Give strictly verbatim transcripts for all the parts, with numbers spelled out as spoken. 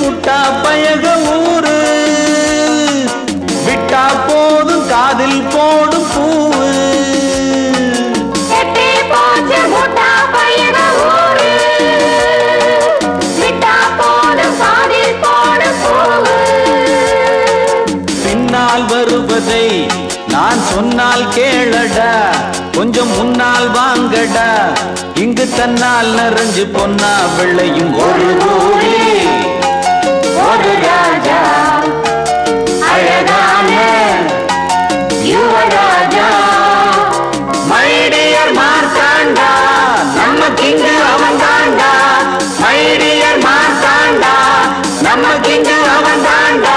முட்டா பயக ஊரு விட்டா போதும் காதில் போடும் பூவு பின்னால் வருவதை நான் சொன்னால் கேளடா கொஞ்சம் முன்னால் வாங்கடா இங்கு தன்னால் நரஞ்சு பொன்னா வெள்ளையும் ஒரு கூடி ஒரு ராஜா அழகான யுவராஜா மை டியர் மார்த்தாண்டா நம்ம கிங்கு அவன் தாண்டா மை டியர் மார்த்தாண்டா நம்ம கிங்கு அவன் தாண்டா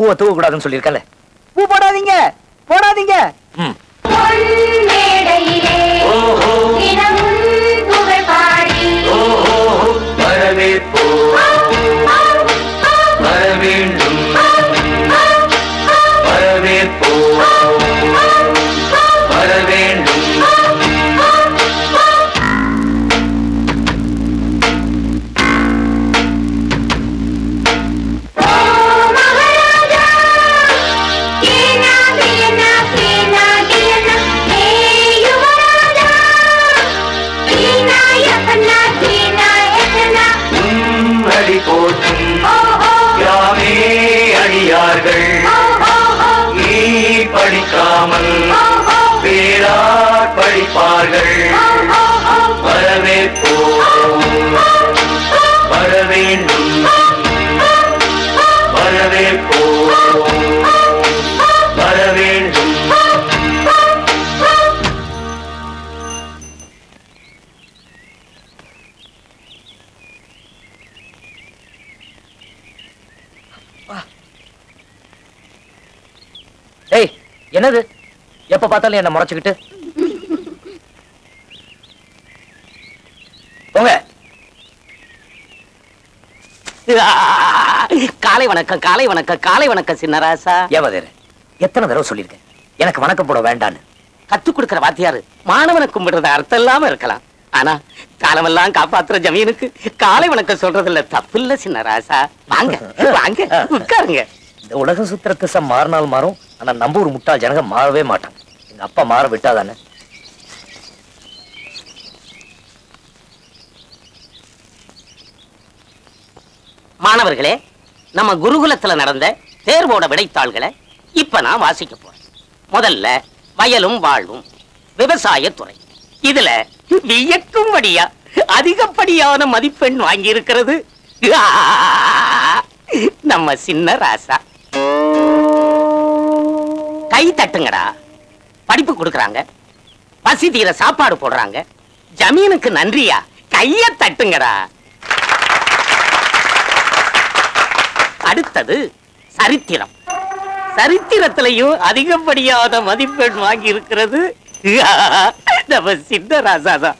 பூவை தூக்க கூடாதுன்னு சொல்லியிருக்கல பூ போடாதீங்க போடாதீங்க என்னது எப்ப பார்த்தாலும் என்ன முறைச்சுக்கிட்டு காலை வணக்கம் காலை வணக்கம் காலை வணக்கம் சின்ன ராசா ஏவாதேரு எத்தனை தடவை சொல்லியிருக்கேன் எனக்கு வணக்கம் போட வேண்டான்னு கத்து கொடுக்கிற வாத்தியாரு மாணவனை கும்பிடுறது அர்த்தம் இல்லாம இருக்கலாம் ஆனா காலமெல்லாம் காப்பாத்துற ஜமீனுக்கு காலை வணக்கம் சொல்றதுல தப்பு இல்ல சின்ன ராசா வாங்க வாங்க உட்காருங்க இந்த உலக சுத்திர திசை மாறினால் மாறும் ஆனா நம்ம ஒரு முட்டாள் ஜனங்க மாறவே மாட்டான் எங்க அப்பா மாற விட்டாதானே மாணவர்களே நம்ம குருகுலத்துல நடந்த தேர்வோட விடைத்தாள்களை இப்ப நான் வாசிக்க போறேன் முதல்ல வயலும் வாழ்வும் விவசாயத்துறை இதுல வியக்கும்படியா அதிகப்படியான மதிப்பெண் வாங்கி இருக்கிறது நம்ம சின்ன ராசா கை தட்டுங்கடா படிப்பு கொடுக்கறாங்க பசி தீர சாப்பாடு போடுறாங்க ஜமீனுக்கு நன்றியா கைய தட்டுங்கடா அடுத்தது சரித்திரம் சரித்திரத்திலையும் அதிகப்படியாத மதிப்பெண் வாங்கி இருக்கிறது நம்ம சின்ன ராசா தான்.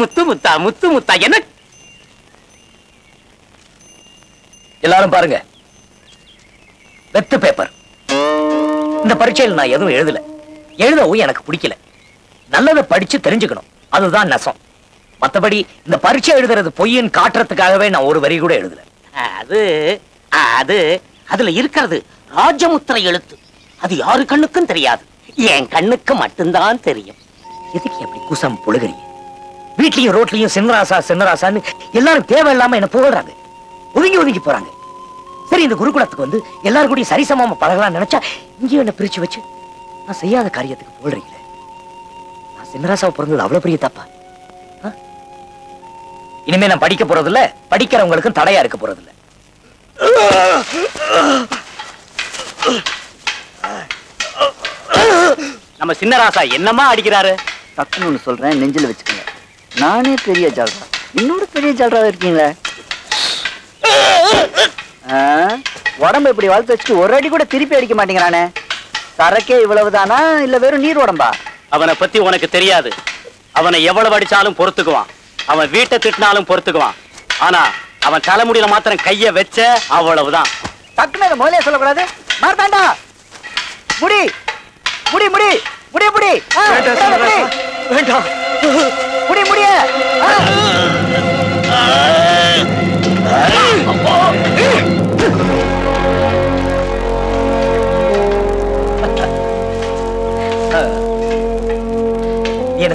முத்து முத்தா முத்து முத்தா என்ன எல்லாரும் பாருங்க, வெத்து பேப்பர். இந்த பரீட்சையில் நான் எதுவும் எழுதல, எழுதவும் எனக்கு பிடிக்கல. நல்லதை படிச்சு தெரிஞ்சுக்கணும், அதுதான் நெசம். மற்றபடி இந்த பரீட்சை எழுதுறது பொய்ன்னு காட்டுறதுக்காகவே நான் ஒரு வரி கூட எழுதல. அது அது அதுல இருக்கிறது ராஜமுத்திரை எழுத்து, அது யாரு கண்ணுக்கும் தெரியாது, என் கண்ணுக்கு மட்டும்தான் தெரியும். எதுக்கு எப்படி குசம் பொழுகிறீங்க? வீட்லயும் ரோட்லயும் சின்னராசா சின்னராசான்னு எல்லாரும் தேவையில்லாம என்ன போடுறாங்க, ஒதுங்கி ஒதுங்கி போறாங்க. சரி, இந்த குருகுலத்துக்கு வந்து எல்லாரும் கூட சரிசமமா பழகலாம் நினைச்சா இங்கேயும் என்ன பிரிச்சு வச்சு நான் செய்யாத காரியத்துக்கு போடுறீங்களே. நான் சின்னராசாவை பிறந்தது அவ்வளவு பெரிய தப்பா? இனிமே நான் படிக்க போறதில்ல, படிக்கிறவங்களுக்கும் தடையா இருக்க போறதில்ல. நம்ம சின்னராசா என்னமா அடிக்கிறாரு? தப்புன்னு சொல்றேன், நெஞ்சில வச்சுக்கோங்க. நானே பெரிய ஜால்ரா, இன்னொரு பெரிய ஜால்ரா இருக்கீங்களே. உடம்பு இப்படி வளர்த்து வச்சுட்டு ஒரு அடி கூட திருப்பி அடிக்க மாட்டேங்கிறானே, சரக்கே இவ்வளவுதானா இல்ல வெறும் நீர் உடம்பா? அவனை பத்தி உனக்கு தெரியாது. அவனை எவ்வளவு அடிச்சாலும் பொறுத்துக்குவான், அவன் வீட்டை திட்டினாலும் பொறுத்துக்குவான். ஆனா அவன் தலைமுடியில மாத்திரம் கைய வச்ச அவ்வளவுதான். தக்குனே முதலே சொல்லக்கூடாது. மார்த்தாண்டா முடி முடி முடி முடி முடி வேண்டாம் முடி முடிய என்ன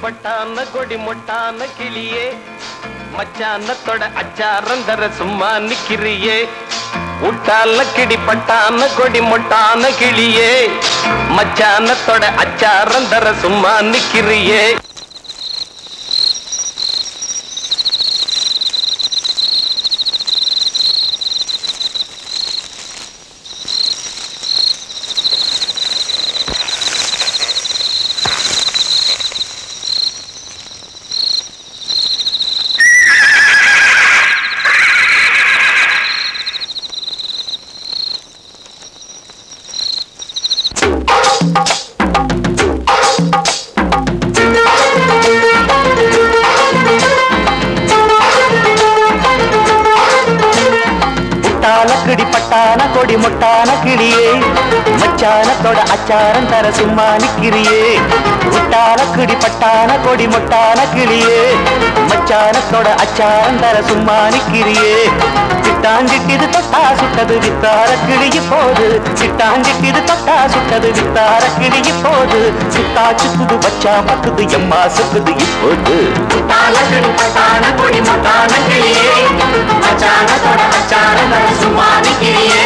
பட்டான கொடி மொட்டான கிளியே, மச்சானத்தோட அச்சாரந்தர சும்மா நிக்கிறியே. உட்டால கிடி பட்டான கொடி மொட்டான கிளியே, மச்சானத்தோட அச்சாரந்தர சும்மா நிக்கிறியே. அச்சாரம் தர சும்மா நிக்கிறியே. முட்டால கிடி பட்டான கொடி முட்டான கிளியே, மச்சானத்தோட அச்சாரம் தர சும்மா நிக்கிறியே. சிட்டாஞ்சிட்டிது தொட்டா சுட்டது வித்தார கிளிய போது, சிட்டாஞ்சிட்டிது தொட்டா சுட்டது வித்தார கிளிய போது, சிட்டாச்சு புது பச்சா பத்துது எம்மா சுக்குது இப்போது. முட்டால கிடி பட்டான கொடி முட்டான கிளியே, மச்சானத்தோட அச்சாரம் தர சும்மா நிக்கிறியே.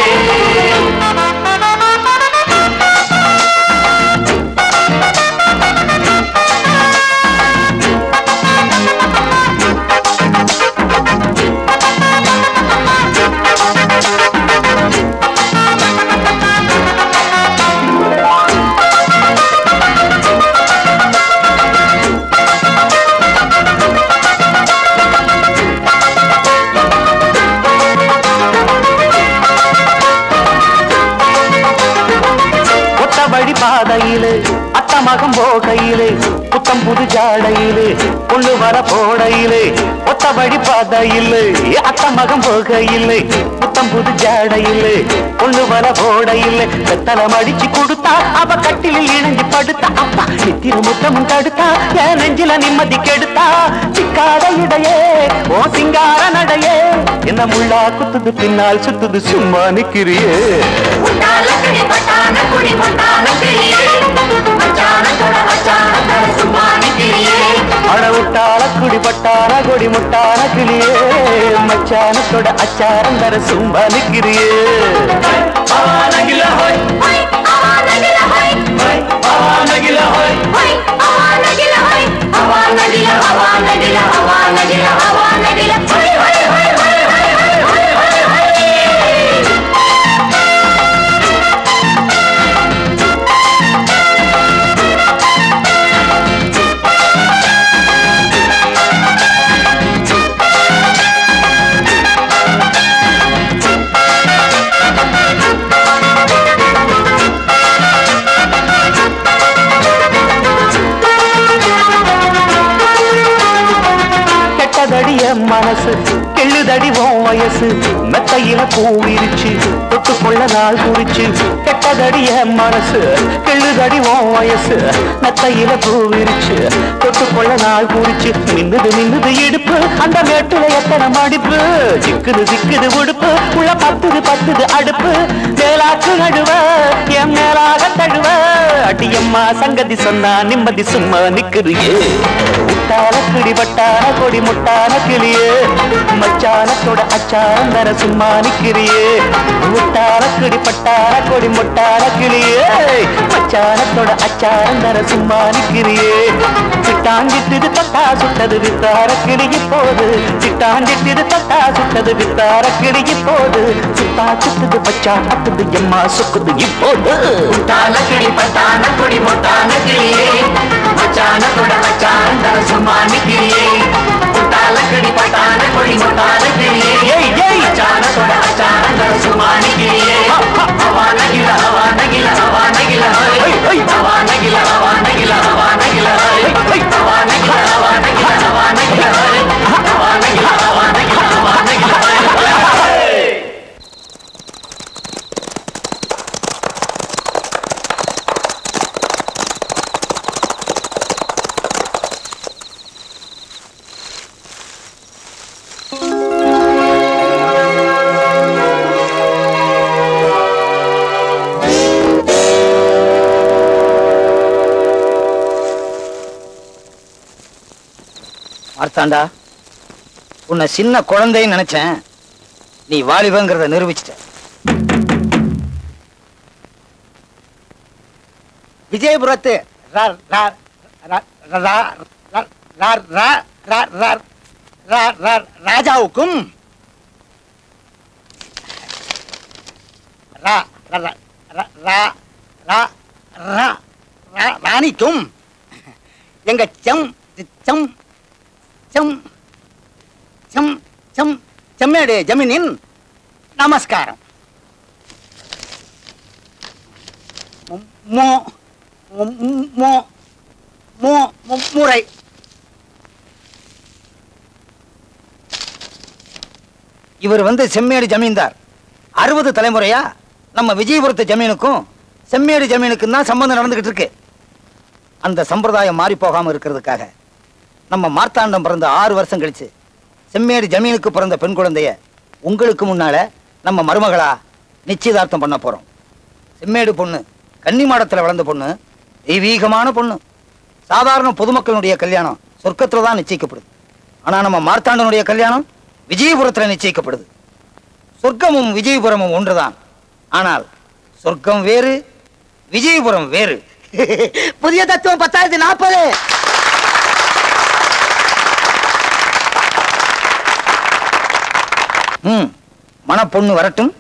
அத்தமகம் போகையிலே புத்தம் புது ஜாடையிலே கொள்ளு வர போடையிலே ஒத்த வழி பாதையிலே. அத்தமகம் போகையிலே புத்தம் புது ஜாடையிலே கொள்ளு வர போடையிலே. வெத்தலம் அடிச்சு கொடுத்தா அவ கட்டிலில் இணைஞ்சு படுத்தா, அப்பா நித்திர முத்தமும் தடுத்தா என் நெஞ்சில நிம்மதி கெடுத்தா. சிக்காத இடையே ஓ சிங்கார நடையே, என் சின்ன முள்ளா குத்துது பின்னால் சுத்துது சும்மா நிக்கிறியே அடவுட்டால குடி பட்டான கொடி முட்டான கிளியே மச்சானத்தோட அச்சாரம் தர சும்மா நிக்கிறியே மனசு கெள்ளுதடிவோம் வயசு மெத்தையில பூவிருச்சு தொட்டு கொள்ள நாள் குறிச்சு கெட்டதடிய மனசு கெள்ளுதடிவோம் வயசு மெத்தையில பூவிருச்சு தொட்டு கொள்ள நாள் குறிச்சு மின்னுது மின்னுது இடுப்பு அந்த மேட்டுல எத்தனை மடிப்பு சிக்குது சிக்குது உடுப்பு உள்ள பத்துது பத்துது அடுப்பு மேலாக்கு நடுவ என் மேலாக தழுவ அடியம்மா சங்கதி சொன்னா நிம்மதி சும்மா நிக்கிறியே முட்டால கிடிபட்டான கொடி முட்டான கிளியே மச்சானத்தோட அச்சாரம் தர சும்மா நிக்கிறியே முட்டால கிடிபட்டான கொடி முட்டான கிளியே மச்சானத்தோட அச்சாரம் தர சும்மா நிக்கிறியே சிட்டாஞ்சிட்டு தட்டா சுட்டது வித்தார கிளிக்கு போது சிட்டாஞ்சிட்டு தட்டா சுட்டது வித்தார கிளிக்கு போது சிட்டா சுட்டுது பச்சா அத்துது எம்மா சுக்குது இப்போது முட்டால கிடிபட்டான கொடி முட்டான கிளியே மச்சானத்தோட அச்சாரம் தர சும்மா நிக்கிறியே முட்டால கிடிபட்டான கொடி முட்டான கிளியே மச்சானத்தோட அச்சாரம் தர சும்மா நிக்கிறியே ஹவா நகில ஹவா நகில ஹவா நகில ஹவா நகில ஹவா நகில ஹவா நகில ஹவா நகில ஹவா நகில ஹவா நகில ஹவா நகில ஹவா நகில ஹவா நகில மார்த்தாண்டா, உன்னை சின்ன குழந்தைன்னு நினைச்சேன். நீ வாலிபங்கிறத நிரூபிச்சிட்ட. விஜயபுரத்து ராஜாவுக்கும் ராணிக்கும் எங்க செம் செம் செம் செம் செம் செம்மேடு ஜமீனின் நமஸ்காரம். மோ மோ மோ முறை இவர் வந்து செம்மேடு ஜமீன்தார். அறுபது தலைமுறையா நம்ம விஜயபுரத்து ஜமீனுக்கும் செம்மேடு ஜமீனுக்கும் தான் சம்பந்தம் நடந்துகிட்டு இருக்கு. அந்த சம்பிரதாயம் மாறி போகாம இருக்கிறதுக்காக நம்ம மார்த்தாண்டம் பிறந்த ஆறு வருஷம் கழிச்சு செம்மேடு ஜமீனுக்கு பிறந்த பெண் குழந்தைய உங்களுக்கு முன்னால நம்ம மருமகளா நிச்சயதார்த்தம் பண்ண போறோம். செம்மேடு பொண்ணு கன்னிமாடத்தில் வளர்ந்த பொண்ணு, தெய்வீகமான பொண்ணு. சாதாரண பொதுமக்களுடைய கல்யாணம் சொர்க்கத்துல தான் நிச்சயிக்கப்படுது. ஆனா நம்ம மார்த்தாண்டனுடைய கல்யாணம் விஜயபுரத்துல நிச்சயிக்கப்படுது. சொர்க்கமும் விஜயபுரமும் ஒன்றுதான். ஆனால் சொர்க்கம் வேறு, விஜயபுரம் வேறு. புதிய தத்துவம் பத்தாயிரத்தி நாற்பது. ம் மன பொண்ணு வரட்டும்.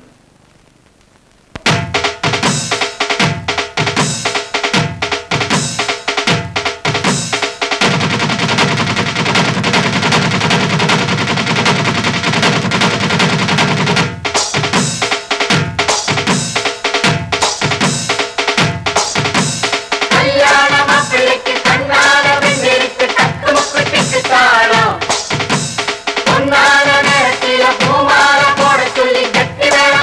Get it out.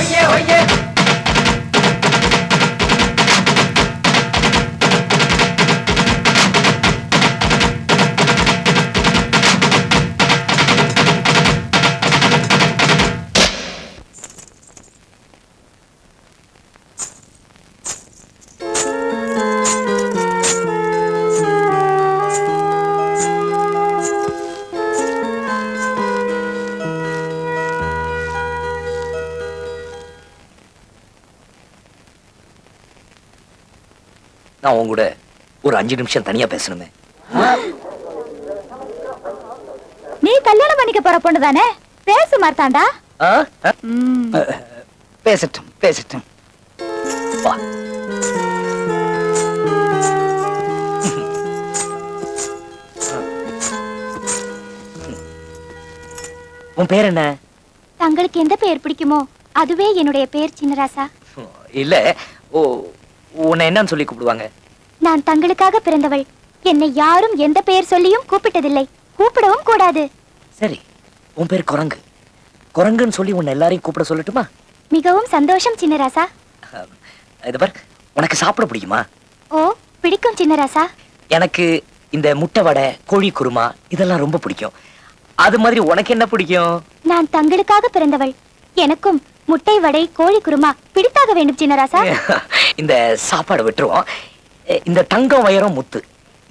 oye, oye. நான் உங்குடை ஒரு ஐந்து நிமிஷம் தனியா பேசணுமே. நீ கல்யாணம் பண்ணிக்க போற பொண்ணுதானே? பேசு மார்த்தாண்டா. பேசட்டும் பேசட்டும். வா. உன் பேர் என்ன? தங்களுக்கு எந்த பேர் பிடிக்குமோ அதுவே என்னுடைய பேர் சின்னராசா. இல்ல ஓ உன்னை என்னன்னு சொல்லி கூப்பிடுவாங்க? நான் தங்களுக்காக பிறந்தவள். என்னை யாரும் எந்த பெயர் சொல்லியும் கூப்பிட்டதில்லை, கூப்பிடவும் கூடாது. சரி, உன் பேர் குரங்கு. குரங்குன்னு சொல்லி உன்னை எல்லாரையும் கூப்பிட சொல்லட்டுமா? மிகவும் சந்தோஷம் சின்னராசா. இது பார், உனக்கு சாப்பிட பிடிக்குமா? ஓ, பிடிக்கும் சின்னராசா. எனக்கு இந்த முட்டை வடை, கோழி குருமா இதெல்லாம் ரொம்ப பிடிக்கும். அது மாதிரி உனக்கு என்ன பிடிக்கும்? நான் தங்களுக்காக பிறந்தவள். எனக்கும் முட்டை வடை, கோழி குருமா பிடித்தாக வேண்டும் சின்னராசா. இந்த சாப்பாடு விட்டுருவோம். இந்த தங்கம் வயரம் முத்து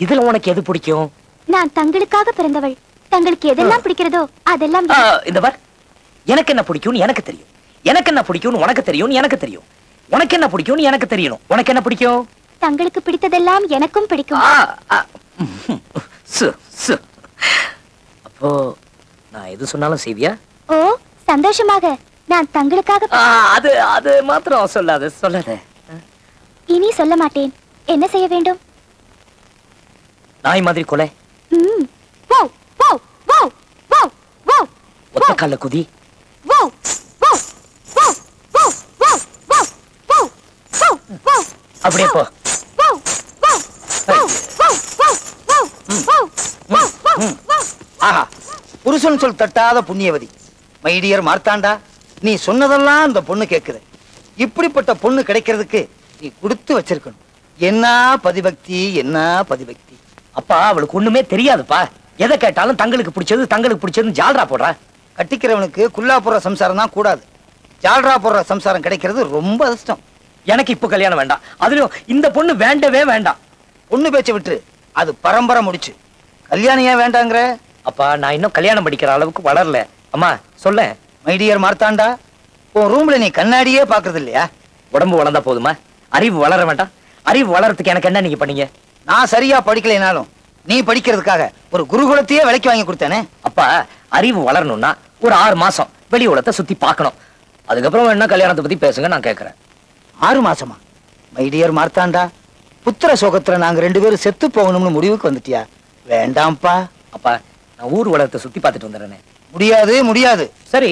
இதுல உனக்கு எது பிடிக்கும்? நான் தங்களுக்காக பிறந்தவள். தங்களுக்கு எதெல்லாம் பிடிக்கிறதோ அதெல்லாம். இந்த பார், எனக்கு என்ன பிடிக்கும்னு எனக்கு தெரியும், எனக்கு என்ன பிடிக்கும்னு உனக்கு தெரியும், எனக்கு தெரியும் உனக்கு என்ன பிடிக்கும்னு எனக்கு தெரியணும். உனக்கு என்ன பிடிக்கும்? தங்களுக்கு பிடித்ததெல்லாம் எனக்கும் பிடிக்கும். அப்போ நான் எது சொன்னாலும் செய்வியா? ஓ, சந்தோஷமாக. நான் தங்களுக்காக அது அது மாத்திரம் சொல்லாத சொல்லாத. இனி சொல்ல மாட்டேன். என்ன செய்ய வேண்டும்? நாய் மாதிரி கொலை, ஒத்த கால குதி, அப்படியே போ. ஆஹா, புருஷன் சொல் தட்டாத புண்ணியவதி. மை டியர் மார்த்தாண்டா, நீ சொன்னதெல்லாம் அந்த பொண்ணு கேட்குது. இப்படிப்பட்ட பொண்ணு கிடைக்கிறதுக்கு நீ கொடுத்து வச்சிருக்கணும். என்ன பதிபக்தி, என்ன பதிபக்தி. அப்பா, அவளுக்கு ஒண்ணுமே தெரியாதுப்பா. எதை கேட்டாலும் தங்களுக்கு பிடிச்சது தங்களுக்கு பிடிச்சதுன்னு ஜால்ரா போடுறா. கட்டிக்கிறவனுக்கு குல்லா போடுற சம்சாரம் தான் கூடாது. ஜால்ரா போடுற சம்சாரம் கிடைக்கிறது ரொம்ப அதிர்ஷ்டம். எனக்கு இப்போ கல்யாணம் வேண்டாம். அதுலயும் இந்த பொண்ணு வேண்டவே வேண்டாம். பொண்ணு பேச்சை விட்டு, அது பரம்பரை முடிச்சு. கல்யாணம் ஏன் வேண்டாங்கிற? அப்பா, நான் இன்னும் கல்யாணம் படிக்கிற அளவுக்கு வளரல. அம்மா சொல்ல. மை டியர் மார்த்தாண்டா, உன் ரூம்ல நீ கண்ணாடியே பாக்குறது இல்லையா? உடம்பு வளர்ந்தா போதுமா? அறிவு வளர வேண்டாம்? அறிவு வளர்றதுக்கு எனக்கு என்ன நீங்க பண்ணீங்க? நான் சரியா படிக்கலைனாலும் நீ படிக்கிறதுக்காக ஒரு குருகுலத்தையே விலைக்கு வாங்கி கொடுத்தானே. அப்பா, அறிவு வளரணும்னா ஒரு ஆறு மாசம் வெளி உலகத்தை சுத்தி பார்க்கணும். அதுக்கப்புறம் என்ன கல்யாணத்தை பத்தி பேசுங்க, நான் கேட்கறேன். ஆறு மாசமா? மை டியர் மார்த்தாண்டா, புத்திர சோகத்துல நாங்க ரெண்டு பேரும் செத்து போகணும்னு முடிவுக்கு வந்துட்டியா? வேண்டாம்ப்பா. அப்பா, நான் ஊர் உலகத்தை சுத்தி பார்த்துட்டு வந்துடுறேனே. முடியாது முடியாது. சரி,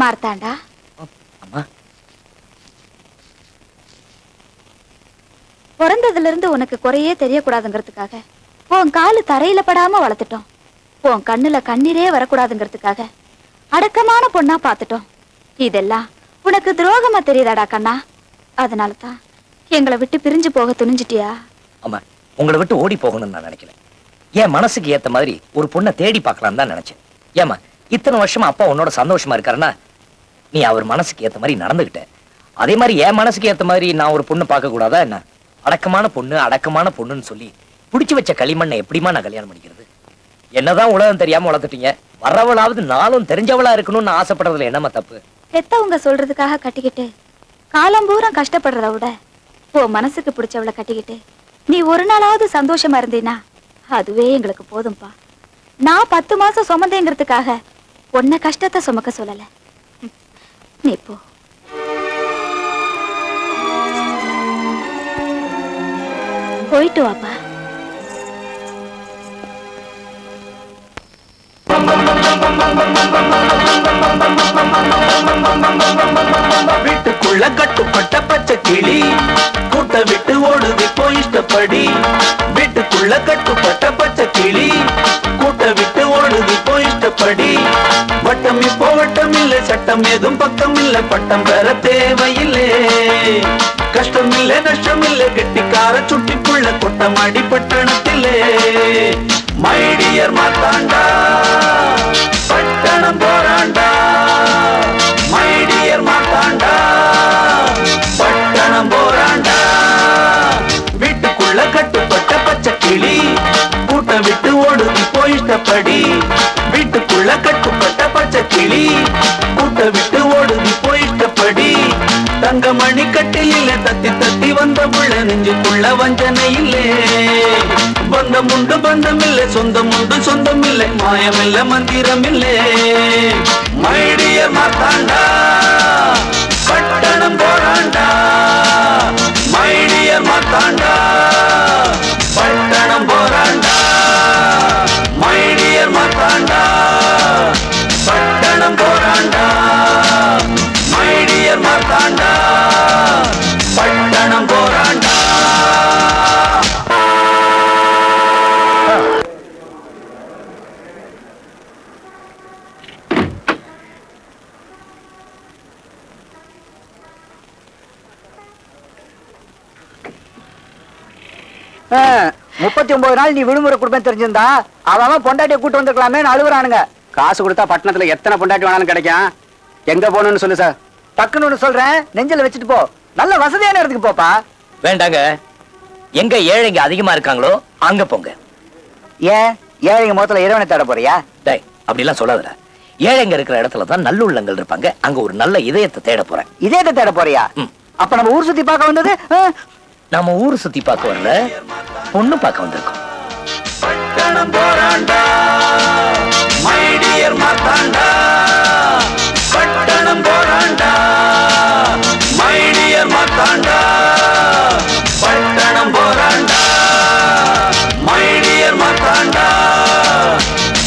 மார்த்தாண்டா. அம்மா, பிறந்ததுல இருந்து உனக்கு குறையே தெரியக்கூடாதுங்கிறதுக்காக உன் காலு தரையில படாம வளர்த்துட்டோம். உன் கண்ணுல கண்ணீரே வரக்கூடாதுங்கிறதுக்காக அடக்கமான பொண்ணா பார்த்துட்டோம். இதெல்லாம் உனக்கு துரோகமா தெரியுதாடா கண்ணா? அதனால தான் எங்களை விட்டு பிரிஞ்சு போக துணிஞ்சிட்டியா? அம்மா, உங்களை விட்டு ஓடி போகணும்னு நான் நினைக்கல. என் மனசுக்கு ஏத்த மாதிரி ஒரு பொண்ணை தேடி பார்க்கலாம் தான் நினைச்சேன். ஏமா, இத்தனை வருஷமா அப்பா உன்னோட சந்தோஷமா இருக்காருன்னா நீ அவர் மனசுக்கு ஏற்ற மாதிரி நடந்துகிட்ட. அதே மாதிரி என் மனசுக்கு ஏற்ற மாதிரி நான் ஒரு பொண்ணு பார்க்க கூடாதா என்ன? அடக்கமான பொண்ணு அடக்கமான பொண்ணுன்னு சொல்லி பிடிச்சி வச்ச களிமண்ணை எப்படிமா நான் கல்யாணம் பண்ணிக்கிறது? என்னதான் உலகம் தெரியாம வளர்த்துட்டீங்க, வரவளாவது நாளும் தெரிஞ்சவளா இருக்கணும்னு ஆசைப்படுறதுல என்னமா தப்பு? பெத்தவங்க சொல்றதுக்காக கட்டிக்கிட்டு காலம்பூரம் கஷ்டப்படுறத விட உன் மனசுக்கு பிடிச்சவளை கட்டிக்கிட்டு நீ ஒரு நாளாவது சந்தோஷமா இருந்தீனா அதுவே எங்களுக்கு போதும்பா. நான் பத்து மாசம் சுமந்தேங்கிறதுக்காக உன்ன கஷ்டத்தை சுமக்க சொல்லல. நீ போ. போயிட்டு வாப்பா. வீட்டுக்குள்ள கட்டுப்பட்ட பச்சை கிளி கூட்ட விட்டு ஓடுது போய் இஷ்டப்படி. வீட்டுக்குள்ள கட்டுப்பட்ட பச்சை கிளி கூட்ட விட்டு ஓடுது போய் இஷ்டப்படி. வட்டம் இப்போ வட்டம் இல்லை சட்டம் ஏதும் பக்கம் இல்லை பட்டம் பெற தேவையில்லை. கஷ்டம் இல்லை நஷ்டம் இல்லை கெட்டிக்கார சுட்டிக்குள்ள கொட்டம் அடிப்பட்டணத்திலே. My dear Marthandan, pattanam poranda. My dear Marthandan, pattanam poranda. Vittukulla kattupatta pachai kili, kootta vittu odudi poi ishtapadi. Vittukulla kattupatta pachai kili, kootta vittu odudi poi ishtapadi. Tangamani kattilile tatti tatti vandha pulla nenjukkulla vanjana ille. Bandam undu bandam ille, sondam undu sondam ille, mayam ille mandiram ille. My dear Marthandan, pattanam poranda. My dear Marthandan, pattanam poranda. My dear Marthandan, pattanam poranda. My dear Marthandan, pattanam poranda. முப்பத்தி ஒன்பது நாள் நீ விடுமுறை குடும்பம் தெரிஞ்சிருந்தா அவன் பொண்டாட்டியை கூட்டு வந்திருக்கலாமே அழுகுறானுங்க. காசு கொடுத்தா பட்டணத்துல எத்தனை பொண்டாட்டி வேணாலும் கிடைக்கும். எங்க போகணும்னு சொல்லு சார். டக்குன்னு ஒண்ணு சொல்றேன், நெஞ்சில வச்சுட்டு போ. நல்ல வசதியான இடத்துக்கு போப்பா. வேண்டாங்க, எங்க ஏழைங்க அதிகமா இருக்காங்களோ அங்க போங்க. ஏன் ஏழைங்க மொத்தத்துல இறைவனை தேட போறியா? டேய், அப்படிலாம் சொல்லாதடா. ஏழைங்க இருக்கிற இடத்துல தான் நல்ல உள்ளங்கள் இருப்பாங்க. அங்க ஒரு நல்ல இதயத்தை தேட போறேன். இதயத்தை தேட போறியா? அப்ப நம்ம ஊர் சுத்தி பார்க்க வந்தது நம்ம ஊர் சுத்தி பார்க்க வரல, பொண்ணு பார்க்க வந்திருக்கோம். பட்டணம் போராண்டா, மை டியர் மார்த்தாண்டா. பட்டணம் போராண்டா, மை டியர் மார்த்தாண்டா. பட்டணம் போராண்டா, மை டியர் மார்த்தாண்டா.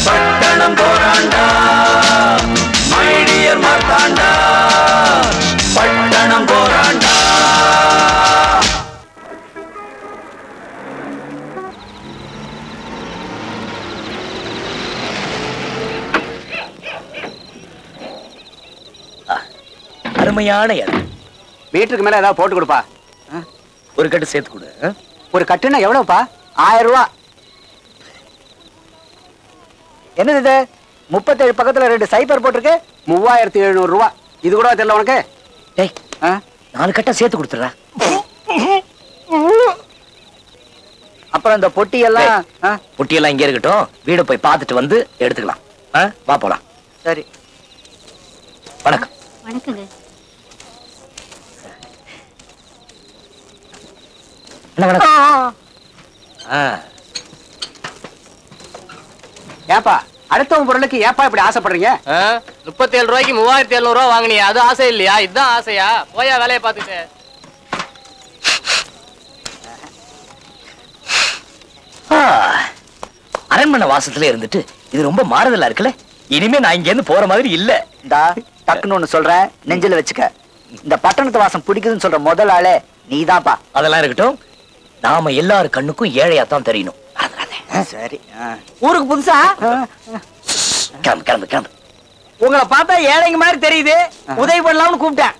பட்டணம் போராண்டா, மை டியர் மார்த்தாண்டா. பட்டணம் போராண்டா. அருமையான இடம். வீட்டுக்கு மேல ஏதாவது போட்டு கொடுப்பா. ஒரு கட்டு சேர்த்து கொடு. ஒரு கட்டுன்னா எவ்வளவுப்பா? ஆயிரம் ரூபா. என்னது இது? முப்பத்தேழு பக்கத்துல ரெண்டு சைபர் போட்டிருக்கு. மூவாயிரத்தி எழுநூறு ரூபா. இது கூட தெரியல உனக்கு? டேய், நாலு கட்டா சேர்த்து கொடுத்துடுறா. அப்புறம் இந்த பொட்டியெல்லாம் பொட்டியெல்லாம் இங்கே இருக்கட்டும். வீடு போய் பார்த்துட்டு வந்து எடுத்துக்கலாம். வா போலாம். சரி, வணக்கம். வணக்கங்க. ஏப்பா அடுத்தவங்க பொருளுக்கு ஏப்பா இப்படி ஆசைப்படுறீங்க? முப்பத்தி ஏழு ரூபாய்க்கு மூவாயிரத்தி எழுநூறு ரூபா வாங்கினியா? அது ஆசை இல்லையா? இதுதான் ஆசையா? போயா வேலையை பார்த்துட்டு. அரண்மனை வாசத்துல இருந்துட்டு இது ரொம்ப மாறுதலா இருக்குல்ல. இனிமே நான் இங்க இருந்து போற மாதிரி இல்ல. இந்தா டக்குன்னு ஒண்ணு சொல்றேன், நெஞ்சில வச்சுக்க. இந்த பட்டணத்து வாசம் பிடிக்குதுன்னு சொல்ற முதல் ஆளே நீதான்ப்பா. அதெல்லாம் இருக்கட்டும், நாம எல்லாரு கண்ணுக்கும் ஏழையா தான் தெரியணும். சரி, ஊருக்கு புதுசா கிளம்பு கிளம்பு கிளம்பு. உங்களை பார்த்தா ஏழைங்க மாதிரி தெரியுது, உதவி பண்ணலாம்னு கூப்பிட்டேன்.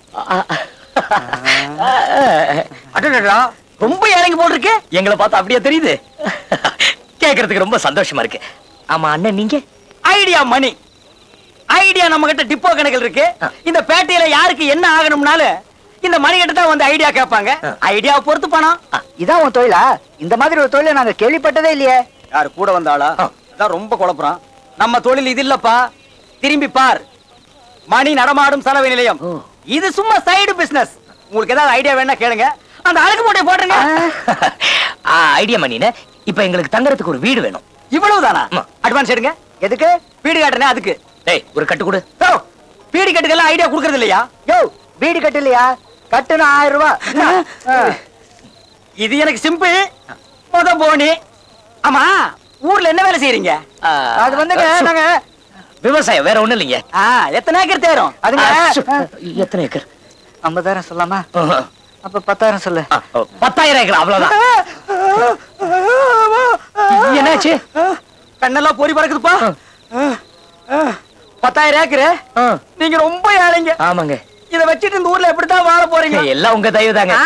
அடடா, ரொம்ப ஏழைங்க போல் இருக்கு. எங்களை பார்த்தா அப்படியே தெரியுது. கேட்கறதுக்கு ரொம்ப சந்தோஷமா இருக்கு. ஆமா அண்ணன், நீங்க ஐடியா மணி ஐடியா நம்ம கிட்ட டிப்போ கணக்கு இருக்கு. இந்த பேட்டையில யாருக்கு என்ன ஆகணும்னாலும் இந்த மணிகிட்ட தான் வந்து ஐடியா கேட்பாங்க. ஐடியாவை பொறுத்து பணம். இதான் உன் தொழிலா? இந்த மாதிரி ஒரு தொழில நாங்க கேள்விப்பட்டதே இல்லையே. யாரு கூட வந்தாளா அதான் ரொம்ப குழப்பறான். நம்ம தொழில் இது இல்லப்பா. திரும்பி பார், மணி நடமாடும் சலவை நிலையம். இது சும்மா சைடு பிசினஸ். உங்களுக்கு ஏதாவது ஐடியா வேணா கேளுங்க. அந்த அழகு மூட்டை போடுங்க. ஐடியா மணினே, இப்போ எங்களுக்கு தங்கறதுக்கு ஒரு வீடு வேணும். இவ்வளவுதானா? அட்வான்ஸ் எடுங்க. எதுக்கு? வீடு கட்டனே அதுக்கு. டேய், ஒரு கட்டு கொடு. யோ, வீடு கட்டுக்கெல்லாம் ஐடியா கொடுக்கிறது இல்லையா? யோ, வீடு கட்ட இல்லையா? கட்டணும் ஆயிரம் ரூபாய். இது எனக்கு சிம்பிள். போத போனி. ஆமா, ஊர்ல என்ன வேலை செய்றீங்க? அது வந்துங்க நாங்க விவசாயம், வேற ஒண்ணு இல்லைங்க. எத்தனை ஏக்கர் தேரும்? அதுங்க எத்தனை ஏக்கர்? ஐம்பதாயிரம் சொல்லாமா? அப்ப பத்தாயிரம் சொல்லு. பத்தாயிரம் ஏக்கர் அவ்வளவுதான். என்னாச்சு? கண்ணெல்லாம் போரி பறக்குதுப்பா. பத்தாயிரம் ஏக்கரு நீங்க ரொம்ப ஏழைங்க. ஆமாங்க. இத வச்சிட்டு இந்த ஊர்ல எப்படித்தான் வாழ போறீங்க? எல்லாம் உங்க தயவு தாங்க.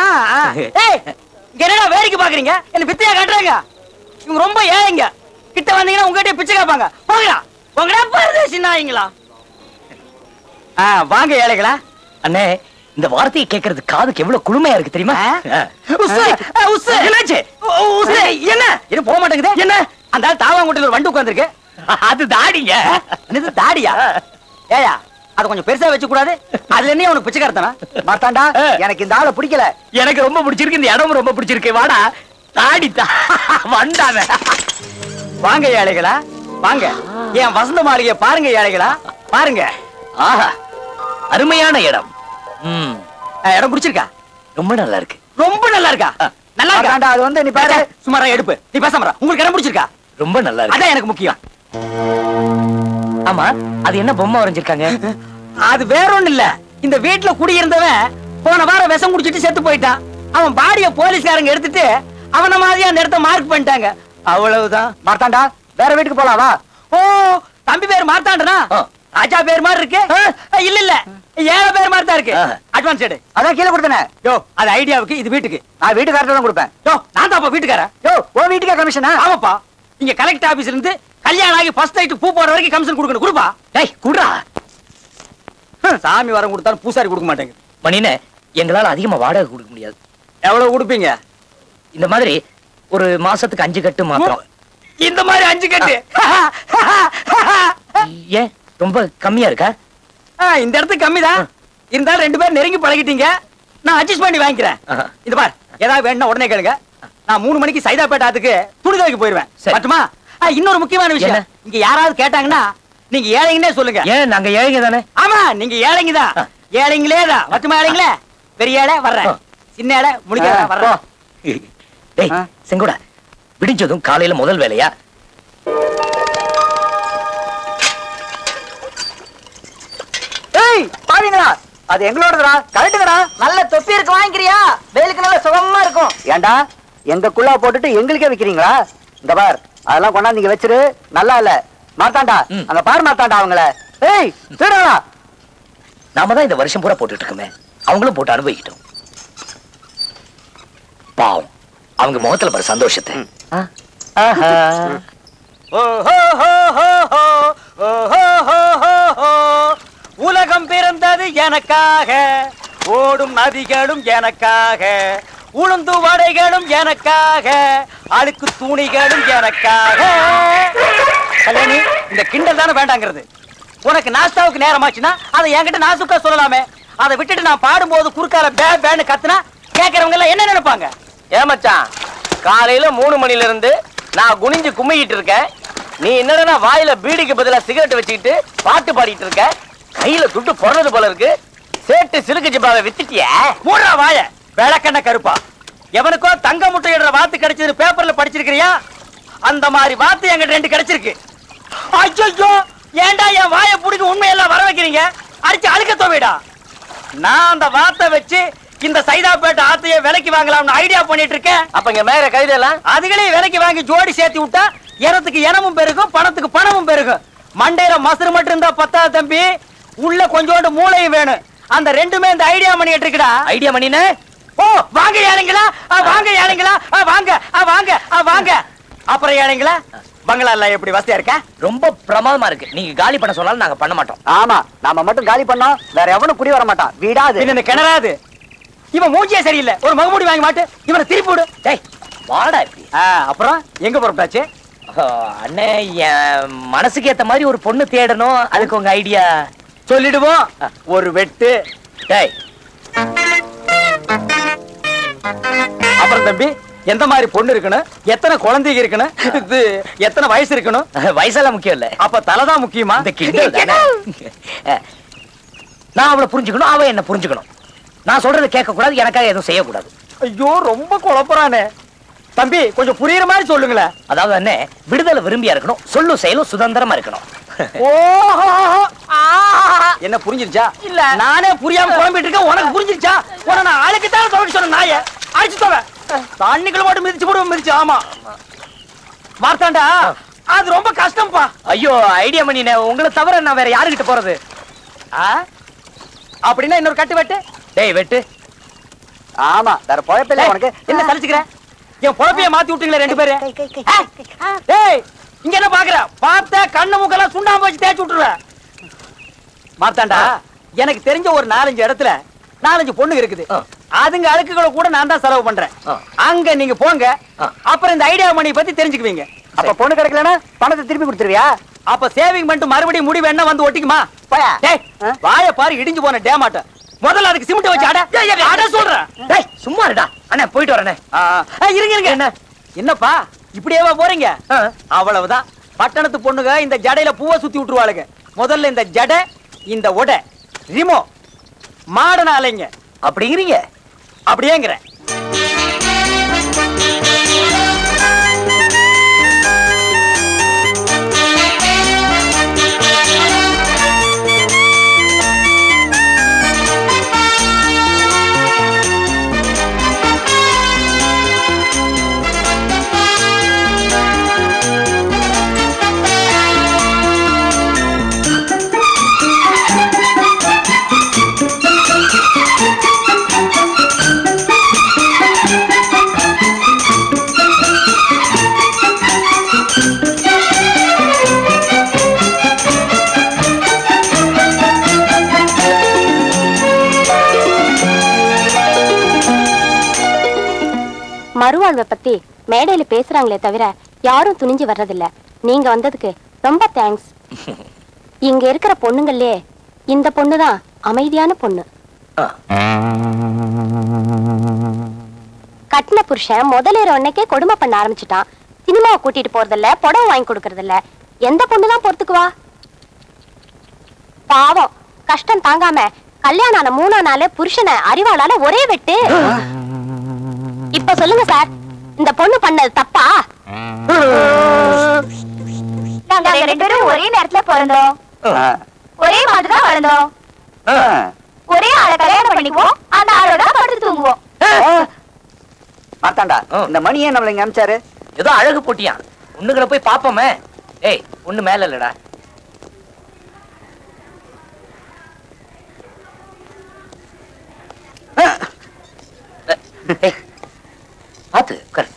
என்னடா வேடிக்கை பாக்குறீங்க? என்ன பித்தையா காட்டுறாங்க? இவங்க ரொம்ப ஏழைங்க. கிட்ட வந்தீங்கன்னா உங்ககிட்ட பிச்சை கேட்பாங்க. போங்களா போங்கடா, போறது சின்னாங்களா? வாங்க ஏழைகளா. அண்ணே, இந்த வார்த்தையை கேட்கறது காதுக்கு எவ்வளவு குளுமையா இருக்கு தெரியுமா? என்ன இது போக மாட்டேங்குது? என்ன அந்த ஆள் தாவாங்கூட்டில ஒரு வண்டு உட்காந்துருக்கு. அது தாடிங்க. இது தாடியா? ஏயா, அது கொஞ்சம் பெருசா வச்சு கூடாது. அதுல என்ன அவனுக்கு பிச்சைக்காரத்தானா? மார்த்தாண்டா, எனக்கு இந்த ஆளை பிடிக்கல. எனக்கு ரொம்ப பிடிச்சிருக்கு, இந்த இடமும் ரொம்ப பிடிச்சிருக்கு. வாடா தாடித்தா வண்டான. வாங்க ஏழைகளா, வாங்க என் வசந்த மாளிகை பாருங்க. ஏழைகளா பாருங்க. ஆஹா, அருமையான இடம். இடம் குடிச்சிருக்கா? ரொம்ப நல்லா இருக்கு. ரொம்ப நல்லா இருக்கா? நல்லா இருக்காண்டா. அது வந்து நீ பாரு. சுமாரா எடுப்பு. நீ பேசாமரா. உங்களுக்கு இடம் பிடிச்சிருக்கா? ரொம்ப நல்லா இருக்கு. அதான் எனக்கு முக்கியம். ஆமா, அது என்ன பொம்மை வரைஞ்சிருக்காங்க? அது வேற ஒண்ணு இல்ல. இந்த வீட்டுல குடியிருந்தவன் போன வாரம் விஷம் குடிச்சிட்டு செத்து போயிட்டான். அவன் பாடிய போலீஸ்காரங்க எடுத்துட்டு அவன மாதிரியா நேரத்தை மார்க் பண்ணிட்டாங்க. அவ்வளவுதான். மார்த்தாண்டா, வேற வீட்டுக்கு போலாமா? ஓ, தம்பி பேர் மார்த்தாண்டனா? ராஜா பேர் மாதிரி இருக்கு. இல்ல இல்ல, ஏழ பேர் மாதிரி தான் இருக்கு. அட்வான்ஸ் எடு. அதான் கீழே கொடுத்தனே. யோ, அது ஐடியாவுக்கு, இது வீட்டுக்கு. நான் வீட்டுக்காரர்ட்ட தான் கொடுப்பேன். யோ, நான் தான்ப்பா வீட்டுக்காரன். யோ, ஓ வீட்டுக்கா கமிஷனா? ஆமாப்பா. இங்க கலெக்டர் ஆபீஸ்ல இருந்து கல்யாணம் ஆகி ஃபர்ஸ்ட் நைட் பூ போற வரைக்கும் கமிஷன் கொடுக்கணும். கொடுப்பா. டேய், குடுறா. சாமி வரம் கொடுத்தாலும் பூசாரி கொடுக்க மாட்டேங்குது. மணினே, எங்களால அதிகமா வாடகை கொடுக்க முடியாது. எவ்வளவு கொடுப்பீங்க? இந்த மாதிரி ஒரு மாசத்துக்கு அஞ்சு கட்டு மாத்திரம். இந்த மாதிரி அஞ்சு கட்டு ஏன் ரொம்ப கம்மியா இருக்கா? இந்த இடத்துக்கு கம்மிதான். இருந்தாலும் ரெண்டு பேரும் நெருங்கி பழகிட்டீங்க. நான் அட்ஜஸ்ட் பண்ணி வாங்கிக்கிறேன். இந்த பார், ஏதாவது வேணும்னா உடனே கேளுங்க. நான் மூணு மணிக்கு சைதாப்பேட்டாத்துக்கு துணிதலைக்கு போயிருவேன். மட்டுமா? இன்னொரு முக்கியமான விஷயம், இங்க யாராவது கேட்டாங்கன்னா நீங்க ஏழைங்கன்னே சொல்லுங்க. ஏன், நாங்க ஏழைங்க தானே? ஆமா, நீங்க ஏழைங்க தான். ஏழைங்களே தான். மட்டுமா ஏழைங்களே? பெரிய ஏழை வர்றேன், சின்ன ஏழை முடிக்க வர்றேன். டேய் செங்கோடா, விடிஞ்சதும் காலையில முதல் வேலையா அது எங்களோடதுடா. கரெக்ட்டுடா. நல்ல தொப்பி இருக்கு, வாங்கிக்கிறியா? வேலுக்கு நல்ல சுகமா இருக்கும். ஏண்டா எங்க குள்ளா போட்டுட்டு எங்களுக்கே விக்கிறீங்களா? இந்த பார், அதெல்லாம் கொண்டாந்து நீங்க வச்சிரு. நல்லா இல்ல. மார்த்தாண்டா அங்க பார். மார்த்தாண்டா அவங்கள. ஏய் திருடா, நாம தான் இந்த வருஷம் பூரா போட்டுட்டு இருக்கோமே, அவங்களும் போட்டு அனுபவிக்கிட்டோம். பாவம், அவங்க முகத்துல பாரு சந்தோஷத்தை. உலகம் பிறந்தது எனக்காக, ஓடும் நதிகளும் எனக்காக, உளுந்து வடைகளும் எனக்காக, அழுக்கு துணிகளும் எனக்காக. கல்யாணி, இந்த கிண்டல் தானே வேண்டாங்கிறது. உனக்கு நாஸ்தாவுக்கு நேரமாச்சுன்னா அதை என்கிட்ட நாசுக்கா சொல்லலாமே. அதை விட்டுட்டு நான் பாடும்போது குறுக்கால பே பேன்னு கத்துனா கேட்கறவங்க எல்லாம் என்ன நினைப்பாங்க? ஏமாச்சான், காலையில மூணு மணில இருந்து நான் குனிஞ்சு கும்மிக்கிட்டு இருக்கேன். நீ என்னடா வாயில பீடிக்கு பதிலாக சிகரெட் வச்சுக்கிட்டு பாட்டு பாடிட்டு இருக்க? கையில துட்டு போடுறது போல இருக்கு. சேட்டு சிலுக்கு ஜிப்பாவை வித்துட்டிய? மூடுறா வாய, விளக்கண்ண கருப்பா. எவனுக்கோ தங்க முட்டை இடுற வாத்து கிடைச்சது பேப்பர்ல படிச்சிருக்கிறியா? அந்த மாதிரி வாத்து எங்கிட்ட ரெண்டு கிடைச்சிருக்கு. ஐயோ, ஏண்டா என் வாயை பிடிக்க உண்மையெல்லாம் வர வைக்கிறீங்க? அடிச்சு அழுக்க தோவிடா. நான் அந்த வாத்தை வச்சு இந்த சைதாப்பேட்டை ஆத்தைய விலைக்கு வாங்கலாம்னு ஐடியா பண்ணிட்டு இருக்கேன். அப்ப இங்க மேற கைதெல்லாம் அதுகளே விலைக்கு வாங்கி ஜோடி சேர்த்து விட்டா இனத்துக்கு இனமும் பெருகும், பணத்துக்கு பணமும் பெருகும். மண்டையில மசுறு மட்டும் இருந்தா பத்தா தம்பி, உள்ள கொஞ்சோண்டு மூளையும் வேணும். அந்த ரெண்டுமே இந்த ஐடியா பண்ணிட்டு இருக்கடா. ஐடியா பண்ணினே? ஓ, வாங்க ஏழைங்களா, வாங்க ஏழைங்களா, வாங்க வாங்க வாங்க. அப்புறம் ஏழைங்களா, பங்களால எப்படி வசதியா இருக்க? ரொம்ப பிரமாதமா இருக்கு. நீங்க காலி பண்ண சொன்னாலும் நாங்க பண்ண மாட்டோம். ஆமா, நாம மட்டும் காலி பண்ணோம், வேற எவனும் குடி வர மாட்டான். வீடாது என்ன கிணறாது. இவன் மூஞ்சியே சரியில்லை. ஒரு மகமூடி வாங்கி மாட்டு, இவனை திருப்பி விடு. டேய் வாடா இப்படி. அப்புறம் எங்க போறப்பட்டாச்சு? அண்ணே, என் மனசுக்கு ஏத்த மாதிரி ஒரு பொண்ணு தேடணும். அதுக்கு உங்க ஐடியா சொல்லிடுவோம். ஒரு வெட்டு. டேய் அப்புறம் தம்பி எந்த மாதிரி பொண்ணு இருக்கணும், எத்தனை குழந்தைங்க இருக்கணும், எத்தனை வயசு இருக்கணும், வயசெல்லாம் முக்கியம் இல்ல, அப்ப தலைதான் முக்கியமா? இந்த கிண்டல் தானே. நான் அவளை புரிஞ்சுக்கணும், அவ என்ன புரிஞ்சுக்கணும். நான் சொல்றதை கேட்க கூடாது, எனக்காக எதுவும் செய்யக்கூடாது. ஐயோ ரொம்ப குழப்பறானே தம்பி, கொஞ்சம் புரியுற மாதிரி சொல்லுங்களேன். அதாவது என்ன, விடுதலை விரும்பியா இருக்கணும், சொல்லும் செயலும் சுதந்திரமா இருக்கணும். என்ன புரிஞ்சிருச்சா? இல்ல நானே புரியாம குழம்பிட்டு இருக்கேன், உனக்கு புரிஞ்சிருச்சா? உன நான் ஆளுக்கு தான் சொல்லிட்டு சொன்ன, நாய அடிச்சு தவ தண்ணிக்குள்ள மட்டும் மிதிச்சு போடுவோம். மிதிச்சு ஆமா மார்த்தாண்டா, அது ரொம்ப கஷ்டம்பா. ஐயோ ஐடியா பண்ணினே, உங்களை தவிர நான் வேற யாருக்கிட்ட போறது? அப்படின்னா இன்னொரு கட்டு வெட்டு. டேய் வெட்டு. ஆமா வேற பொழப்பில்ல உனக்கு, என்ன தலிச்சுக்கிறேன்? என் பொழப்பைய மாத்தி விட்டீங்களே ரெண்டு பேரு. டேய் இங்க என்ன பாக்குற? பார்த்த கண்ணு மூக்கெல்லாம் சுண்ணாம்பு வச்சு தேய்ச்சி விட்டுருவேன். மார்த்தாண்டா, எனக்கு தெரிஞ்ச ஒரு நாலஞ்சு இடத்துல நாலஞ்சு பொண்ணு இருக்குது, அதுங்க அழுக்குகளை கூட நான் தான் செலவு பண்றேன். அங்க நீங்க போங்க, அப்புறம் இந்த ஐடியா மணி பத்தி தெரிஞ்சுக்குவீங்க. அப்ப பொண்ணு கிடைக்கலன்னா பணத்தை திருப்பி கொடுத்துருவியா? அப்ப சேவிங் பண்ணிட்டு மறுபடியும் முடிவு என்ன வந்து ஒட்டிக்குமா? வாய பாரு இடிஞ்சு போன டேமாட்ட. முதல்ல அதுக்கு சிமெண்ட் வச்சு அட அட சொல்றேன். டேய் சும்மா இருடா அண்ணா, போயிட்டு வரேனே. இருங்க இருங்க அண்ணா, என்னப்பா இப்படியேவா போறீங்க? அவ்வளவுதான், பட்டணத்து பொண்ணுங்க இந்த ஜடையில பூவை சுத்தி விட்டுருவாளுங்க. முதல்ல இந்த ஜடை, இந்த உடை, ரிமோ மாடன அலைங்க. அப்படிங்கிறீங்க? அப்படியேங்கிறேன். மறுவாழ்வை பத்தி மேடையில பேசுறாங்களே தவிர யாரும் துணிஞ்சு வர்றதில்ல. நீங்க வந்ததுக்கு ரொம்ப தேங்க்ஸ். இங்க இருக்கிற பொண்ணுங்களே இந்த பொண்ணுதான் அமைதியான பொண்ணு. கட்டின புருஷன் முதலேற உடனே கொடுமை பண்ண ஆரம்பிச்சுட்டான். சினிமாவை கூட்டிட்டு போறதில்ல, புடவை வாங்கி கொடுக்கறது இல்ல. எந்த பொண்ணுதான் பொறுத்துக்குவா? பாவம் கஷ்டம் தாங்காம கல்யாணம் ஆன மூணா நாளே புருஷனை அறிவாளால ஒரே வெட்டு. இப்ப சொல்லுங்க சார், இந்த பொண்ணு பண்ணது தப்பா? நாங்க ரெண்டு பேரும் ஒரே நேரத்துல பிறந்தோம், ஒரே மாதிரி தான் வளர்ந்தோம், ஒரே ஆளை கல்யாணம் பண்ணிக்குவோம், அந்த ஆளோட படுத்து தூங்குவோம். மார்த்தாண்டா இந்த மணி ஏன் நம்மள இங்க அனுப்பிச்சாரு? ஏதோ அழகு போட்டியா, ஒண்ணுங்களை போய் பாப்போமே. ஏய் ஒண்ணு மேல இல்லடா. பாத்து கரெக்ட்.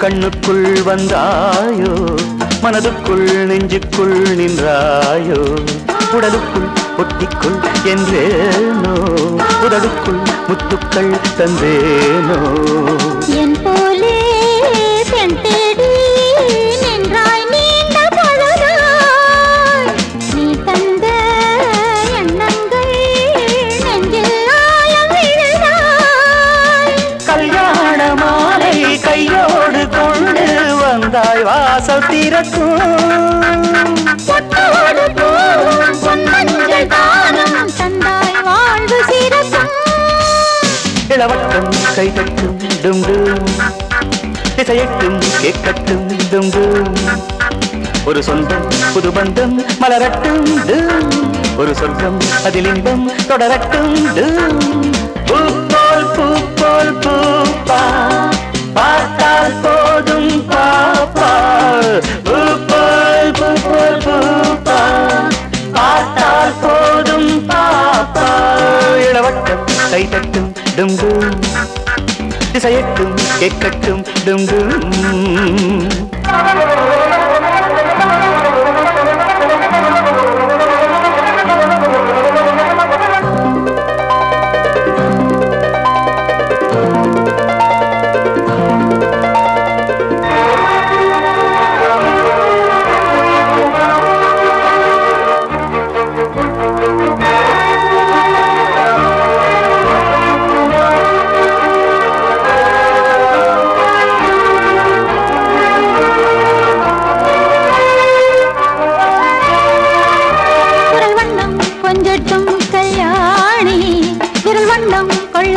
கண்ணுக்குள் வந்தாயோ மனதுக்குள் நெஞ்சுக்குள் நின்றாயோ, உடலுக்குள் ஒட்டிக்குள் என்றேனோ, உடலுக்குள் முத்துக்கள் தந்தேனோ. என் போலே பெண் தேடி நின்றாய் நீண்ட பொழுதாய், நீ தந்த எண்ணங்கள் நெஞ்சில் ஆழம் விழுந்தாய். கல்யாண மாலை கையோடு கொண்டு வந்தாய் வாசல் திறக்கும். இளவட்டம் கைகட்டும் டுங்கும், திசையட்டும் கேட்கட்டும் டுங்கும், ஒரு சொந்தம் புது பந்தம் மலரட்டும் டும், ஒரு சொர்க்கம் அதில் இன்பம் தொடரட்டும் டும். பூப்போல் பூப்போல் பூப்பா பார்த்தால் போதும் பாப்பா, பூப்போல் பூப்போல் பூப்பா பார்த்தால் போதும் பாப்பா. இளவட்டம் கைதட்டும் டுங்கும், திசையட்டும் கேட்கட்டும் டுங்கும்.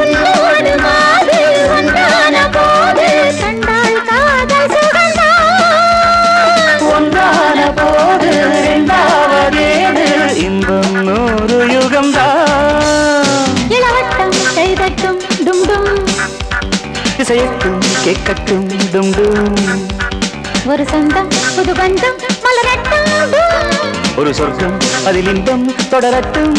ஒன்றான போது இரண்டாவது இன்பம் நூறு யுகம்தான். இளவட்டம் கைதட்டும் டுங்கும், இசையட்டும் கேட்கட்டும் டுங்கும், ஒரு சொந்தம் புது பந்தம் மலரட்டும், ஒரு சொர்க்கம் அதில் இன்பம் தொடரட்டும்.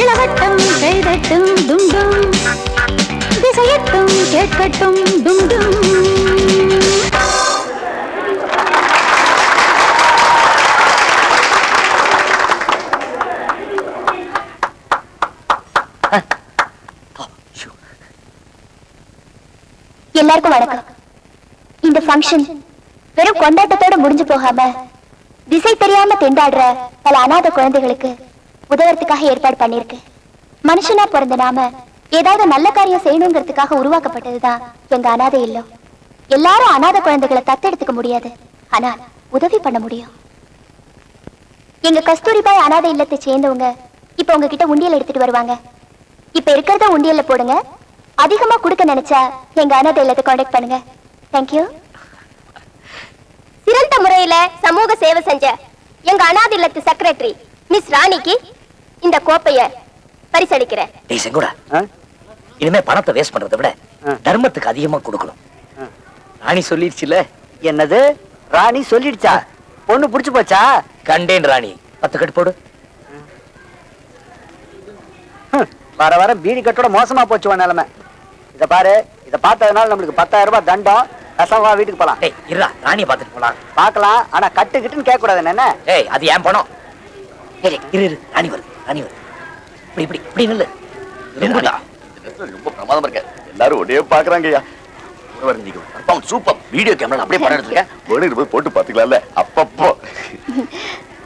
இளவட்டம் கைதட்டும் டுங்கும், திசையட்டும் கேட்கட்டும் டுங்கும். எல்லாருக்கும் வணக்கம். இந்த ஃபங்க்ஷன் வெறும் கொண்டாட்டத்தோட முடிஞ்சு போகாம திசை தெரியாம திண்டாடுற பல அநாத குழந்தைகளுக்கு உதவுறதுக்காக ஏற்பாடு பண்ணிருக்கு. மனுஷனா பிறந்த நாம ஏதாவது நல்ல காரியம் செய்யணுங்கிறதுக்காக உருவாக்கப்பட்டதுதான் எங்க அநாத இல்லம். எல்லாரும் அநாத குழந்தைகளை தத்தெடுத்துக்க முடியாது, ஆனா உதவி பண்ண முடியும். எங்க கஸ்தூரிபாய் அநாத இல்லத்தை சேர்ந்தவங்க இப்ப உங்ககிட்ட உண்டியல் எடுத்துட்டு வருவாங்க. இப்ப இருக்கிறத உண்டியல்ல போடுங்க. அதிகமா கொடுக்க நினைச்சா எங்க அநாத இல்லத்தை காண்டாக்ட் பண்ணுங்க. Thank you. சிறந்த முறையில சமூக சேவை செஞ்ச எங்க அநாத இல்லத்து செக்ரட்டரி மிஸ் ராணிக்கு இந்த கோப்பையை பரிசளிக்கிறேன். டேய் செங்கோடா, இனிமே பணத்தை வேஸ்ட் பண்றதை விட தர்மத்துக்கு அதிகமா கொடுக்கணும். ராணி சொல்லிடுச்சுல? என்னது ராணி சொல்லிடுச்சா? பொண்ணு புடிச்சு போச்சா? கண்டேன் ராணி. பத்து கட்டு போடு. வர வர பீடி கட்டோட மோசமா போச்சு நிலைமை. இத பாரு, இத பார்த்ததுனால நம்மளுக்கு பத்தாயிரம் ரூபாய் தண்டம். கசவா வீட்டுக்கு போலாம். டேய் இருடா, ராணியை பார்த்துட்டு போலாம். பார்க்கலாம், ஆனா கட்டு கிட்டுன்னு கேட்க கூடாது. என்ன டேய், அது ஏன் பணம்? டேய் இரு இரு, ராணி வரு ராணி வரு. இப்படி இப்படி இப்படி நில்லு. என்னடா ரொம்ப பிரமாதமா இருக்க. எல்லாரும் ஒரே பாக்குறாங்கயா. ஒருவர் நிக்கு அப்பா சூப்பர் வீடியோ கேமரால அப்படியே படம் எடுத்துக்க. போனி போய் போட்டு பாத்துக்கலாம்ல. அப்பப்போ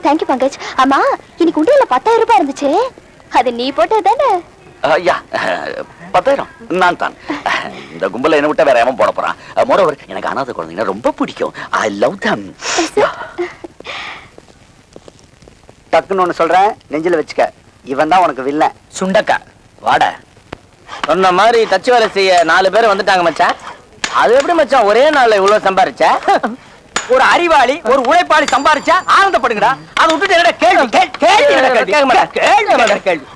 थैंक यू பங்கஜ். அம்மா இன்னைக்கு உண்டியல்ல பத்தாயிரம் ரூபாய் இருந்துச்சு, அது நீ போட்டதானே? ஐயா பத்தாயிரம் நான் தான். இந்த கும்பல என்ன விட்டா வேற எவன் போட போறான்? மோரோவர் எனக்கு அநாத குழந்தைங்க ரொம்ப பிடிக்கும். I love them. டக்குன்னு ஒண்ணு சொல்றேன், நெஞ்சில வச்சுக்க. இவன் தான் உனக்கு வில்லன். சுண்டக்கா வாட. சொன்ன மாதிரி தச்சு வேலை செய்ய நாலு பேர் வந்துட்டாங்க மச்சான். அது எப்படி மச்சான் ஒரே நாள்ல இவ்வளவு சம்பாரிச்சா? ஒரு அறிவாளி ஒரு உழைப்பாளி சம்பாரிச்சா ஆனந்தப்படுங்கடா. அதை விட்டுட்டு என்னடா கேள்வி கேள்வி கேள்வி கேள்வி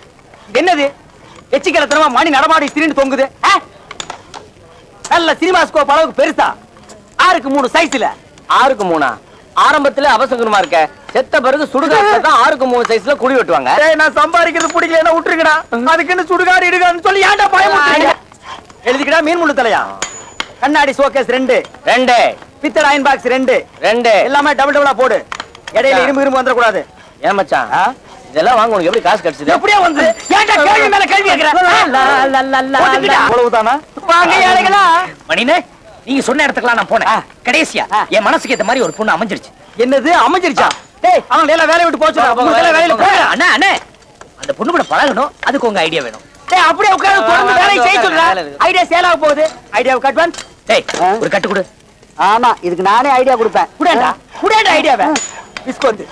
என்னது எச்சிக்கலத்தனமா மணி நடமாடி திரிந்து தொங்குது. நல்ல சினிமா ஸ்கோப் அளவுக்கு பெருசா ஆறுக்கு மூணு சைஸ்ல. ஆறுக்கு மூணா? ஆரம்பத்துல அவசகுணமா இருக்க செத்த பிறகு சுடுகாட்டுதான் ஆறுக்கு மூணு சைஸ்ல குடி வெட்டுவாங்க. நான் சம்பாதிக்கிறது பிடிக்கலன்னா விட்டுருக்கடா. அதுக்குன்னு சுடுகாடு இடுகான்னு சொல்லி ஏன்டா பயமுறுத்துறீங்க? எழுதிக்கடா மீன் முள்ளு தலையா. கண்ணாடி சோகேஸ் ரெண்டு ரெண்டு பித்தளை அயன் பாக்ஸ் ரெண்டு ரெண்டு எல்லாமே டபுள் டபுளா போடு. இடையில இரும்பு இரும்பு வந்துட கூடாது. ஏன் மச்சான் இதெல்லாம் வாங்க உனக்கு எப்படி காசு கிடைச்சது? எப்படியே வந்து ஏன்டா கேள்வி மேல கேள்வி கேக்குறா? அவ்வளவுதானா? வாங்க ஏழைகளா மணினே நீங்க சொன்ன இடத்துக்குலாம் நான் போனேன். கடைசியா என் மனசுக்கு ஏத்த மாதிரி ஒரு பொண்ணு அமைஞ்சிருச்சு. என்னது அமைஞ்சிருச்சா? டேய் அவன் எல்லாம் வேலைய விட்டு போச்சு. முதல்ல வேலைய போடா அண்ணா அண்ணா. அந்த பொண்ணு கூட பழகணும். அதுக்கு உங்க ஐடியா வேணும். டேய் அப்படியே உட்கார்ந்து தொடர்ந்து வேலைய செய்ய சொல்றா. ஐடியா சேலா போகுது. ஐடியாவை கட் பண்ணு. டேய் ஒரு கட்டு கொடு. ஆமா இதுக்கு நானே ஐடியா கொடுப்பேன். குடேடா குடேடா ஐடியாவை பிஸ்கோந்து.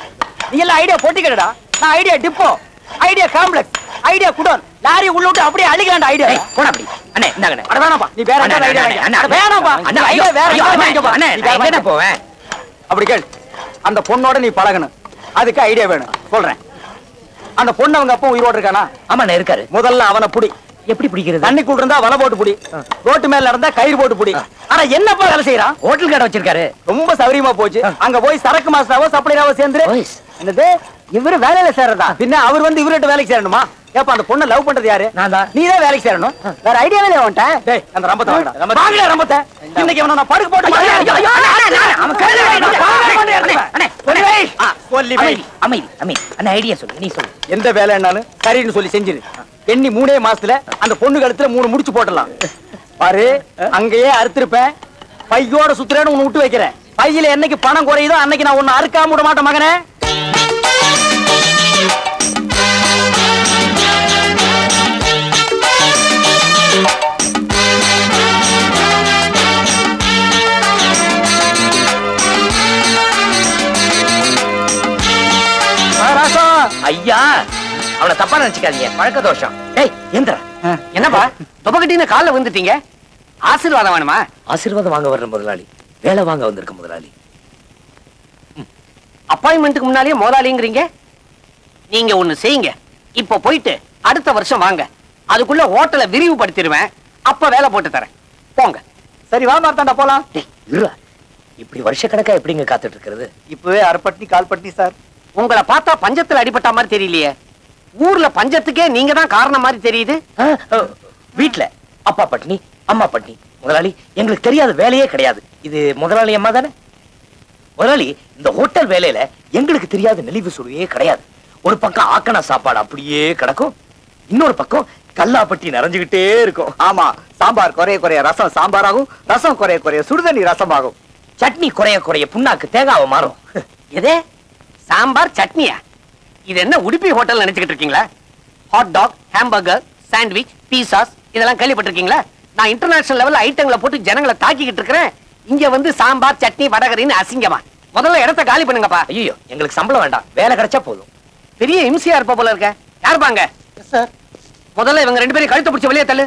நீ எல்லாம் ஐடியா போட்டிக்கடா. நான் idea depot idea complex idea godown lorry உள்ள விட்டு அப்படியே அழிக்கலாம்டா ஐடியா. போடா அப்படி அண்ணே என்னங்கண்ணே. அட வேணாம்ப்பா நீ வேற என்ன ஐடியா அண்ணே. அட வேணாம்ப்பா அண்ணே ஐடியா வேற ஐடியா அண்ணே. நீ எங்கடா போவே? அப்படி கேள். அந்த பொண்ணோட நீ பழகணும். அதுக்கு ஐடியா வேணும் சொல்றேன். அந்த பொண்ணு அவங்க அப்பா உயிரோட இருக்கானா? ஆமாண்ணே இருக்காரு. முதல்ல அவனை புடி. எப்படி பிடிக்கிறது? தண்ணிக்குள்ள இருந்தா வலை போட்டு புடி. ரோட்டு மேல இருந்தா கயிறு போட்டு புடி. ஆனா என்னப்பா வேலை செய்யறான்? ஹோட்டல் கடை வச்சிருக்காரு. ரொம்ப சௌரியமா போச்சு. அங்க போய் சரக்கு மாஸ்டராவோ சப்ளையராவோ சேர்ந்து என்னது இவரு வேலையில சேர்றதா? பின்ன அவர் வந்து இவர்கிட்ட வேலைக்கு சேரணுமா? ஏப்பா அந்த பொண்ணை லவ் பண்றது யாரு? நான் தான். நீ தான் வேலைக்கு சேரணும். வேற ஐடியா வேலையா வந்துட்டேன். டேய் அந்த ரம்பத்தை வாங்கடா. வாங்கடா ரம்பத்தை. இன்னைக்கு அவன நான் படுக்க போட்டு மாட்டேன். ஐயோ அவன் கையில வாங்கடா. அண்ணே சொல்லி வை. சொல்லி வை. அமை அமை அண்ணே ஐடியா சொல்லு. நீ சொல்லு. எந்த வேலைன்னாலும் சரின்னு சொல்லி செஞ்சிரு. எண்ணி மூணே மாசத்துல அந்த பொண்ணு கழுத்துல மூணு முடிச்சு போடலாம். பாரு அங்கேயே அறுத்திருப்பேன். பையோட சுத்துறேன்னு உன்னை விட்டு வைக்கிறேன். பையில என்னைக்கு பணம் குறையுதோ அன்னைக்கு நான் உன்னை அறுக்காம விட மாட்டேன் மகனே. ஐயா அவளை தப்பா நினைச்சுக்காதீங்க. பழக்க தோஷம். டேய் எந்திரா. என்னப்பா தொப்பகட்டின காலில் விழுந்துட்டீங்க? ஆசீர்வாதம் வேணுமா? ஆசீர்வாதம் வாங்க வர்ற முதலாளி வேலை வாங்க வந்திருக்க முதலாளி. அப்பாயின்மெண்ட்டுக்கு முன்னாலேயே முதலாளிங்கிறீங்க. நீங்க ஒண்ணு செய்யுங்க. இப்ப போயிட்டு அடுத்த வருஷம் வாங்க. அதுக்குள்ள ஹோட்டலை விரிவுபடுத்திடுவேன். அப்ப வேலை போட்டு தரேன். போங்க. சரி வா மார்த்தாண்டா போலாம். இப்படி வருஷ கணக்கா எப்படிங்க காத்துட்டு இருக்கிறது? இப்பவே அரைப்பட்டி கால் பட்டி சார். உங்களை பார்த்தா பஞ்சத்துல அடிபட்ட மாதிரி தெரியலையே. ஊர்ல பஞ்சத்துக்கே நீங்க தான் காரணம் மாதிரி தெரியுது. வீட்டுல அப்பா பட்னி அம்மா பட்னி. முதலாளி எங்களுக்கு தெரியாத வேலையே கிடையாது. இது முதலாளி அம்மா தானே முதலாளி. இந்த ஹோட்டல் வேலையில எங்களுக்கு தெரியாத நெளிவு சுடுவே கிடையாது. ஒரு பக்கம் ஆக்கண சாப்பாடு அப்படியே கிடக்கும். இன்னொரு பக்கம் கல்லாப்பட்டி நிறைஞ்சுக்கிட்டே இருக்கும். ஆமா சாம்பார் குறைய குறைய ரசம் சாம்பாராகும். ரசம் குறைய குறைய சுடுதண்ணி ரசமாகும். சட்னி குறைய குறைய புண்ணாக்கு தேங்காவை மாறும். எதே சாம்பார் சட்னியா? இது என்ன உடுப்பி ஹோட்டல் நினைச்சுக்கிட்டு இருக்கீங்களா? Hot dog hamburger sandwich pizzas இதெல்லாம் கேள்விப்பட்டிருக்கீங்களா? நான் இன்டர்நேஷனல் லெவல்ல ஐட்டங்களை போட்டு ஜனங்களை தாக்கிக்கிட்டு இருக்கிறேன். இங்க வந்து சாம்பார் சட்னி வடகரின்னு அசிங்கமா. முதல்ல இடத்த காலி பண்ணுங்கப்பா. ஐயோ எங்களுக்கு சம்பளம் வேண்டாம். வேலை கிடைச்சா போதும். பெரிய இம்சியா இருப்ப போல இருக்க. யாருப்பாங்க? முதல்ல இவங்க ரெண்டு பேரும் கழுத்தை பிடிச்ச வெளியே தள்ளு.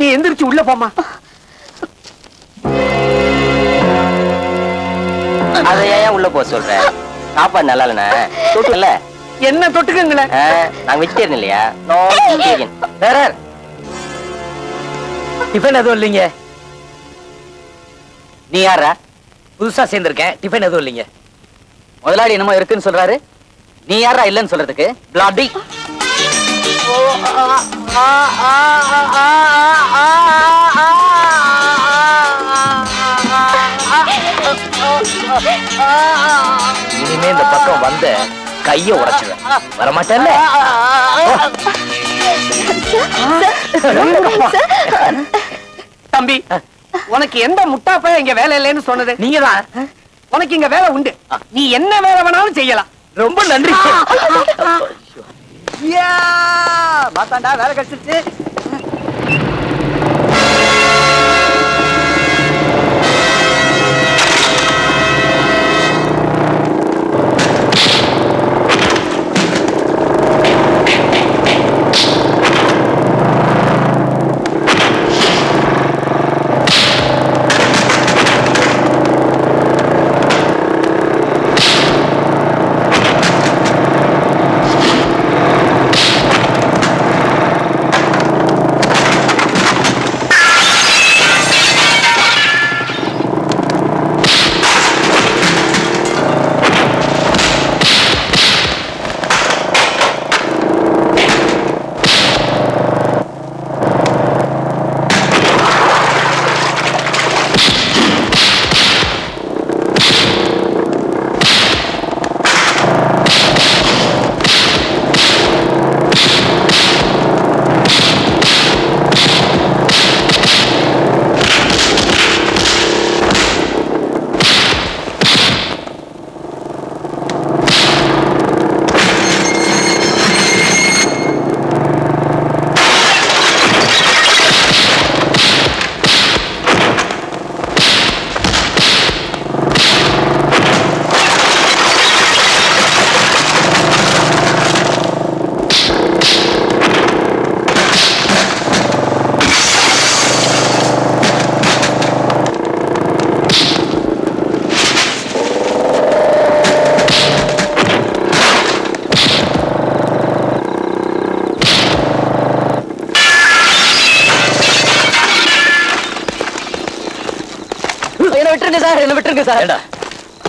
நீ எந்திரிச்சு உள்ள போமா. அதையா உள்ள போ சொல்ற? சாப்பாடு நல்லா இல்ல தொட்டுல என்ன தொட்டுக்குங்களே? நாங்க வெஜிடேரியன் இல்லையா? No vegetarian. வேற டிஃபன் எதுவும் இல்லைங்க. நீ யாரா? புதுசா சேர்ந்திருக்கேன். டிஃபன் எதுவும் இல்லைங்க. முதலாளி என்னமோ இருக்குன்னு சொல்றாரு. நீ யாரா இல்லன்னு சொல்றதுக்கு? பிளாடி இனிமே இந்த பக்கம் வந்த கையை உடைச்சுவேன். வரமாட்டல்ல? தம்பி, உனக்கு எந்த முட்டாப்ப இங்க வேலை இல்லைன்னு சொன்னது நீங்கதான். உனக்கு இங்க வேலை உண்டு. நீ என்ன வேலை வேணாலும் செய்யலாம். ரொம்ப நன்றி. மாத்தாண்டா வேலை கிடைச்சிருச்சு.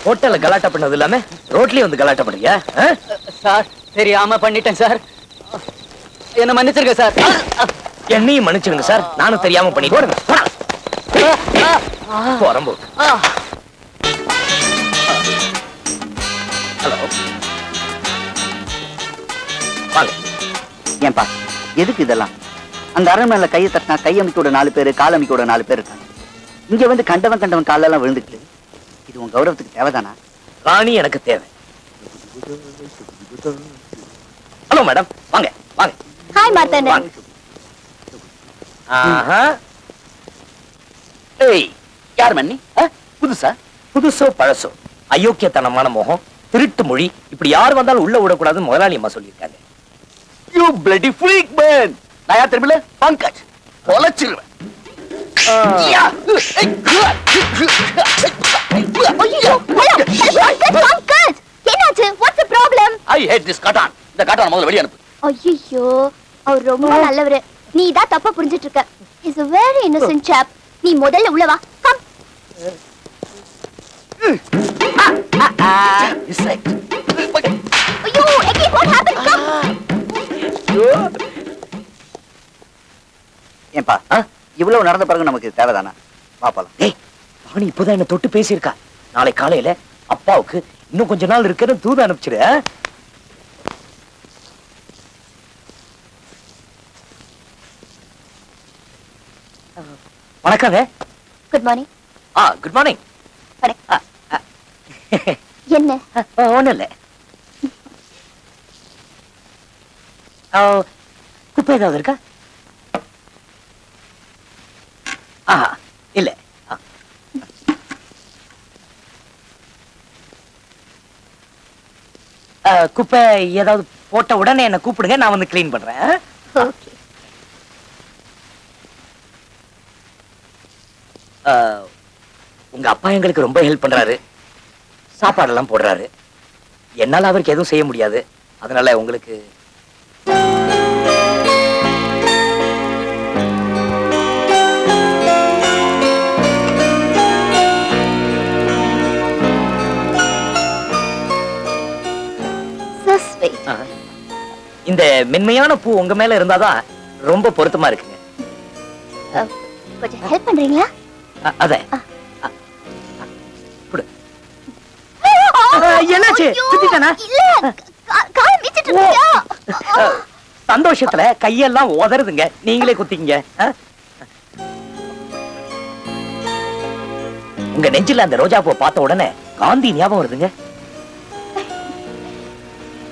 ஹோட்டல்ல கலாட்டா பண்ணது இல்லாம ரோட்லயே வந்து கலாட்டா பண்றியா? சார் தெரியாம பண்ணிட்டேன் சார், என்ன மன்னிச்சிருங்க சார். என்னையும் மன்னிச்சிருங்க சார், நானும் தெரியாம பண்ணிட்டேன். ஏன்பா எதுக்கு இதெல்லாம்? அந்த அரண்மனையில கையை தட்டினா கையமைக்கோட நாலு பேரு, காலமைக்கோட நாலு பேர் இருக்காங்க. இங்க வந்து கண்டவன் கண்டவன் கால எல்லாம் விழுந்துட்டு. இது உன் கௌரவத்துக்கு தேவைதானா? ராணி எனக்கு தேவை. ஹலோ மேடம், வாங்க வாங்க. ஹாய் மார்த்தண்டன். ஆஹா, ஏய் யார் மன்னி? புதுசா? புதுசோ பழசோ, அயோக்கியத்தனமான முகம், திருட்டு மொழி, இப்படி யார் வந்தாலும் உள்ள விடக்கூடாதுன்னு முதலாளி அம்மா சொல்லியிருக்காங்க. You bloody freak man. நான் யார் தெரியுமில்ல? பங்கஜ். தொலைச்சிருவேன். ஏன்பா இவ்வளவு நடந்த பிறகு நமக்கு தேவைதானா? பாப்பாலாம். ஏய் ராணி இப்போதான் என்ன தொட்டு பேசியிருக்கா. நாளை காலையில அப்பாவுக்கு இன்னும் கொஞ்ச நாள் இருக்கிறது தூது அனுப்பிச்சிரு. வணக்கம். Good morning. ஆ குட் மார்னிங். என்ன ஒன்றும் இல்லை. குப்பை ஏதாவது இருக்கா? ஆஹா இல்லை. குப்பை ஏதாவது போட்ட உடனே என்ன கூப்பிடுங்க, நான் வந்து கிளீன் பண்றேன். ஓகே. உங்க அப்பா எங்களுக்கு ரொம்ப ஹெல்ப் பண்றாரு, சாப்பாடெல்லாம் போடுறாரு. என்னால அவருக்கு எதுவும் செய்ய முடியாது, அதனால உங்களுக்கு இந்த மென்மையான பூ உங்க மேல இருந்தாதான் ரொம்ப பொருத்தமா இருக்குங்க. கொஞ்சம் ஹெல்ப் பண்றீங்களா? அத குடு. என்னாச்சு? சுத்திட்டானா? இல்ல வீச்சிட்டு இருக்கியா? சந்தோஷத்துல கையெல்லாம் உதறுதுங்க, நீங்களே குத்திங்க. உங்க நெஞ்சில அந்த ரோஜா பூ பார்த்த உடனே காந்தி ஞாபகம் வருதுங்க.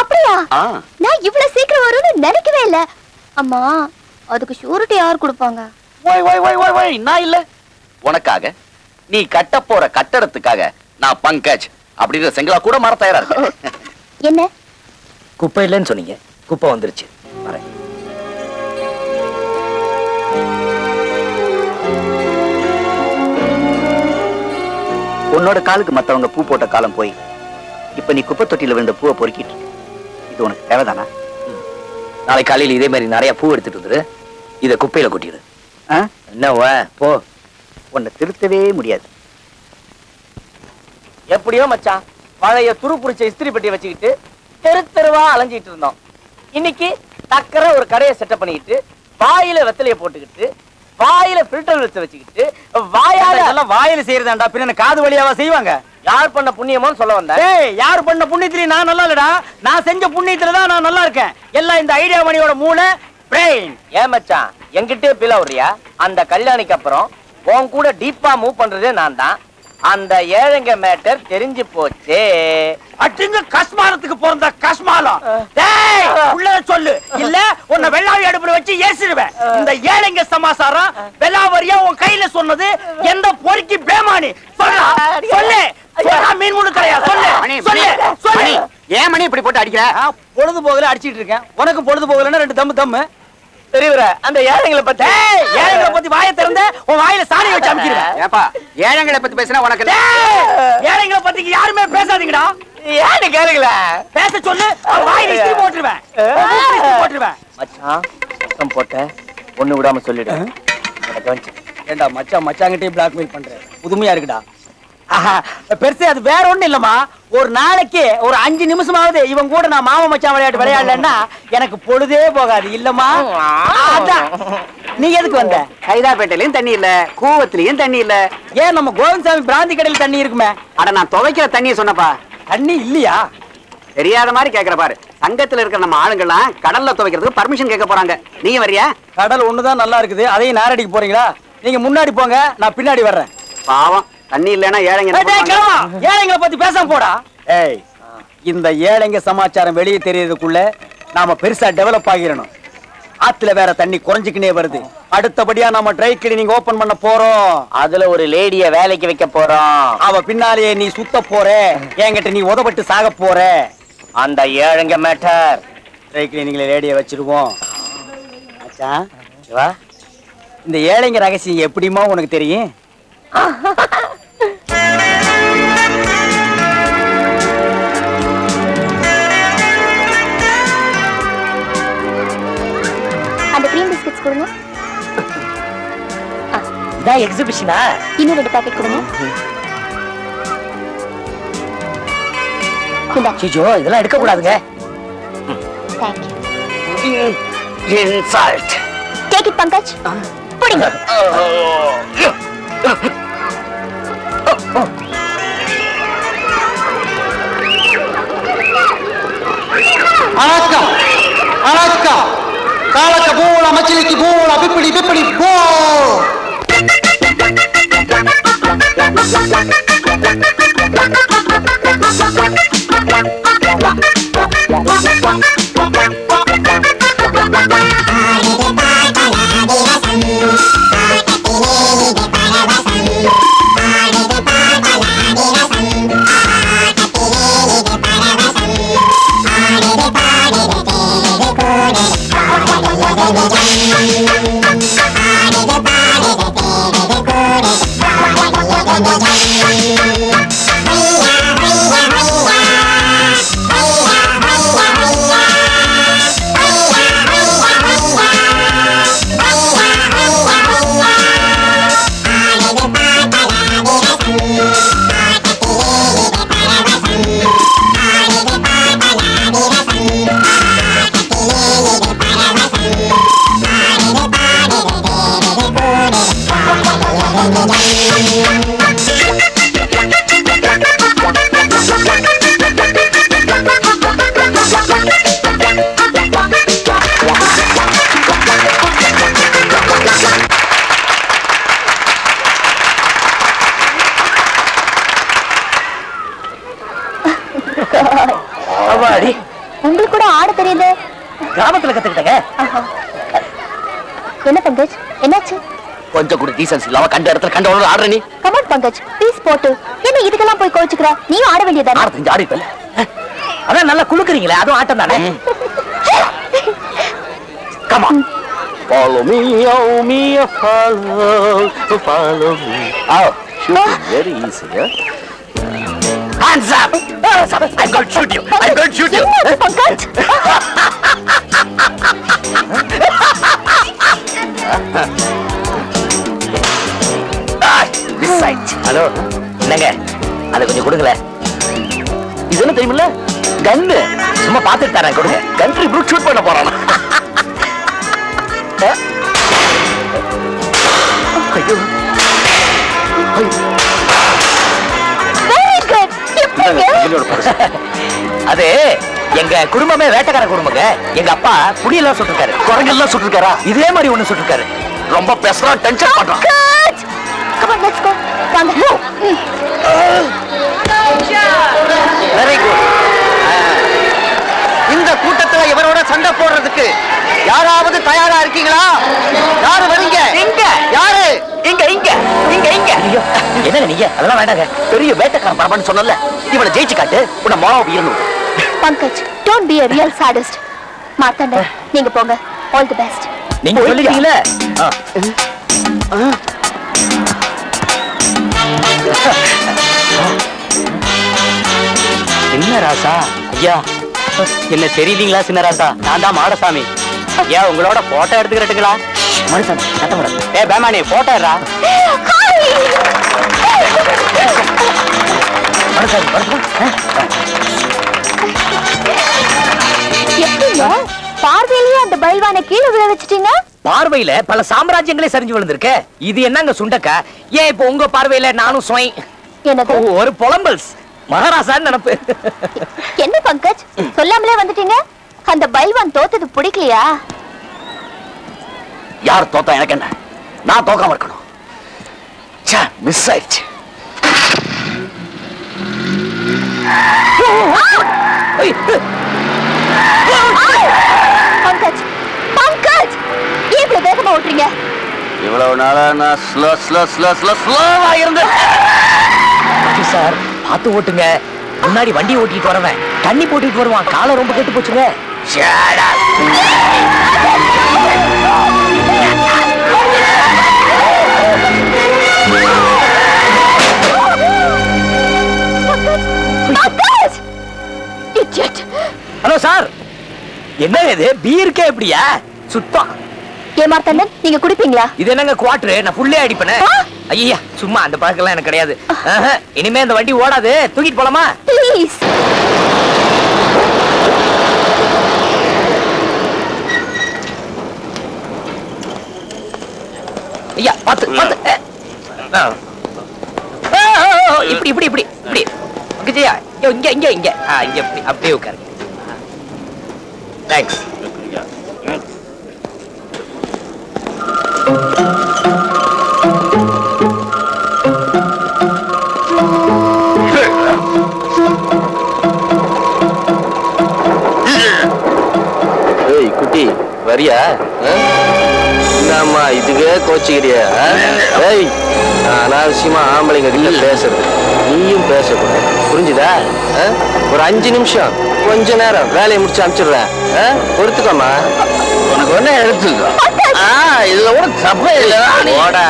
அப்படியா? நான் இவ்வளவு சீக்கிரம் வரும்னு நினைக்கவே இல்ல. அம்மா, அதுக்கு ஷூரிட்டி யார் கொடுப்பாங்க? Why why why why why, நான் இல்ல. உனக்காக, நீ கட்ட போற கட்டடத்துக்காக நான் பங்கஜ் அப்படிங்கிற செங்கலா கூட மாற தயாரா இருக்கு. என்ன குப்பை இல்லைன்னு சொன்னீங்க, குப்பை வந்துருச்சு. வரேன். உன்னோட காலுக்கு மத்தவங்க பூ போட்ட காலம் போய் இப்ப நீ குப்பை தொட்டியில விழுந்த பூவை பொறுக்கிட்டு இருக்க. இது உனக்கு தேவைதானா? நாளை காலையில் இதே மாதிரி நிறைய பூ எடுத்துட்டு வந்துரு, இதை குப்பையில கொட்டிடு. என்னவா போ, உன்னை திருத்தவே முடியாது. எப்படியோ மச்சான், பழைய துருப்புரிச்ச இஸ்திரி பெட்டியை வச்சுக்கிட்டு தெரு தெருவா அலைஞ்சிட்டு இருந்தோம். இன்னைக்கு தக்கரை ஒரு கடையை செட்டப் பண்ணிக்கிட்டு, வாயில வெத்தலையை போட்டுக்கிட்டு, வாயில பில்டர் வச்சு வச்சுக்கிட்டு, வாயால வாயில செய்யறதாண்டா பின்ன காது வழியாவா செய்வாங்க? யார் பண்ண புண்ணியமோ சொல்ல வந்தேன். யார் பண்ண புண்ணியத்திலையும் நான் நல்லா இல்லடா, நான் செஞ்ச புண்ணியத்துலதான் நான் நல்லா இருக்கேன். எல்லாம் இந்த ஐடியா மணியோட மூளை, பிரெயின். ஏன் மச்சான் எங்கிட்டே பீலா வர்றியா? அந்த கல்யாணிக்கு அப்புறம் உன் கூட டீப்பா மூவ் பண்றதே நான் தான். அந்த ஏழைங்க மேட்டர் தெரிஞ்சு போச்சு. அடிங்க கஸ்மாரத்துக்கு போறந்த கஸ்மாலம். டேய், உள்ளே சொல்லு, இல்ல உன்னை வெள்ளாவி அடுப்புல வச்சு ஏசிடுவேன். இந்த ஏழைங்க சமாசாரம் வெள்ளாவரியா உன் கையில சொன்னது எந்த பொறுக்கி பேமானி? சொல்லு சொல்லு, சொன்னா மீன் மூணு கரையா? சொல்லு சொல்லு சொல்லு. ஏன் மணி இப்படி போட்டு அடிக்கிற? பொழுது போகல அடிச்சிட்டு இருக்கேன். உனக்கு பொழுது போகலன்னா ரெண்டு தம்மு தம்மு தெரியுற. அந்த ஏழைங்களை பத்தி ஏழைங்களை பத்தி வாயை திறந்த உன் வாயில சாணி வச்சு அமுக்கிடுவேன். ஏப்பா, ஏழைங்களை பத்தி பேசினா உனக்கு? ஏழைங்களை பத்தி யாருமே பேசாதீங்கடா. ஏன்னு கேளுங்களா, பேச சொல்லு, வாயில இஸ்திரி போட்டுருவேன் போட்டுருவேன். மச்சான் சத்தம் போட்ட ஒண்ணு விடாம சொல்லிடு. ஏண்டா மச்சான் மச்சாங்கிட்டே பிளாக்மெயில் பண்றேன்? புதுமையா இருக்குடா. பெருசு அது வேற ஒண்ணு இல்லம்மா, ஒரு நாளைக்கு ஒரு அஞ்சு நிமிஷமாவது இவன் கூட நான் மாமா மச்சான் விளையாட்டு விளையாடலன்னா எனக்கு பொழுதே போகாது இல்லம்மா. நீ எதுக்கு வந்த? கைதாப்பேட்டையிலயும் தண்ணி இல்ல, கூவத்திலயும் தண்ணி இல்ல, ஏன் நம்ம கோவிந்தசாமி பிராந்தி கடையில் தண்ணி இருக்குமே. அட நான் துவைக்கிற தண்ணியை சொன்னப்பா. தண்ணி இல்லையா? தெரியாத மாதிரி கேக்குற பாரு. சங்கத்துல இருக்கிற நம்ம ஆளுங்கெல்லாம் கடல்ல துவைக்கிறதுக்கு பர்மிஷன் கேட்க போறாங்க. நீங்க வரியா? கடல் ஒண்ணுதான் நல்லா இருக்குது, அதையும் நேரடிக்கு போறீங்களா? நீங்க முன்னாடி போங்க, நான் பின்னாடி வர்றேன். பாவம் தண்ணி இல்லைன்னா ஏழைங்க. ஏழைங்களை பத்தி பேசாம போடா. ஏய், இந்த ஏழைங்க சமாச்சாரம் வெளியே தெரியறதுக்குள்ள நாம பெருசா டெவலப் ஆகிடணும். ஆத்துல வேற தண்ணி குறைஞ்சுக்கினே வருது. அடுத்தபடியா நாம ட்ரை கிளீனிங் ஓபன் பண்ண போறோம். அதுல ஒரு லேடிய வேலைக்கு வைக்க போறோம். அவ பின்னாலேயே நீ சுத்த போற, என்கிட்ட நீ உதப்பட்டு சாக போற. அந்த ஏழைங்க மேட்டர் ட்ரை கிளீனிங்ல லேடிய வச்சிருவோம். இந்த ஏழைங்க ரகசியம் எப்படிமா உனக்கு தெரியும்? எக்ஸிபிஷனா இன்னும் ரெண்டு பாக்கெட் கொடுங்க. ஜிஜோ, இதெல்லாம் எடுக்க கூடாதுங்க. Thank you. Insult. Take it, Pankaj. புடிங்க. அழகா அழகா காலக்க பூவுல மச்சிலிக்கு பூவுல பிப்பிடி பிப்பிடி போ. கிராமத்துல கத்துக்கிட்டங்க. என்ன பங்கஜ் என்னாச்சு? கொஞ்சம் கூட டீசன்ஸ் இல்லாம கண்ட இடத்துல கண்ட ஒரு ஆடுற நீ. கம் ஆன் பங்கஜ் ப்ளீஸ் போடு. என்ன இதுக்கெல்லாம் போய் கோவிச்சுக்கற? நீ ஆட வேண்டியதானே. ஆட தெரிஞ்சு ஆடிட்டல. அத நல்லா குளுக்குறீங்களே அது ஆட்டம் தானே. Come on. Follow me, oh me, follow, follow me. Oh, shooting very easy, huh? Hands up! Hands up! I'm going to shoot you. I'm going to shoot you. Pankaj. Ah, this side. Hello. Nanga. Adha konja kudungala. Idu enna theriyumla? Gun. Summa paathittu tharanga kudunga. Country brute shoot panna porana. Huh? Ayyo. Ayyo. அது எங்க குடும்பமே வேட்டக்கார குடும்பங்க. எங்க அப்பா புடியெல்லாம் சுட்டுருக்காரு, குரங்கெல்லாம் சுட்டுருக்காரா, இதே மாதிரி ஒண்ணு சுட்டுருக்காரு. ரொம்ப பேசுறா, டென்ஷன் பண்றான். Come on, let's go. Come on. Very good. இந்த கூட்டத்துல இவரோட சண்டை போடுறதுக்கு யாராவது தயாரா இருக்கீங்களா? யாரு வரீங்க? எங்க? யாரு? இங்க இங்க இங்க இங்க. ஐயோ என்னங்க நீங்க அதெல்லாம் வேண்டாங்க. பெரிய வேட்டக்காரன் பரபரன்னு சொன்னல, இவனை ஜெயிச்சு காட்டு. உன்னை மாவு இருணும். Pankaj, don't be a real sadist. Marthandan, நீங்க போங்க. All the best. நீங்க சொல்லிட்டீங்களே. என்ன ராசா ஐயா, என்ன தெரியலீங்களா? சின்ன ராசா நான் தான் மாடசாமி. ஐயா உங்களோட போட்டோ எடுத்துக்கிறட்டுங்களா? மனுஷன் கட்டப்பட. ஏ பேமானி போட்டோடா. மனுஷன் எப்படியா பார்வையிலேயே அந்த பயில்வானை கீழே விழ வச்சுட்டீங்க? பார்வையில பல சாம்ராஜ்யங்களே சரிஞ்சு விழுந்திருக்க. இது என்னங்க சுண்டக்கா? ஏன் இப்ப உங்க பார்வையில நானும் சுவை என்னது ஒரு புலம்பல்ஸ் மகாராசான்னு நினைப்பு. என்ன பங்கஜ் சொல்லாமலே வந்துட்டீங்க? அந்த பைல்வான் தோத்தது பிடிக்கலையா? யார் தோத்தா எனக்கு என்ன, நான் தோக்காம இருக்கணும். மிஸ் ஆயிடுச்சு. பங்கஜ் பங்கஜ் ஏன் இப்படி வேகமா ஓட்டுறீங்க? இவ்வளவு நாளா நான் ஸ்லோ ஸ்லோ ஸ்லோ ஸ்லோ ஸ்லோவா இருந்தேன் சார். பாத்து ஓட்டுங்க, முன்னாடி வண்டி ஓட்டிட்டு வரவன் தண்ணி போட்டுட்டு வருவான், காலை ரொம்ப கெட்டு போச்சுங்க. ஹலோ சார், என்ன இது பீர்க்கே எப்படியா சுத்தம்? ஏமார்த்தண்ணன் நீங்க குடிப்பீங்களா? இது என்னங்க குவாட்டரு? நான் புள்ளையே அடிப்பேனே. ஐயா சும்மா அந்த பழக்கெல்லாம் எனக்கு கிடையாது. இனிமே இந்த வண்டி ஓடாது, தூக்கிட்டு போலாமா? ப்ளீஸ். ஐயா பாத்து பாத்து. இப்படி இப்படி இப்படி இப்படி விஜயா இங்க இங்க இங்க இங்க அப்படியே உட்காருங்க. தேங்க்ஸ். ஏய் குட்டி வரியா? என்னம்மா இதுவே கோச்சிக்கிறியா? ஏய் அனாவசியமா ஆம்பளைங்க கிட்ட பேசுறது நீயும் பேசக்கூடாது, புரிஞ்சுதா? ஒரு அஞ்சு நிமிஷம் கொஞ்ச நேரம் வேலையை முடிச்சு அனுப்பிச்சிடுறேன், பொறுத்துக்கோமா? உனக்கு ஒன்னும் எடுத்துக்கோ. இதுல கூட தப்பே இல்லடா.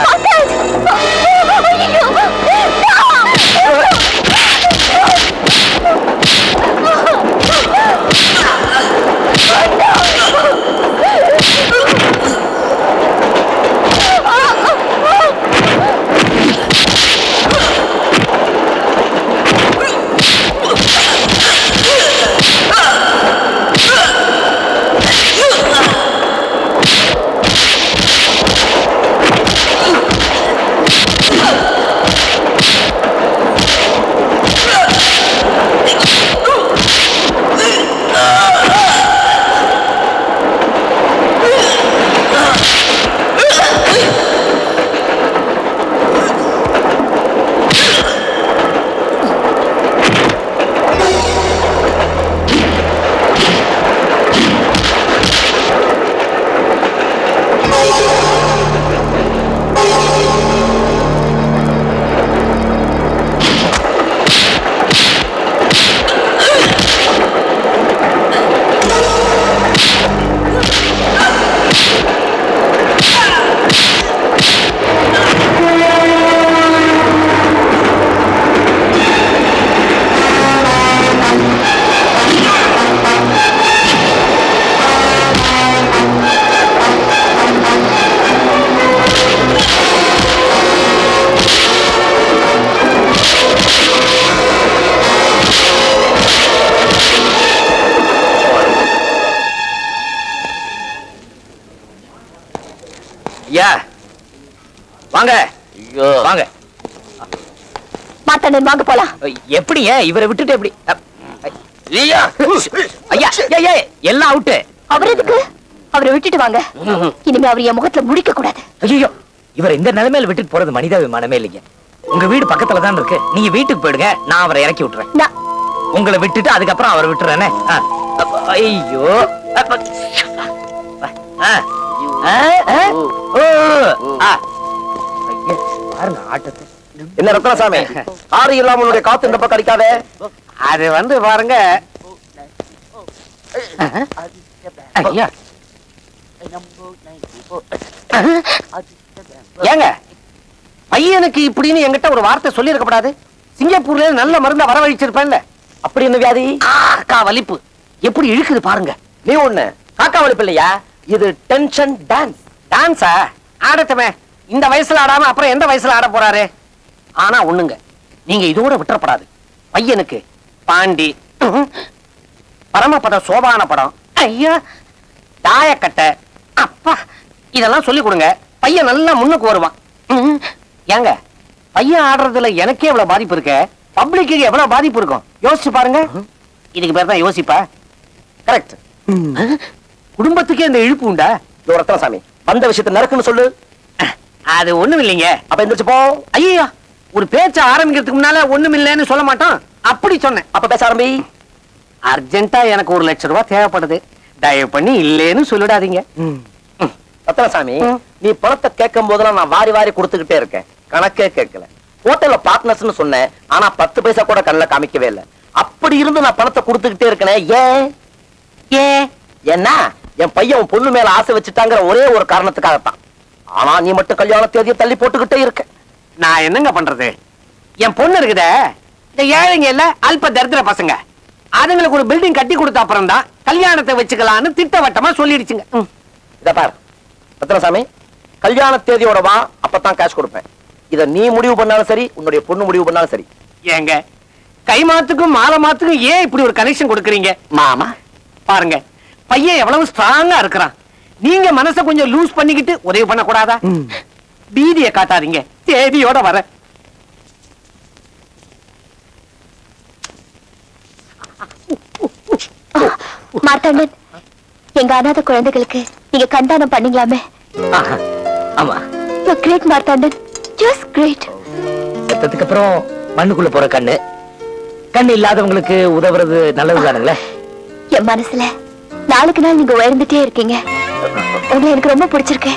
வாங்க போலாம். எப்படி ஏன் இவரை விட்டுட்டு எப்படி? ஐயா ஐயா ஐயா எல்லாம் அவுட். அவர் எதுக்கு? அவரை விட்டுட்டு வாங்க. இனிமே அவர் என் முகத்துல முடிக்க கூடாது. ஐயோ, இவர் இந்த நிலைமையில விட்டுட்டு போறது மனிதாபிமானமே இல்லைங்க. உங்க வீடு பக்கத்துல தான் இருக்கு. நீங்க வீட்டுக்கு போயிடுங்க, நான் அவரை இறக்கி விட்டுறேன். உங்களை விட்டுட்டு அதுக்கப்புறம் அவரை விட்டுறேனே. ஐயோ, பாருங்க ஆட்டத்தை. என்ன ரத்னசாமி, ஆறு இல்லாம உன்னுடைய காத்து இந்த பக்கம் அடிக்காதே. அது வந்து பாருங்க, ஏங்க பையனுக்கு இப்படின்னு என்கிட்ட ஒரு வார்த்தை சொல்லி இருக்கப்படாது. சிங்கப்பூர்ல நல்ல மருந்தா வரவழிச்சிருப்பேன்ல. அப்படி என்ன வியாதி? காக்கா வலிப்பு. எப்படி இழுக்குது பாருங்க. நீ ஒண்ணு காக்கா வலிப்பு இல்லையா, இது டென்ஷன் டான்ஸ். டான்ஸா ஆடட்டுமே, இந்த வயசுல ஆடாம அப்புறம் எந்த வயசுல ஆட போறாரு? ஆனா ஒண்ணுங்க, நீங்க இதோட விட்டுறப்படாது. பையனுக்கு பாண்டி, பரமபத சோபான படம், ஐயா தாயக்கட்டை, அப்பா இதெல்லாம் சொல்லி கொடுங்க. பையன் நல்லா முன்னுக்கு வருவான். ஏங்க பையன் ஆடுறதுல எனக்கே எவ்வளவு பாதிப்பு இருக்க, பப்ளிக்கு எவ்வளவு பாதிப்பு இருக்கும் யோசிச்சு பாருங்க. இதுக்கு பேர் தான் யோசிப்பா? கரெக்ட். குடும்பத்துக்கே இந்த இழுப்பு உண்டா? ரத்னசாமி, வந்த விஷயத்தை நடக்குன்னு சொல்லு. அது ஒண்ணும் இல்லைங்க. அப்ப எந்திரிச்சு போ. ஐயா, ஒரு பேச்ச ஆரம்பிக்கிறதுக்கு முன்னால ஒண்ணும் இல்லைன்னு சொல்ல மாட்டான். அப்படி சொன்னேன். அப்ப பேச ஆரம்பி. அர்ஜென்ட்டா எனக்கு ஒரு லட்சம் ரூபாய் தேவைப்படுது, தயவு பண்ணி இல்லைன்னு சொல்லிடாதீங்க. ரத்னசாமி, நீ பணத்தை கேட்கும் போதெல்லாம் நான் வாரி வாரி கொடுத்துக்கிட்டே இருக்கேன். கணக்கே கேட்கல. ஹோட்டல்ல பார்ட்னர்ஸ்னு சொன்னேன், ஆனா பத்து பைசா கூட கண்ணுல காமிக்கவே இல்லை. அப்படி இருந்து நான் பணத்தை கொடுத்துக்கிட்டே இருக்கேன். ஏன் ஏன் ஏன்னா என் பையன் பொண்ணு மேல ஆசை வச்சுட்டாங்கிற ஒரே ஒரு காரணத்துக்காகத்தான். ஆனா நீ மட்டும் கல்யாண தேதியை தள்ளி போட்டுக்கிட்டே இருக்க. நான் என்னங்க பண்றது? என் பொண்ணு இருக்குத, இந்த ஏழைங்க இல்ல அல்ப தரித்திர பசங்க, அதுங்களுக்கு ஒரு பில்டிங் கட்டி கொடுத்த அப்புறம் தான் கல்யாணத்தை வச்சுக்கலான்னு திட்டவட்டமா சொல்லிடுச்சுங்க. இத பாரு ரத்னசாமி, கல்யாண தேதியோட வா, அப்பதான் காசு கொடுப்பேன். இத நீ முடிவு பண்ணாலும் சரி, உன்னுடைய பொண்ணு முடிவு பண்ணாலும் சரி. ஏங்க கைமாத்துக்கும் மாலை மாத்துக்கும் ஏன் இப்படி ஒரு கனெக்ஷன் கொடுக்குறீங்க? மாமா பாருங்க, பையன் எவ்வளவு ஸ்ட்ராங்கா இருக்கிறான். நீங்க மனசை கொஞ்சம் லூஸ் பண்ணிக்கிட்டு உதவி பண்ண கூடாதா? பீதிய காட்டாதீங்க, தேதியோட வர. மார்த்தாண்டன், எங்க அநாத குழந்தைகளுக்கு நீங்க கண்டானம் பண்ணீங்களாமே? ஆமா. You are great Marthandan, just great. அதுக்கு அப்புறம் மண்ணுக்குள்ள போற கண்ணு கண்ணு இல்லாதவங்களுக்கு உதவுறது நல்லதுதானுங்களே. என் மனசுல நாளுக்கு நாள் நீங்க உயர்ந்துட்டே இருக்கீங்க. உங்களை எனக்கு ரொம்ப பிடிச்சிருக்கு.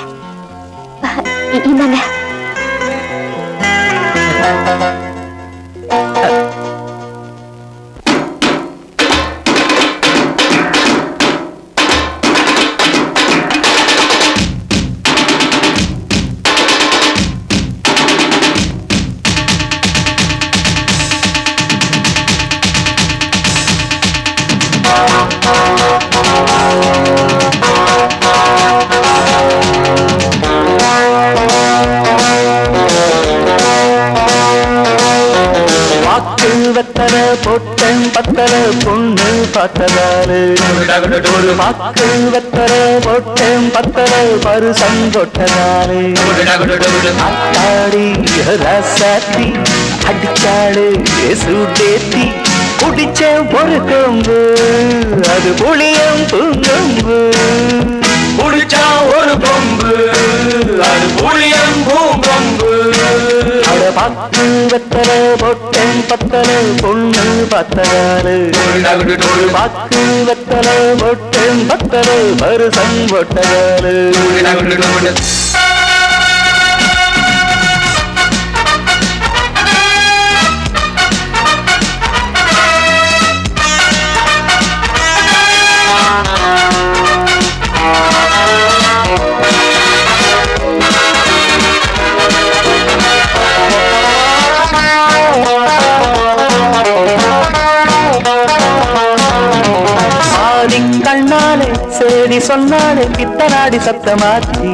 பாக்கு வெத்தர பொட்டம் பத்தர பருசம் கொட்டதாலே அத்தாடி ரசாத்தி அடிச்சாடு சுதேத்தி குடிச்ச பொறுக்கம்பு அது புளியம் பூங்கம்பு குடிச்சா ஒரு கொம்பு அது புளியம் பூங்கம்பு பாக்கு வெத்தர பொட்டம் பத்தல பொண்ணு பத்தலாறு வாக்கு வெத்தல மொட்டும் பத்தல வருசம் ஒட்டலாறு சேரி சொன்னாலே பித்தராடி சத்தமாத்தி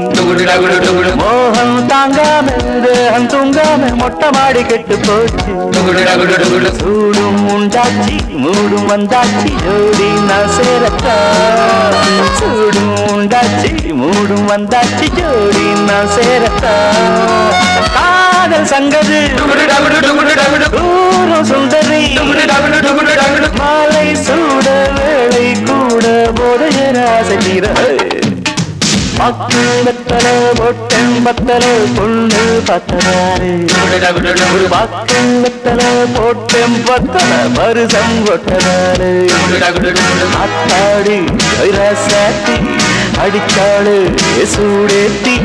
மோகம் தாங்காம தேகம் தூங்காம மொட்டமாடி கெட்டு போச்சு சூடும் உண்டாச்சி மூடும் வந்தாச்சி ஜோடி நான் சேரத்தா சூடும் உண்டாச்சி மூடும் வந்தாச்சி ஜோடி நான் சேரத்தா காதல் சங்கது ஊரும் சுந்தரி மாலை சூட வேளை கூட மக்கு வெத்தல பொட்டும் பத்தல பொண்ணு பத்தலாறு மக்கு வெத்தல பொட்டும் பத்தல வருஷம் ஒட்டலாறு அத்தாடி சாத்தி அடித்தாளு சூடேத்தி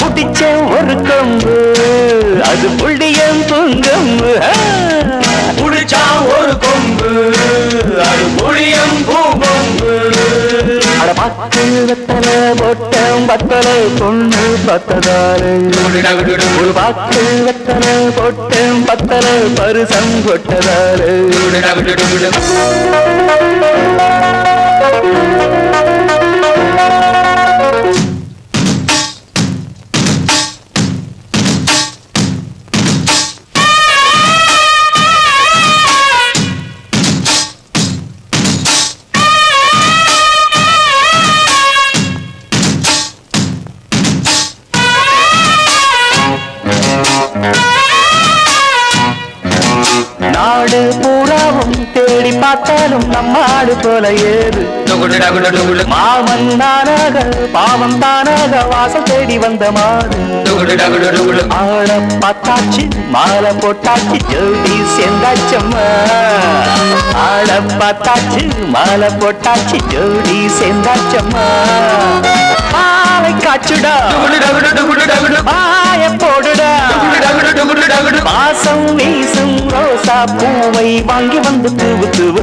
குடிச்ச ஒரு கம்பு அது புள்ளியம் பொங்கம்பு குடிச்சா ஒரு கொம்பு அது புள்ளியம் பூங்கொம்பு மக்கு வெத்தல பொட்டும் பத்தல பொண்ணு பத்ததாறு வாக்கு வெத்தல பொட்டும் பத்தல பருசம் கொட்டதாறு நம்மாடு போல ஏது மாமன் தானாக பாவம் தானாக வாசல் தேடி வந்த மாடு ஆள பார்த்தாச்சு மாலை போட்டாச்சு ஜோடி சேர்ந்தாச்சம்மா ஆள பார்த்தாச்சு மாலை போட்டாச்சு ஜோடி சேர்ந்தாச்சம்மா பாவை காச்சுடா பாய போடுடா பாசம் வீசும் ரோசா பூவை வாங்கி வந்து தூவு தூவு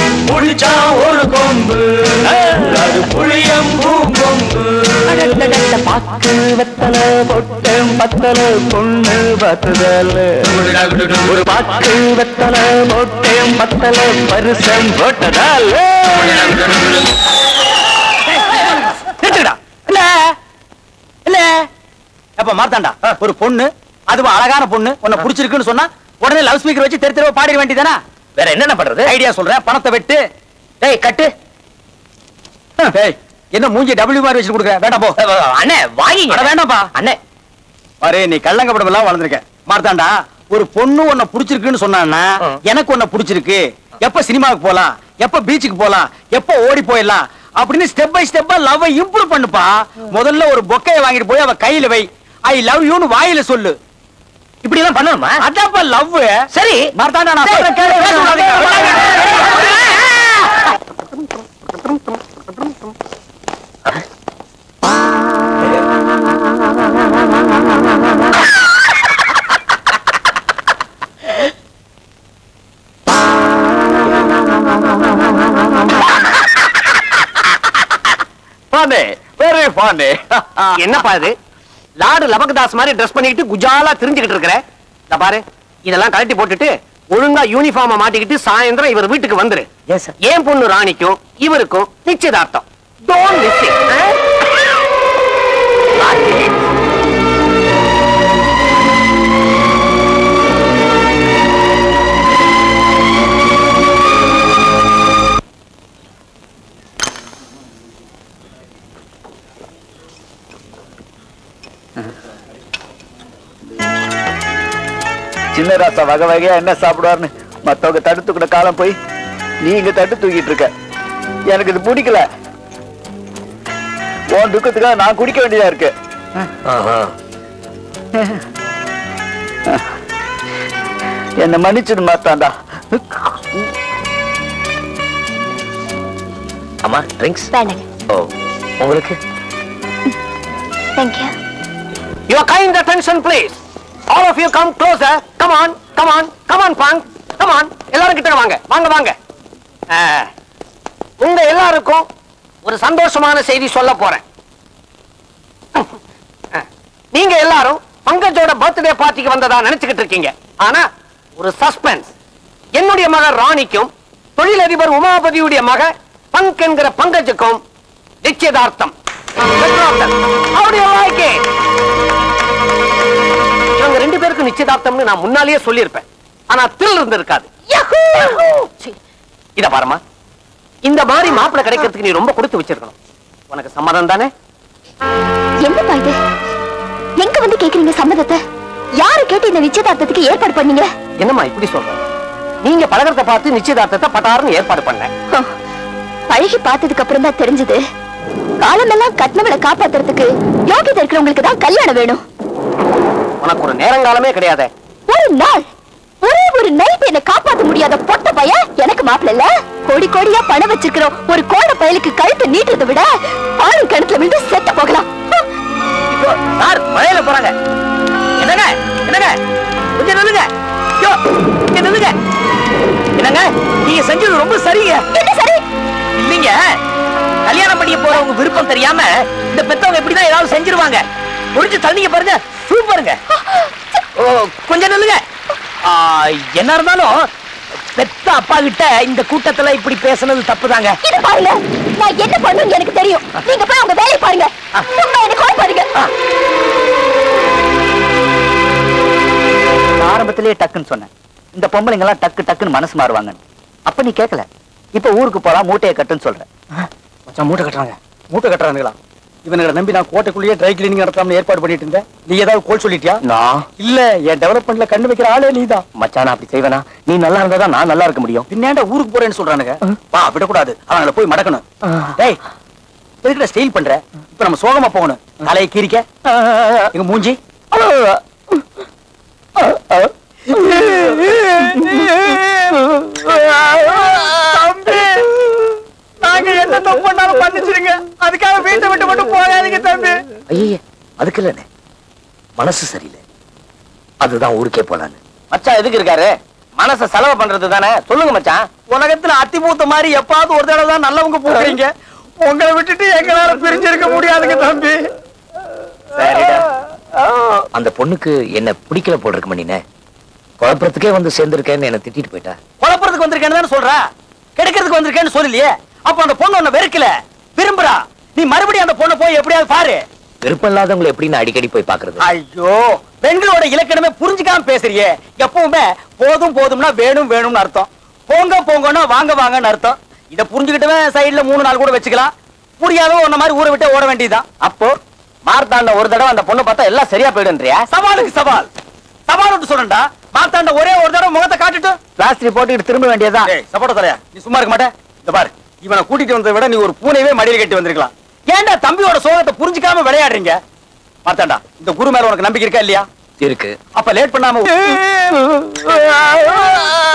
புளிச்சா ஒரு கொம்பு அது புளியம் பூங்கொம்பு மக்கு வெத்தல பொட்டும் பத்தல பொண்ணு பத்ததல ஒரு பாக்கு வெத்தல பொட்டும் பத்தல பருசம் போட்டதால அப்ப மார்த்தாண்டா ஒரு பொண்ணு அதுவும் அழகான பொண்ணு உன்னை பிடிச்சிருக்குன்னு சொன்னா உடனே லவுட் ஸ்பீக்கர் வச்சு தெரு தெருவா பாடிட வேண்டியதானா? வேற என்னென்ன பண்றது? ஐடியா சொல்றேன், பணத்தை வெட்டு, டேய் கட்டு, டேய் என்ன மூஞ்சி டபிள்யூ மாதிரி வச்சு கொடுக்குற? வேண்டாம் போ அண்ணே, வாங்கிங்க. வேண்டாம்ப்பா அண்ணே, அரே நீ கள்ளங்கப்படம் எல்லாம் வளர்ந்துருக்க. மார்த்தாண்டா, ஒரு பொண்ணு உன்னை பிடிச்சிருக்குன்னு சொன்னா எனக்கு உன்னை பிடிச்சிருக்கு, எப்ப சினிமாவுக்கு போலாம், எப்ப பீச்சுக்கு போலாம், எப்ப ஓடி போயிடலாம் அப்படின்னு ஸ்டெப் பை ஸ்டெப்பா லவ் இம்ப்ரூவ் பண்ணுப்பா. முதல்ல ஒரு பொக்கையை வாங்கிட்டு போய் அவ கையில வை, ஐ லவ் யூன்னு வாயில சொல்லு. இப்படி எல்லாம் பண்ணணுமா? அதான்ப்பா லவ். சரி மார்த்தாண்டா, நான் சொல்றேன் கேளு. என்னப்பா இது? லாடு லபகதாஸ் மாதிரி ட்ரெஸ் பண்ணிக்கிட்டு குஜாலா திரிஞ்சுக்கிட்டு இருக்கற. இத பாரு, இதெல்லாம் கழட்டி போட்டுட்டு ஒழுங்கா யூனிஃபார்ம் மாட்டிக்கிட்டு சாயந்தரம் இவர் வீட்டுக்கு வந்துரு. ஏன் பொண்ணு ராணிக்கும் இவருக்கும் நிச்சயதார்த்தம். Don't miss it. சின்ன ராசா வகை வகையா என்ன சாப்பிடுவார்னு மற்றவங்க தடுத்துக்கிட்ட காலம் போய் நீங்க தட்டு தூக்கிட்டு இருக்க. எனக்கு இது பிடிக்கல. உன் துக்கத்துக்காக நான் குடிக்க வேண்டியதா இருக்கு. என்னை மன்னிச்சுடு மாத்தாண்டா. அம்மா ட்ரிங்க்ஸ் வேண்டாங்க. ஓ உங்களுக்கு Thank you. Your kind attention please. All of you come closer. Come on, come on, come on Pang. Come on. எல்லாரும் கிட்ட வாங்க. வாங்க வாங்க. உங்க எல்லாருக்கும் ஒரு சந்தோஷமான செய்தி சொல்ல போறேன். நீங்க எல்லாரும் பங்கஜோட பர்த்டே பார்ட்டிக்கு வந்ததா நினைச்சுக்கிட்டு இருக்கீங்க. ஆனா ஒரு சஸ்பென்ஸ். என்னுடைய மக ராணிக்கும் தொழிலதிபர் உமாபதியுடைய மக பங்க் என்கிற பங்கஜுக்கும் நிச்சயதார்த்தம். இவங்க ரெண்டு பேருக்கும் நிச்சயதார்த்தம்னு நான் முன்னாலேயே சொல்லியிருப்பேன். ஆனா தில் இருந்து இருக்காது. இத பாருமா, இந்த மாதிரி மாப்பிளை கிடைக்கிறதுக்கு நீ ரொம்ப கொடுத்து வச்சிருக்கணும். உனக்கு சம்மதம் தானே? என்னப்பா இது, எங்க வந்து கேக்குறீங்க சம்மதத்தை? யாரு கேட்டு இந்த நிச்சயதார்த்தத்துக்கு ஏற்பாடு பண்ணீங்க? என்னம்மா இப்படி சொல்ற? நீங்க பழகிறத பார்த்து நிச்சயதார்த்தத்தை பட்டாருன்னு ஏற்பாடு பண்ண. பழகி பார்த்ததுக்கு அப்புறம் தான் தெரிஞ்சது, காலமெல்லாம் கட்டணங்களை காப்பாத்துறதுக்கு யோகியதை இருக்கிறவங்களுக்கு தான் கல்யாணம் வேணும். உனக்கு ஒரு நேரங்காலமே கிடையாது. ஒரு நாள், ஒரே ஒரு நைட் என்ன காப்பாற்ற முடியாத பொட்ட பைய எனக்கு மாப்பிள்ள இல்ல. கோடி கோடியா பணம் வச்சிருக்கிறோம். ஒரு கோட பயலுக்கு கழுத்தை நீட்டுறதை விட ஆளு கணத்துல விட்டு செத்து போகலாம். சார் மழையில போறாங்க. என்னங்க என்னங்க கொஞ்சம் நில்லுங்க. யோ இங்க நில்லுங்க. என்னங்க நீங்க செஞ்சது ரொம்ப சரிங்க. என்ன சரி? இல்லைங்க, கல்யாணம் பண்ணிய போறவங்க விருப்பம் தெரியாம இந்த பெத்தவங்க எப்படிதான் ஏதாவது செஞ்சிருவாங்க. புரிஞ்சு தள்ளிங்க பாருங்க. சூப்பருங்க. கொஞ்சம் நில்லுங்க. என்ன இருந்தாலும் பெத்த அப்பா கிட்ட இந்த கூட்டத்துல இப்படி பேசுனது தப்புதாங்க. இது பாருங்க, நான் என்ன பண்ணுங்க எனக்கு தெரியும். நீங்க போய் உங்க வேலையை பாருங்க. என்ன கால் பாருங்க. ஆரம்பத்திலேயே டக்குன்னு சொன்னேன், இந்த பொம்பளைங்க எல்லாம் டக்கு டக்குன்னு மனசு மாறுவாங்க. அப்ப நீ கேட்கல. இப்ப ஊருக்கு போலாம் மூட்டையை கட்டுன்னு சொல்ற. மூட்டை கட்டுறாங்க. மூட்டை கட்டுறாங்களா? இவங்களை நம்பி நான் கோட்டைக்குள்ளேயே ட்ரை கிளீனிங் நடத்தாம ஏற்பாடு பண்ணிட்டு இருந்தேன். நீ ஏதாவது கோல் சொல்லிட்டியா? நான் இல்ல, என் டெவலப்மெண்ட்ல கண்டு வைக்கிற ஆளே நீதான். மச்சான் அப்படி செய்வேனா? நீ நல்லா இருந்தாதான் நான் நல்லா இருக்க முடியும். பின்னாண்ட ஊருக்கு போறேன்னு சொல்றானுங்க. வா விடக்கூடாது, அவங்களை போய் மடக்கணும். டேய் எதுக்குடா ஸ்டைல் பண்ற? இப்ப நம்ம சோகமா போகணும். தலையை கீரிக்க எங்க மூஞ்சி. மனசு சரியில்லை, அதுதான் ஊருக்கே போலான்னு. மச்சான் எதுக்கு இருக்காரு? மனச செலவு பண்றது தானே. சொல்லுங்க மச்சான், உலகத்துல அத்திமூத்த மாதிரி எப்பாவது ஒரு தடவை தான் நல்லவங்க போறீங்க. உங்களை விட்டுட்டு எங்களால பிரிஞ்சிருக்க முடியாதுங்க தம்பி. அந்த பொண்ணுக்கு என்ன பிடிக்கல போல் இருக்க மாட்டீங்க. குழப்பறதுக்கே வந்து சேர்ந்திருக்கேன்னு என்ன திட்டிட்டு போயிட்டா. குழப்பறதுக்கு வந்திருக்கேன்னு தானே சொல்ற, கிடைக்கிறதுக்கு வந்திருக்கேன்னு சொல்லலையே. அப்ப அந்த பொண்ணு உன்னை வெறுக்கல, விரும்புறா. நீ மறுபடியும் அந்த பொண்ணை போய் எப்படியாவது பாரு. விருப்பம் இல்லாதவங்களை எப்படின்னு அடிக்கடி போய் பாக்குறது. ஐயோ, பெண்களோட இலக்கணமே புரிஞ்சுக்காம பேசுறியே. எப்பவுமே போதும் போதும்னா வேணும் வேணும்னு அர்த்தம், போங்க போங்கன்னா வாங்க வாங்கன்னு அர்த்தம். இதை புரிஞ்சுக்கிட்டவே சைடுல மூணு நாள் கூட வச்சுக்கலாம். புரியாதவங்க ஒன்ன மாதிரி ஊரை விட்டு ஓட வேண்டியதுதான். அப்போ மார்த்தாண்ட ஒரு தடவை அந்த பொண்ணை பார்த்தா எல்லாம் சரியா போயிடுன்றியா? சவாலுக்கு சவால் சவால் விட்டு சொல்றா. மார்த்தாண்ட ஒரே ஒரு தடவை முகத்தை காட்டிட்டு பிளாஸ்டிக் போட்டுக்கிட்டு திரும்ப வேண்டியதுதான். சப்போட்டா தலையா, நீ சும்மா இருக்க மாட்டேன். இந்த பாரு, இவனை கூட்டிட்டு வந்ததை விட நீ ஒரு பூனையவே மடியில் கட்டி வந்திருக்கலாம். ஏன்டா தம்பியோட சோகத்தை புரிஞ்சுக்காம விளையாடுறீங்க? மார்த்தாண்டா, இந்த குரு மேல உனக்கு நம்பிக்கை இருக்கா இல்லையா? இருக்கு. அப்ப லேட் பண்ணாம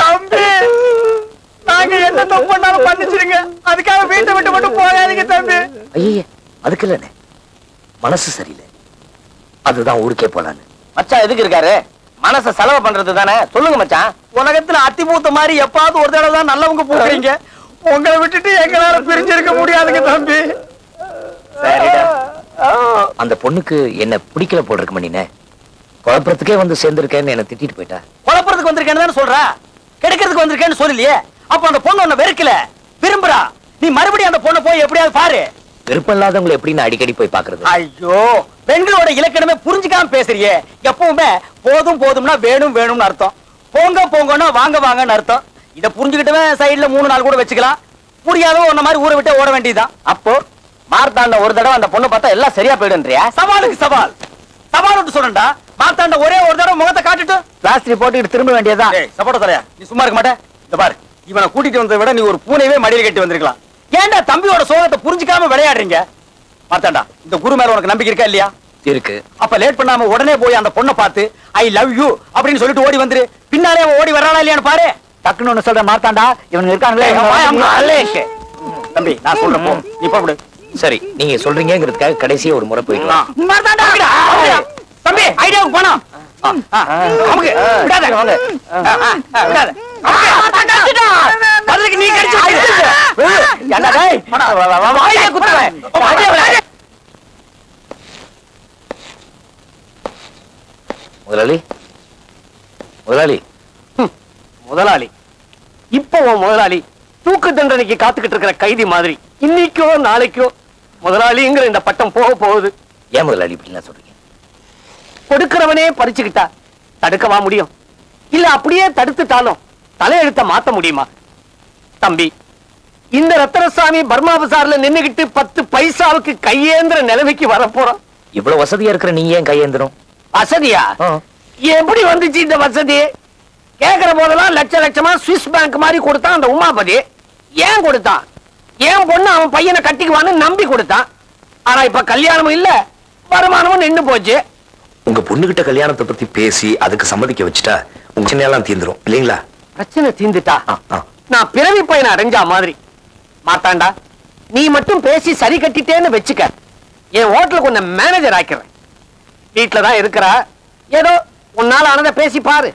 தம்பி, நாங்க என்ன தப்பு பண்ணாலும் பண்ணிச்சிருங்க. அதுக்காக வீட்டை விட்டு மட்டும் போகாதீங்க தம்பி. ஐயே அதுக்கு இல்லனே, மனசு சரியில்லை, அதுதான் ஊருக்கே போலான்னு. மச்சான் எதுக்கு இருக்காரு? மனச செலவு பண்றது தானே. சொல்லுங்க மச்சான், உலகத்துல அத்திமூத்த மாதிரி எப்பாவது ஒரு தடவை தான் நல்லவங்க போறீங்க. உங்களை விட்டுட்டு எங்களால பிரிஞ்சிருக்க முடியாதுங்க தம்பி. அந்த பொண்ணுக்கு என்ன பிடிக்கல போல் இருக்க மாட்டீங்க. குழப்பறதுக்கே வந்து சேர்ந்திருக்கேன்னு என்ன திட்டிட்டு போயிட்டா. குழப்பறதுக்கு வந்திருக்கேன்னு தானே சொல்ற, கிடைக்கிறதுக்கு வந்திருக்கேன்னு சொல்லலையே. அப்ப அந்த பொண்ணு உன்னை வெறுக்கல, விரும்புறா. நீ மறுபடியும் அந்த பொண்ணை போய் எப்படியாவது பாரு. விருப்பம் இல்லாதவங்களை எப்படின்னு அடிக்கடி போய் பாக்குறது. ஐயோ, பெண்களோட இலக்கணமே புரிஞ்சுக்காம பேசுறியே. எப்பவுமே போதும் போதும்னா வேணும் வேணும்னு அர்த்தம், போங்க போங்கன்னா வாங்க வாங்கன்னு அர்த்தம். இதை புரிஞ்சுக்கிட்டவே சைடுல மூணு நாள் கூட வச்சுக்கலாம். புரியாதவங்க ஒன்ன மாதிரி ஊரை விட்டு ஓட வேண்டியதுதான். அப்போ மார்த்தாண்ட ஒரு தடவை அந்த பொண்ணு பார்த்தா எல்லாம் சரியா போயிடுன்றியா? சவாலுக்கு சவால் சவால் விட்டு சொல்றா. மார்த்தாண்ட ஒரே ஒரு தடவை முகத்தை காட்டிட்டு பிளாஸ்டிக் போட்டுட்டு திரும்ப வேண்டியதா? ஏய் சப்போட்டா தலையா, நீ சும்மா இருக்க மாட்டே. இந்த பாரு, இவனை கூட்டிட்டு வந்தத விட நீ ஒரு பூனையவே மடியில் கட்டி வந்திருக்கலாம். ஏன்டா தம்பியோட சோகத்தை புரிஞ்சிக்காம விளையாடுறீங்க? மார்த்தாண்டா, இந்த குரு மேல உனக்கு நம்பிக்கை இருக்கா இல்லையா? இருக்கு. அப்ப லேட் பண்ணாம உடனே போய் அந்த பொண்ணை பார்த்து ஐ லவ் யூ அப்படினு சொல்லிட்டு ஓடி வந்துரு. பின்னாலே அவ ஓடி வரானா இல்லையான்னு பாரு. டக்குன்னு ஒன்னு சொல்ற மார்த்தாண்டா, இவங்க இருக்காங்களே. தம்பி நான் சொல்ற போ, நீ போடு. சரி, நீங்க சொல்றீங்கங்கிறதுக்காக கடைசியா ஒரு முறை போயிடலாம். மார்த்தாண்டா தம்பி ஐடியாவுக்கு போனா நமக்கு விடாத விடாத அதுக்கு நீ கடிச்சு என்ன டேய் வாயில குத்துறேன். முதலாளி முதலாளி முதலாளி இப்போ முதலாளி தூக்கு தண்டனைக்கு காத்துக்கிட்டு இருக்கிற கைதி மாதிரி இன்னைக்கோ நாளைக்கோ முதலாளிங்கிற இந்த பட்டம் போக போகுது. ஏன் முதலாளி இப்படிலாம் சொல்றீங்க? கொடுக்கிறவனே பறிச்சுக்கிட்டா தடுக்கவா முடியும்? இல்ல அப்படியே தடுத்துட்டாலும் தலையெழுத்த மாத்த முடியுமா? தம்பி, இந்த ரத்தனசாமி பர்மா பசார்ல நின்னுகிட்டு பத்து பைசாவுக்கு கையேந்திர நிலைமைக்கு வரப்போறோம். இவ்வளவு வசதியா இருக்கிற நீ ஏன் கையேந்திரம்? வசதியா எப்படி வந்துச்சு இந்த வசதி? கேக்குற போதெல்லாம் லட்ச லட்சமா சுவிஸ் பேங்க் மாதிரி கொடுத்தான் அந்த உமாபதி. ஏன் கொடுத்தான்? ஏன் பொண்ணு அவன் பையனை கட்டிக்குவான்னு நம்பி கொடுத்தான். ஆனா இப்ப கல்யாணமும் இல்ல, வருமானமும் நின்று போச்சு. உங்க பொண்ணுகிட்ட கல்யாணத்தை பத்தி பேசி அதுக்கு சம்மதிக்க வச்சுட்டா உங்க சின்னெல்லாம் தீந்துரும் இல்லீங்களா? பிரச்சனை தீந்துட்டா நான் பிறவி பையனை அடைஞ்சா மாதிரி. மார்த்தாண்டா, நீ மட்டும் பேசி சரி கட்டிட்டேன்னு வச்சுக்க, என் ஹோட்டல கொஞ்சம் மேனேஜர் ஆக்கிறேன். வீட்டுல தான் இருக்கிறா, ஏதோ உன்னால ஆனத பேசி பாரு.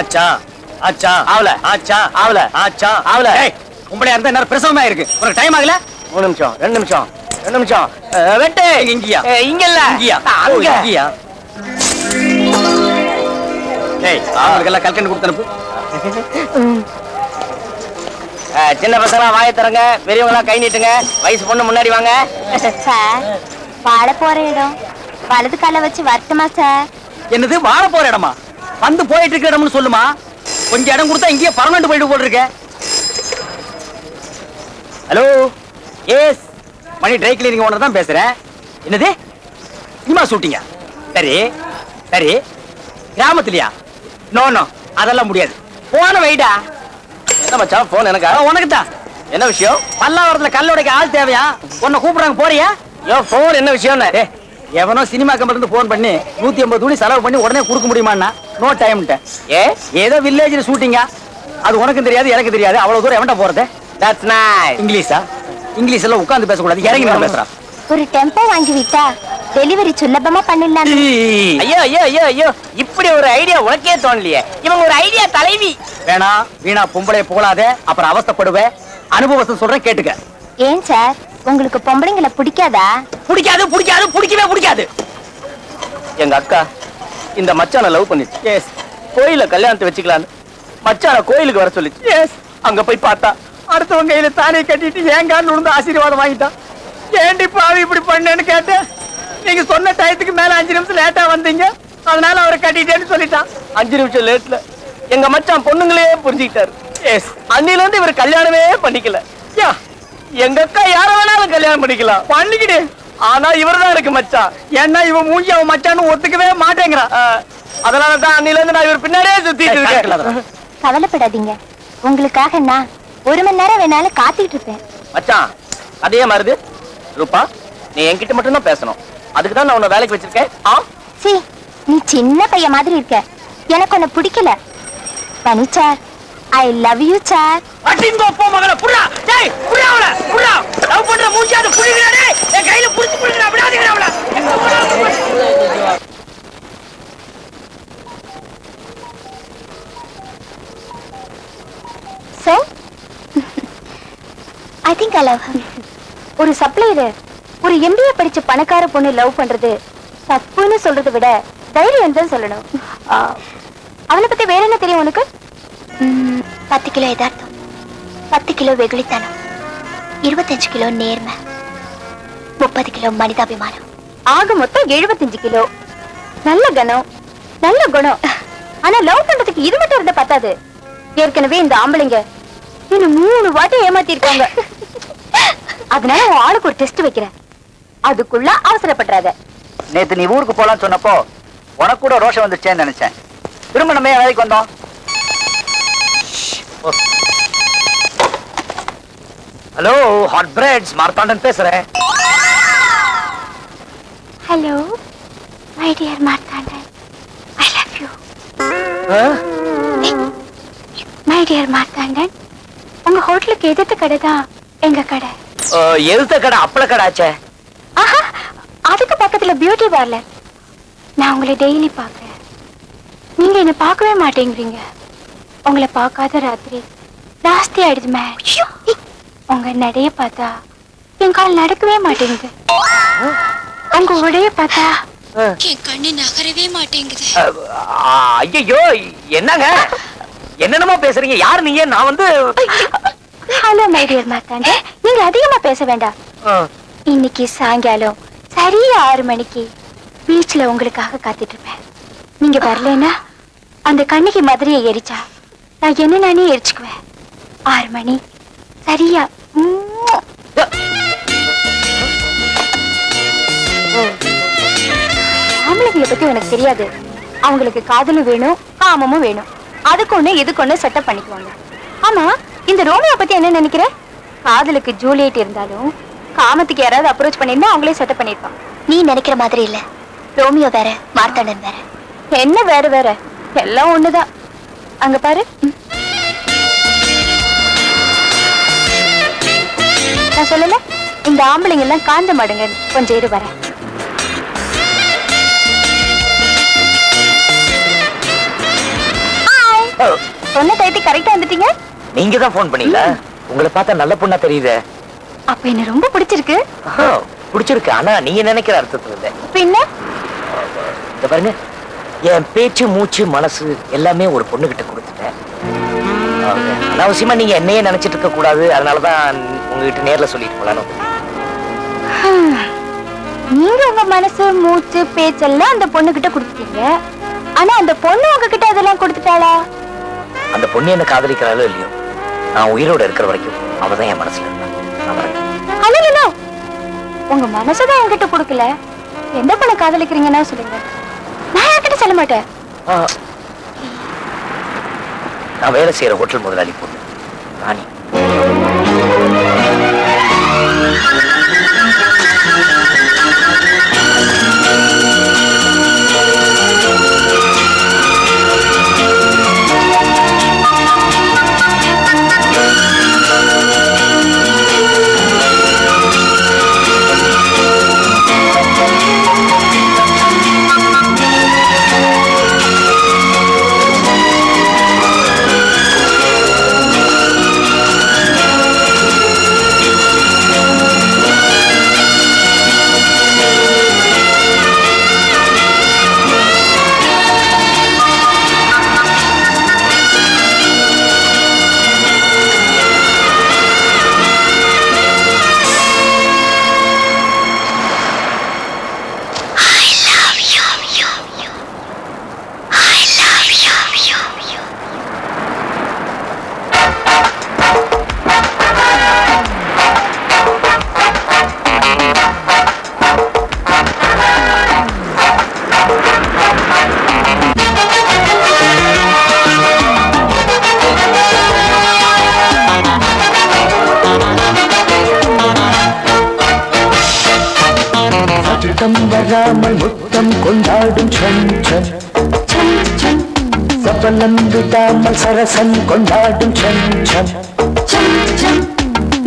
ஆச்சா ஆச்சா ஆவல ஆச்சா ஆவல ஆச்சா ஆவல. ஏய் உம்பளையா இருந்தா என்ன பிரசவமா இருக்கு? ஒரு டைம் ஆகல. ஒரு நிமிஷம் ரெண்டு நிமிஷம் ரெண்டு நிமிஷம் வெட்டு. இங்கயா இங்க இல்ல இங்கயா அங்க இங்கயா. ஏய் உங்களுக்கு எல்லாம் கல்கண்டு கொடுத்து அனுப்பு. சின்ன பசங்களா வாயை தரங்க, பெரியவங்களா கை நீட்டுங்க. வயசு பொண்ணு முன்னாடி வாங்க. சார் வாழ போற இடம் வலது காலை வச்சு வரட்டுமா சார்? என்னது வாழ போற இடமா? வந்து போயிட்டு இருக்கிற இடம்னு சொல்லுமா. கொஞ்சம் இடம் கொடுத்தா இங்கேயே பர்மனன்ட் போயிட்டு போட்டுருக்க. Hello, S Mani dry cleaning owner தான் பேசுறேன். என்னது சினிமா ஷூட்டிங்கா? சரி சரி கிராமத்துலையா? நோ நோ அதெல்லாம் முடியாது. போன வைடா. என்ன மச்சான் போன் எனக்கா? உனக்கு தான். என்ன விஷயம்? பல்லாவரத்துல கல்லுடைக்கு ஆள் தேவையா? உன்னை கூப்பிடுறாங்க போறியா? யோ போன் என்ன விஷயம்? எவனோ சினிமா கம்பெனி போன் பண்ணி நூத்தி ஐம்பது துணி செலவு பண்ணி உடனே கொடுக்க முடியுமாண்ணா? No time. ஏதோ வில்லேஜில் ஷூட்டிங்கா? அது உனக்கும் தெரியாது எனக்கு தெரியாது. அவ்வளவு தூரம் எவன்டா போறது? இங்கிலீஷா? இங்கிலீஷ் எல்லாம் உட்காந்து பேசக்கூடாது, இறங்கி பேசுறான். ஒரு டெம்போ வாங்கி விட்டா டெலிவரி சுலபமா பண்ணிடலாம். ஐயோ ஐயோ ஐயோ ஐயோ, இப்படி ஒரு ஐடியா உனக்கே தோணலையே. இவங்க ஒரு ஐடியா தலைவி. வேணா வீணா பொம்பளை போகலாதே, அப்புறம் அவஸ்தப்படுவேன். அனுபவம் சொல்றேன் கேட்டுக்க. ஏன் சார் உங்களுக்கு பொம்பளைங்கள பிடிக்காதா? பிடிக்காது பிடிக்காது பிடிக்கவே பிடிக்காது. எங்க அக்கா இந்த மச்சான லவ் பண்ணிச்சு. எஸ் கோயில கல்யாணத்தை வச்சுக்கலான்னு மச்சான கோயிலுக்கு வர சொல்லிச்சு. எஸ் அங்க போய் பார்த்தா அடுத்தவங்க கையில தானே கட்டிட்டு ஏங்கான்னு விழுந்து ஆசீர்வாதம் வாங்கிட்டான். ஏண்டி பாவி இப்படி பண்ணேன்னு கேட்டேன். நீங்க சொன்ன டயத்துக்கு மேல அஞ்சு நிமிஷம் லேட்டா வந்தீங்க, அதனால அவரை கட்டிட்டேன்னு சொல்லிட்டான். அஞ்சு நிமிஷம் லேட்ல எங்க மச்சான் பொண்ணுங்களே புரிஞ்சுக்கிட்டாரு. எஸ் அன்னில இருந்து இவர் கல்யாணமே பண்ணிக்கல. எங்க அக்கா யார வேணாலும் கல்யாணம் பண்ணிக்கலாம் பண்ணிக்கிட்டு, ஆனா இவர்தான் இருக்கு மச்சான். ஏன்னா இவன் மூஞ்சி அவன் மச்சான்னு ஒத்துக்கவே மாட்டேங்கிறான். அதனாலதான் அன்னில இருந்து நான் இவர் பின்னாடியே சுத்திட்டு இருக்கேன். கவலைப்படாதீங்க, உங்களுக்காக நான் ஒரு மணி நேரம் வேணாலும் காத்திட்டு இருப்பேன். மச்சான் அதே மாதிரி ரூபா நீ என்கிட்ட மட்டும் தான் பேசணும். அதுக்குதான் நான் உன்னை வேலைக்கு வச்சிருக்கேன். சி நீ சின்ன பையன் மாதிரி இருக்க. எனக்கு உன்னை பிடிக்கல பனி sir. I love you sir. அடிங்க போ மகனே. புறா டேய், புறா அவள புறா. லவ் பண்ற மூஞ்சியாத புடிங்கடா டேய். என் கையில புடிச்சு புடிங்கடா, விடாதீங்கடா அவள. So I think I love her. ஒரு சப்ளையர் ஒரு எம்பிஏ படிச்ச பணக்கார பொண்ணு லவ் பண்றது தப்புன்னு சொல்றதை விட தைரியம் தான் சொல்லணும். அவளை பத்தி வேற என்ன தெரியும் உனக்கு? பத்து கிலோ யதார்த்தம், பத்து கிலோ வெகுளித்தனம், இருபத்தஞ்சு கிலோ நேர்மை, முப்பது கிலோ மனிதாபிமானம், ஆக மொத்தம் எழுபத்தஞ்சு கிலோ நல்ல கணம், நல்ல குணம். ஆனா லவ் பண்றதுக்கு இது மட்டும் இருந்தா பத்தாது. ஏற்கனவே இந்த ஆம்பளைங்க இன்னும் மூணு வாட்டி ஏமாத்திருக்காங்க. அதனால உன் ஆளுக்கு ஒரு டெஸ்ட் வைக்கிறேன். அதுக்குள்ள அவசரப்படுறாத. நேத்து நீ ஊருக்கு போலான்னு சொன்னப்போ உனக்கு கூட ரோஷம் வந்துச்சேன்னு நினைச்சேன். திரும்ப நம்ம ஏன் வேலைக்கு வந்தோம்? ஹலோ, ஹாட் பிரெட்ஸ் மார்த்தாண்டன் பேசுறேன். Hello my dear Marthandan, I love you. My dear Marthandan, உங்க ஹோட்டலுக்கு எதிர்த்த கடை தான் எங்க கடை. எதிர்த்த கடை அப்பள கடை ஆச்சே. ஆஹா, அதுக்கு பக்கத்துல பியூட்டி பார்லர். நான் உங்களை டெய்லி பாக்குறேன். நீங்க என்ன பார்க்கவே மாட்டேங்கிறீங்க. உங்களை பார்க்காத ராத்திரி ஜாஸ்தி ஆயிடுது மேம். உங்க நடைய பார்த்தா என் கால் நடக்கவே மாட்டேங்குது. உங்க உடைய பார்த்தா என் கண்ணு நகரவே மாட்டேங்குது. ஐயோ என்னங்க என்னென்னமோ பேசுறீங்க. யார் நீங்க? நான் வந்து ஹலோ மை டியர் மார்த்தாண்டன், நீங்க அதிகமா பேச வேண்டாம். இன்னைக்கு சாயங்காலம் சரியா ஆறு மணிக்கு பீச்ல உங்களுக்காக காத்துட்டு இருப்பேன். நீங்க வரலன்னா அந்த கண்ணுக்கு மாதிரியே எரிச்சா நான் என்ன நானே எரிச்சுக்குவேன். ஆறு மணி சரியா? ஆம்பளைங்களை பத்தி உனக்கு தெரியாது. அவங்களுக்கு காதலும் வேணும், காமமும் வேணும். அதுக்கு ஒண்ணு இதுக்கு ஒண்ணு செட்டப் பண்ணிக்குவாங்க. ஆமா, இந்த ரோமியோ பத்தி என்ன நினைக்கிற? காதலுக்கு ஜூலியட் இருந்தாலும் காமத்துக்கு யாராவது அப்ரோச் பண்ணிருந்தா அவங்களே செட்டப் பண்ணிருப்பான். நீ நினைக்கிற மாதிரி இல்ல. ரோமியோ வேற, மார்த்தாண்டன் வேற. என்ன வேற வேற? எல்லாம் ஒண்ணுதான். அங்க பாரு, நான் சொல்லல இந்த ஆம்பளைங்க எல்லாம் காந்த மாடுங்க. கொஞ்சம் இரு வரேன். சொன்ன டைத்துக்கு கரெக்டா வந்துட்டீங்க. நீங்க தான் போன் பண்ணீங்களா? உங்களை பார்த்தா நல்ல பொண்ணா தெரியுது. அப்ப என்ன ரொம்ப பிடிச்சிருக்கு. பிடிச்சிருக்கு, ஆனா நீங்க நினைக்கிற அர்த்தத்துல இல்ல. பின்ன இத பாருங்க, என் பேச்சு மூச்சு மனசு எல்லாமே ஒரு பொண்ணுகிட்ட கொடுத்துட்டேன். அனாவசியமா நீங்க என்னையே நினைச்சிட்டு இருக்க கூடாது. அதனாலதான் உங்ககிட்ட நேர்ல சொல்லிட்டு போலான்னு. நீங்க உங்க மனசு மூச்சு பேச்செல்லாம் அந்த பொண்ணுகிட்ட கொடுத்துட்டீங்க. ஆனா அந்த பொண்ணு உங்ககிட்ட அதெல்லாம் கொடுத்துட்டாளா? அந்த பொண்ணு என்ன காதலிக்கிறாளோ இல்லையோ, நான் உயிரோட இருக்கிற வரைக்கும் அவதான் என் மனசுல இருந்தா. உங்க மனசதான் உங்ககிட்ட கொடுக்கல. எந்த பொண்ணை காதலிக்கிறீங்கன்னா சொல்லுங்க, நான் யார்கிட்ட சொல்ல மாட்டேன். நான் வேலை செய்யற ஹோட்டல் முதலாளி பொண்ணு ராணி. சரசன் கொண்டாடும்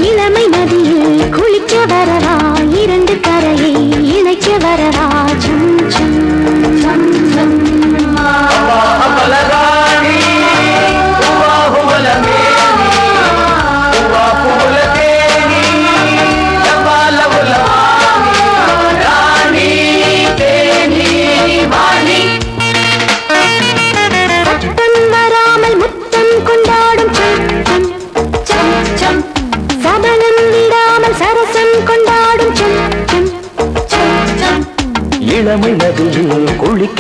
இளமை நதியில் குளிக்க வரவா, இரண்டு கரையை இணைக்க வரவா.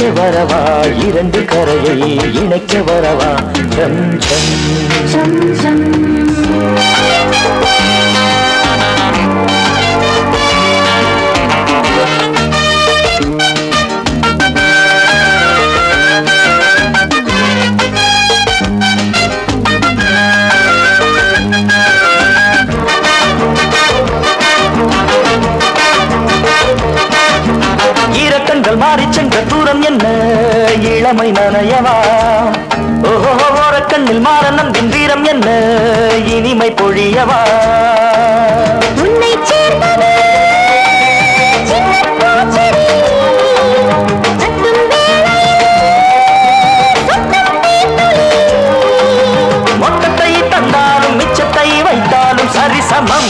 இணைக்க வரவா, இரண்டு கரையை இணைக்க வரவா, சம் சம் சம் மாறிச்சென்ற தூரம் என்ன இளமை நனையவா, ஓஹோர கண்ணில் மாறனம் வீரம் என்ன இனிமை பொழியவா, மொத்தத்தை தந்தாலும் மிச்சத்தை வைத்தாலும் சரிசமம்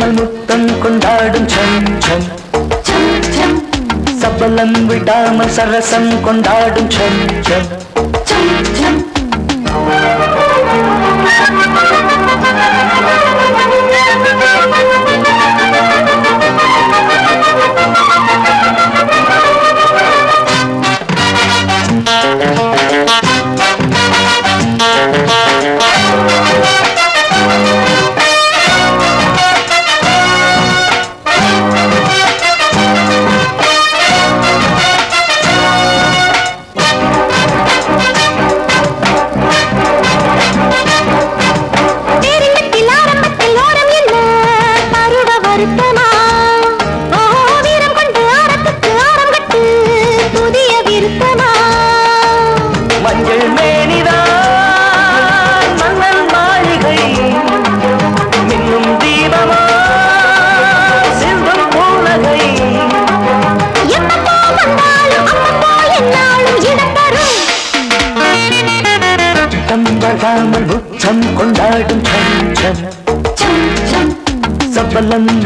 முத்தம் கொண்டாடும் சம் சம் சபலம் விடாமல் சரசம் கொண்டாடும் சம் சம் சம்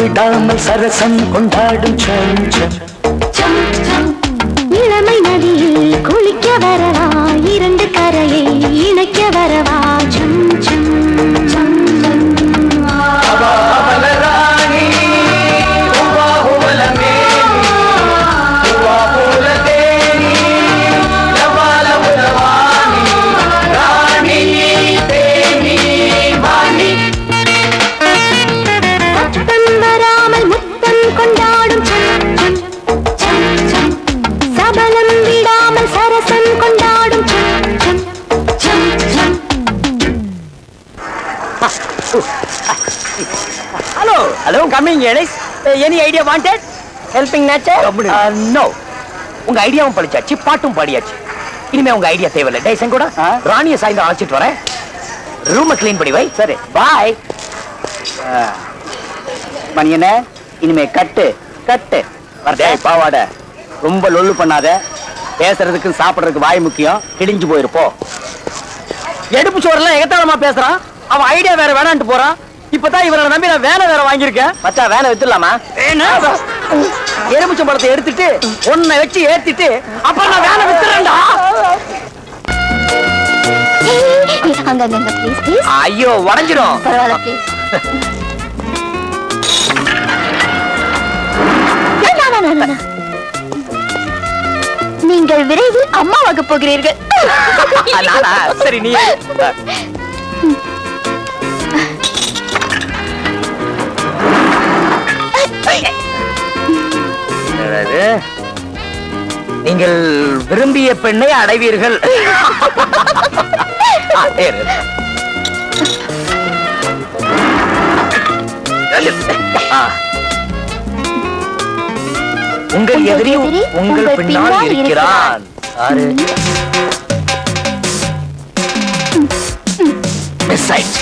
விடாமல் சரசம் கொண்டாடும் சம் சம் இளமை நதியில் குளிக்க வரவா, இரண்டு கரையை இணைக்க வரவா, some some some coming here guys. Uh, any idea wanted? Helping nature? Uh, no. Unga idea um padichachi, paatum padiyachi. Inime unga idea thevalla. Dyson koda Raniya sainga aalichittu varen. Room clean padi vai. Sare. Bye. Maniyana inime kattu kattu. Varda paavada. Romba lollu pannada. Pesuradhukku saapadradhukku vaai mukkiyam. Kidinju poi irpo. Edupu sorla egathalama pesuran. Ava idea vera vedannu poran. இப்பதான் இவரை நம்பி நான் வேலை வேற வாங்கியிருக்கேன். மச்சா வேலை வித்துடலாமா? எலுமிச்சம் பழத்தை எடுத்துட்டு ஒன்னை வச்சு ஏத்திட்டு அப்புறம் நான் வேலை வித்துறேன்டா. ஐயோ உடஞ்சிடும். நீங்கள் விரைவில் அம்மாவாக போகிறீர்கள். சரி நீ நீங்கள் விரும்பிய பெண்ணை அடைவீர்கள். உங்கள் எதிரி உங்கள் பின்னால் இருக்கிறான். மிஸ் ஆயிடுச்சு.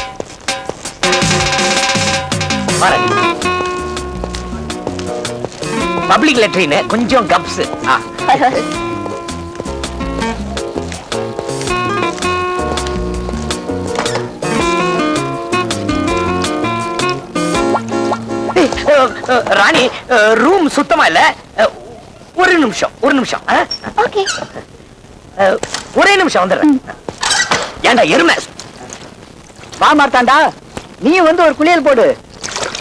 Public latrine, கொஞ்சம் கப்ஸ். Rani, room சுத்தமா இல்ல. ஒரு நிமிஷம், ஒரு நிமிஷம். ஓகே. ஒரே நிமிஷம் வந்துறேன். ஏண்டா எருமை? வா மார்த்தாண்டா, நீ வந்து ஒரு குளியல் போடு.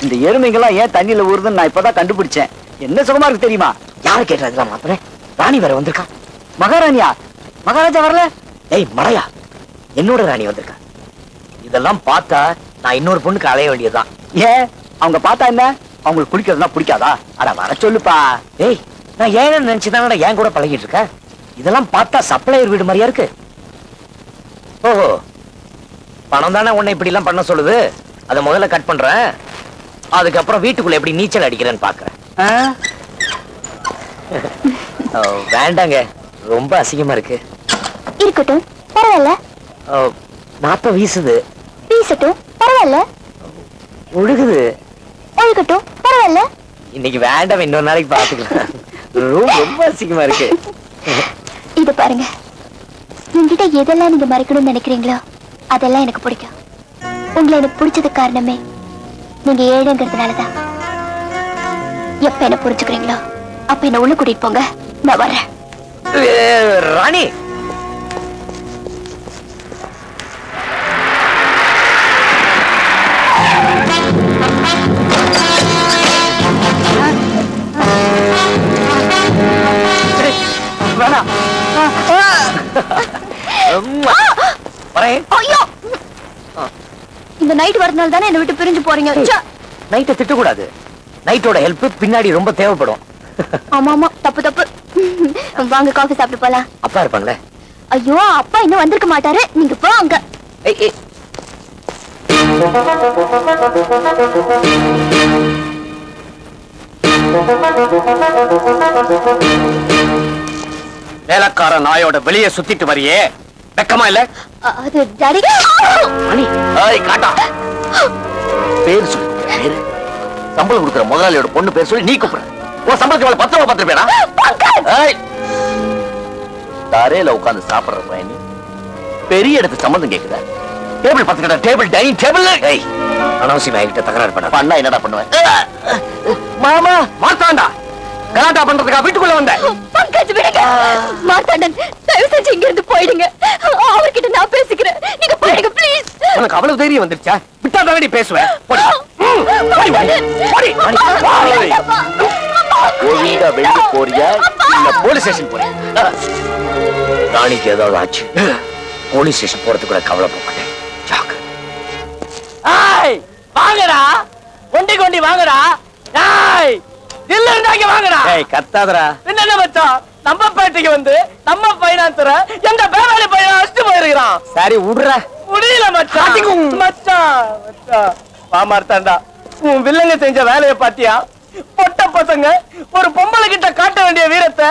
இந்த எருமைங்களாம் ஏன் தண்ணியில ஊறுதுன்னு நான் இப்பதான் கண்டுபிடிச்சேன். என்ன சுகமா இருக்கு தெரியுமா? யாரு கேட்டா மாத்திர? ராணி வேற வந்திருக்கா. மகாராணியா? மகாராஜா வரல? ஏய் மறையா, என்னோட ராணி வந்திருக்கா. இதெல்லாம் பார்த்தா நான் இன்னொரு பொண்ணுக்கு அலைய வேண்டியதுதான். ஏன் அவங்க பார்த்தா என்ன? அவங்களுக்கு குளிக்கிறதுனா பிடிக்காதா? அட வர சொல்லுப்பா. ஏய் நான் ஏன்னு நினைச்சுதானடா ஏன் கூட பழகிட்டு இருக்க. இதெல்லாம் பார்த்தா சப்ளையர் வீடு மாதிரியா இருக்கு. ஓஹோ, பணம் தானே உன்னை இப்படி எல்லாம் பண்ண சொல்லுது. அதை முதல்ல கட் பண்றேன், அதுக்கப்புறம் வீட்டுக்குள்ள எப்படி நீச்சல் அடிக்கிறேன்னு பாக்குறேன். வேண்டாங்க, ரொம்ப அசிங்கமா இருக்கு. இருக்கட்டும், பரவாயில்ல. நாப்ப வீசுது. வீசட்டும், பரவாயில்ல. ஒழுகுது. ஒழுகட்டும், பரவாயில்ல. இன்னைக்கு வேண்டாம், இன்னொரு நாளைக்கு பாத்துக்கலாம். ரொம்ப அசிங்கமா இருக்கு. இது பாருங்க, என்கிட்ட எதெல்லாம் நீங்க மறைக்கணும்னு நினைக்கிறீங்களோ அதெல்லாம் எனக்கு பிடிக்கும். உங்களை எனக்கு பிடிச்சது காரணமே நீங்க ஏழைங்கிறதுனாலதான். எப்ப என்ன புரிஞ்சுக்கிறீங்களோ அப்ப என்ன ஒண்ணு கூட்டிட்டு போங்க, நான் வரேன். ராணி இந்த நைட் வரதுனால தானே என்ன விட்டு பிரிஞ்சு போறீங்க. நைட்டை திட்டக்கூடாது, நைட்டோட ஹெல்ப் பின்னாடி ரொம்ப தேவைப்படும். ஆமா ஆமா, தப்பு தப்பு. வாங்க காபி சாப்பிட்டு போலாம். அப்பா இருப்பாங்களே? ஐயோ அப்பா இன்னும் வந்திருக்க மாட்டாரு, நீங்க போங்க. வேலைக்கார நாயோட வெளியே சுத்திட்டு வரையே வெக்கமா இல்ல? அது ஜரிகா மணி. ஏய் காட்டா, பேர் சொல்லு. பேர் சம்பளம் கொடுக்குற முதலாளியோட பொண்ணு பேர் சொல்லி நீ கூப்பிடுற. உன் சம்பளத்துக்கு மேல பத்து ரூபாய் பார்த்துருப்பேனா? தரையில உட்காந்து சாப்பிடுற பையனி பெரிய இடத்து சம்பந்தம் கேட்குதா? டேபிள் பார்த்துக்கிட்ட டேபிள் டைனிங் டேபிள். அனாவசியம் என்கிட்ட தகராறு பண்ண பண்ணா என்னடா பண்ணுவேன்? மாமா மார்த்தாண்டா கலாட்டா பண்றதுக்கா வீட்டுக்குள்ள வந்தேன்? பங்கஜ் விடுங்க. மார்த்தாண்டன் தயவு செஞ்சு இங்க இருந்து போயிடுங்க. அவர்கிட்ட நான் பேசிக்கிறேன், நீங்க போயிடுங்க பிளீஸ். உனக்கு அவ்வளவு தைரியம் வந்துருச்சா? விட்டா தானடி பேசுவேன். வெளியே போறியா இல்ல போலீஸ் ஸ்டேஷன் போறியா? ராணிக்கு ஏதாவது ஆச்சு போலீஸ் ஸ்டேஷன் போறது கூட கவலை போக மாட்டேன். வாங்கடா கொண்டி கொண்டி வாங்கடா. கத்தாதரா என்ன மச்சான், நம்ம பேட்டைக்கு வந்து நம்ம பைனான்ஸ் தர எங்க பேவாலி பையன் அடிச்சு போயிருக்கிறான். சரி விடுற முடியல மச்சான். மச்சான் மச்சான் பாமார்த்தாண்டா, உன் வில்லங்க செஞ்ச வேலையை பாத்தியா? பொட்ட பசங்க ஒரு பொம்பளை கிட்ட காட்ட வேண்டிய வீரத்தை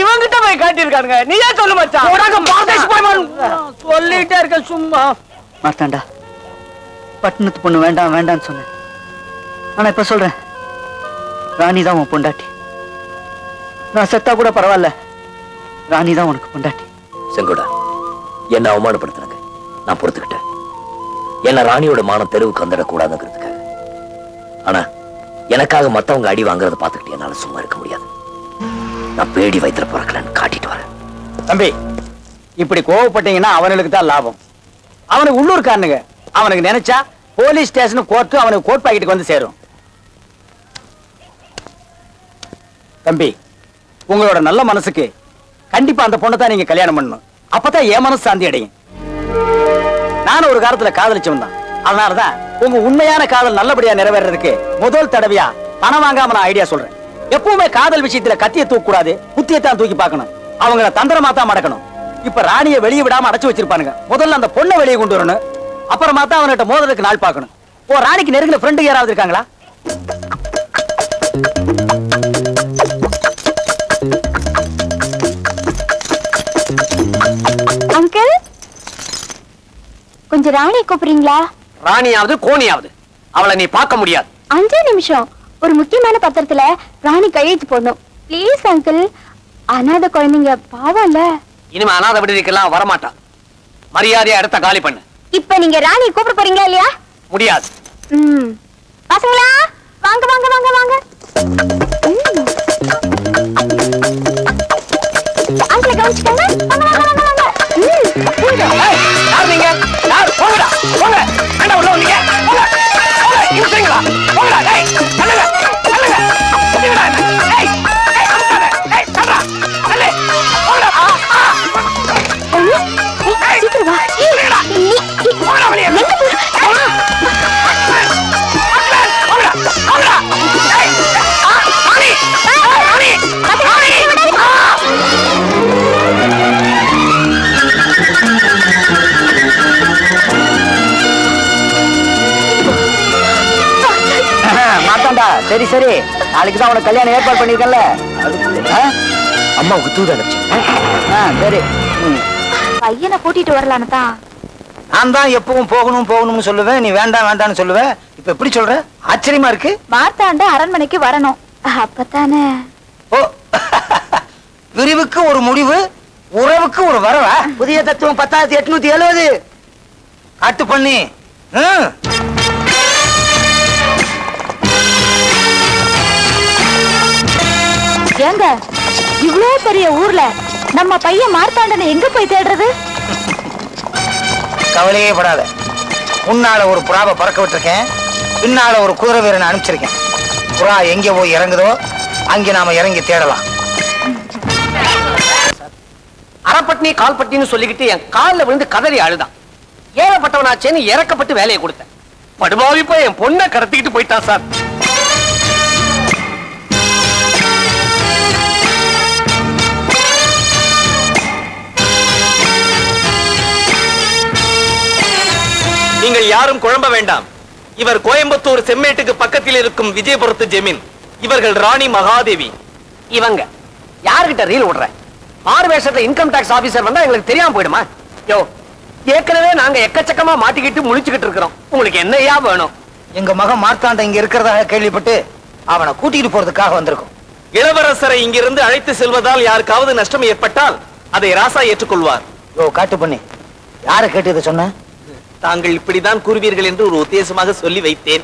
இவங்கிட்ட போய் காட்டியிருக்காங்க. நீயே சொல்லு மச்சான். சொல்லிட்டே இருக்க சும்மா. மார்த்தாண்டா பட்டணத்து பொண்ணு வேண்டாம் வேண்டான்னு சொன்னேன், ஆனா இப்ப சொல்றேன் ராணிதான் உன் பொண்டாட்டி. நான் செத்தா கூட பரவாயில்ல, ராணிதான் உனக்கு பொண்டாட்டி. செங்கோடா என்ன அவமானப்படுத்துறாங்க, நான் பொறுத்துக்கிட்டேன். என்ன ராணியோட மான தெருவுக்கு வந்துடக்கூடாதுங்கிறதுக்காக. ஆனா எனக்காக மத்தவங்க அடி வாங்குறத பார்த்துக்கிட்டு என்னால சும்மா இருக்க முடியாது. நான் பேடி வைத்திர பிறக்கலன்னு காட்டிட்டு வரேன். தம்பி இப்படி கோவப்பட்டீங்கன்னா அவனுக்கு தான் லாபம். அவனுக்கு உள்ளூர்காரனுங்க, அவனுக்கு நினைச்சா போலீஸ் ஸ்டேஷன் கோர்ட்டு அவனுக்கு கோர்ட் பாக்கெட்டுக்கு வந்து சேரும். தம்பி உங்களோட நல்ல மனசுக்கு கண்டிப்பா அந்த பொண்ணை தான் நீங்க கல்யாணம் பண்ணணும். அப்பதான் என் மனசு சாந்தி அடையும். நானும் ஒரு காலத்துல காதலிச்சவன் தான். அதனாலதான் உங்க உண்மையான காதல் நல்லபடியா நிறைவேறதுக்கு முதல் தடவையா பணம் வாங்காம நான் ஐடியா சொல்றேன். எப்பவுமே காதல் விஷயத்துல கத்திய தூக்க கூடாது, புத்தியத்தான் தூக்கி பார்க்கணும். அவங்கள தந்திரமா தான் மடக்கணும். இப்ப ராணியை வெளியே விடாம அடைச்சு வச்சிருப்பானுங்க. முதல்ல அந்த பொண்ணை வெளியே கொண்டு வரணும், அப்புறமா தான் அவன்கிட்ட மோதலுக்கு நாள் பார்க்கணும். ஓ ராணிக்கு நெருங்கின ஃப்ரெண்டு யாராவது இருக்காங்களா? அங்கிள் கொஞ்சம் ராணியை கூப்பிடுறீங்களா? ராணியாவது கோணியாவது அவளை நீ பார்க்க முடியாது. அஞ்சே நிமிஷம் ஒரு முக்கியமான பத்திரத்துல ராணி கையெழுத்து போடணும். ப்ளீஸ் அங்கிள், அனாதை குழந்தைங்க பாவம் இல்ல. இனிமே அனாதை விடுதிக்கெல்லாம் வரமாட்டா. மரியாதையா இடத்த காலி பண்ணு. இப்ப நீங்க ராணி கூப்பிட போறீங்களா இல்லையா? முடியாது. ம். பசங்களா வாங்க வாங்க வாங்க வாங்க. அங்கிளை கவனிச்சுக்கோங்க. வாங்க வாங்க வாங்க வாங்க. ம். போடா. ஏய், யார் நீங்க? யார்? போங்கடா. போங்க. அண்ணா உள்ள வந்தீங்க. போங்க. போங்க. இழுத்துங்களா. போங்கடா. ஏய், தள்ளுங்க. தள்ளுங்க. அப்படிடா. ஏய். ஏய், அம்மாடா. ஏய், தள்ளுடா. தள்ளு. போங்கடா. ஆ. ஐயோ. ஏய், சீக்கிரம் வா. ஏய்டா. போங்கடா வெளிய. சரி சரி, நாளைக்கு தான் உனக்கு கல்யாணம் ஏற்பாடு பண்ணிருக்கல. அம்மாவுக்கு தூது அடைச்சு பையனை கூட்டிட்டு வரலான்னு தான் நான் தான் எப்பவும் போகணும் போகணும்னு சொல்லுவேன். நீ வேண்டாம் வேண்டாம்னு சொல்லுவேன். இப்ப எப்படி சொல்ற? ஆச்சரியமா இருக்கு. மார்த்தாண்ட அரண்மனைக்கு வரணும் அப்பத்தானே. ஓ, பிரிவுக்கு ஒரு முடிவு, உறவுக்கு ஒரு வரவா? புதிய தத்துவம் பத்தாயிரத்தி எட்நூத்தி எழுபது காட்டு பண்ணி. ம், ஏங்க இவ்வளோ பெரிய ஊர்ல நம்ம பையன் மார்த்தாண்டனை எங்க போய் தேடுறது? கவலையே படாத. முன்னால ஒரு புறாவை பறக்க விட்டுருக்கேன், பின்னால ஒரு குதிரை வீரனை அனுப்பிச்சிருக்கேன். புறா எங்க போய் இறங்குதோ அங்கே நாம இறங்கி தேடலாம். அரைப்பட்டினி கால்பட்டின்னு சொல்லிக்கிட்டு என் காலில் விழுந்து கதறி அழுதான். ஏழப்பட்டவனாச்சேன்னு இறக்கப்பட்டு வேலையை கொடுத்தேன். படுபாவி போய் என் பொண்ணை கடத்திக்கிட்டு போயிட்டான் சார். நீங்கள் யாரும் குழம்ப வேண்டாம். இவர் கோயம்புத்தூர் செம்மேட்டுக்கு பக்கத்தில் இருக்கும் விஜயபுரத்து ஜெமீன். இவர்கள் ராணி மகாதேவி. இவங்க யார்கிட்ட ரீல் ஓடுற? ஆறு வருஷத்துல இன்கம் டாக்ஸ் ஆபீசர் வந்தா எங்களுக்கு தெரியாம போயிடுமா? யோ, ஏற்கனவே நாங்க எக்கச்சக்கமா மாட்டிக்கிட்டு முழிச்சுக்கிட்டு இருக்கிறோம். உங்களுக்கு என்ன ஐயா வேணும்? எங்க மகன் மார்த்தாண்ட இங்க இருக்கிறதாக கேள்விப்பட்டு அவனை கூட்டிட்டு போறதுக்காக வந்திருக்கோம். இளவரசரை இங்கிருந்து அழைத்து செல்வதால் யாருக்காவது நஷ்டம் ஏற்பட்டால் அதை ராசா ஏற்றுக்கொள்வார். யோ காட்டு பண்ணி, யார கேட்டு இதை சொன்ன? தாங்கள் இப்படிதான் கூறுவீர்கள் என்று ஒரு உத்தேசமாக சொல்லி வைத்தேன்.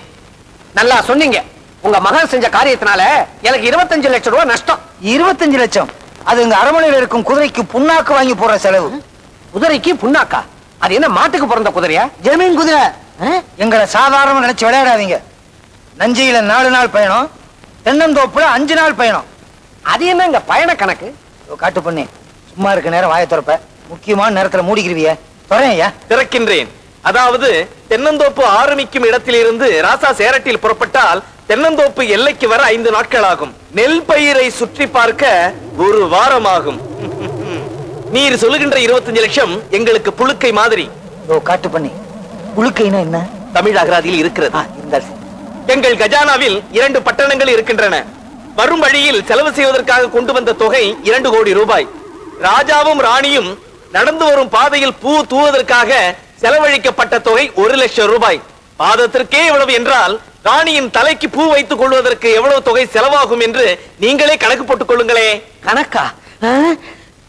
நல்லா சொன்னீங்க. உங்க மகன் செஞ்ச காரியத்தினால எனக்கு இருபத்தஞ்சு லட்சம் ரூபாய் நஷ்டம். இருபத்தஞ்சு லட்சம்? அது எங்க அரண்மனையில் இருக்கும் குதிரைக்கு புண்ணாக்கு வாங்கி போற செலவு. குதிரைக்கு புண்ணாக்கா? அது என்ன மாட்டுக்கு பிறந்த குதிரையா? ஜமீன் குதிரை. எங்களை சாதாரண நினைச்சு விளையாடாதீங்க. நஞ்சியில நாலு நாள் பயணம், தென்னந்தோப்புல அஞ்சு நாள் பயணம். அது என்ன எங்க பயண கணக்கு? காட்டு பண்ணி, சும்மா இருக்க நேரம் வாய திறப்ப, முக்கியமான நேரத்துல மூடிக்கிருவிய. துறையா திறக்கின்றேன். அதாவது தென்னந்தோப்பு ஆரம்பிக்கும் இடத்திலிருந்து ராசா சேரட்டில் புறப்பட்டால் தென்னந்தோப்பு எல்லைக்கு வர ஐந்து நாட்கள் ஆகும். நெல் பயிரை சுற்றி பார்க்க ஒரு வாரம் ஆகும். நீர் சொல்லுகின்ற இருபத்தஞ்சு லட்சம் எங்களுக்கு புழுக்கை மாதிரி. காட்டு பண்ணி, புழுக்கைனா என்ன? தமிழ் அகராதியில் இருக்கிறது. எங்கள் கஜானாவில் இரண்டு பட்டணங்கள் இருக்கின்றன. வரும் வழியில் செலவு செய்வதற்காக கொண்டு வந்த தொகை இரண்டு கோடி ரூபாய். ராஜாவும் ராணியும் நடந்து வரும் பாதையில் பூ தூவதற்காக செலவழிக்கப்பட்ட தொகை ஒரு லட்சம் ரூபாய். பாதத்திற்கே எவ்வளவு என்றால் ராணியின் தலைக்கு பூ வைத்துக் கொள்வதற்கு எவ்வளவு தொகை செலவாகும் என்று நீங்களே கணக்கு போட்டுக் கொள்ளுங்களே. கணக்கா?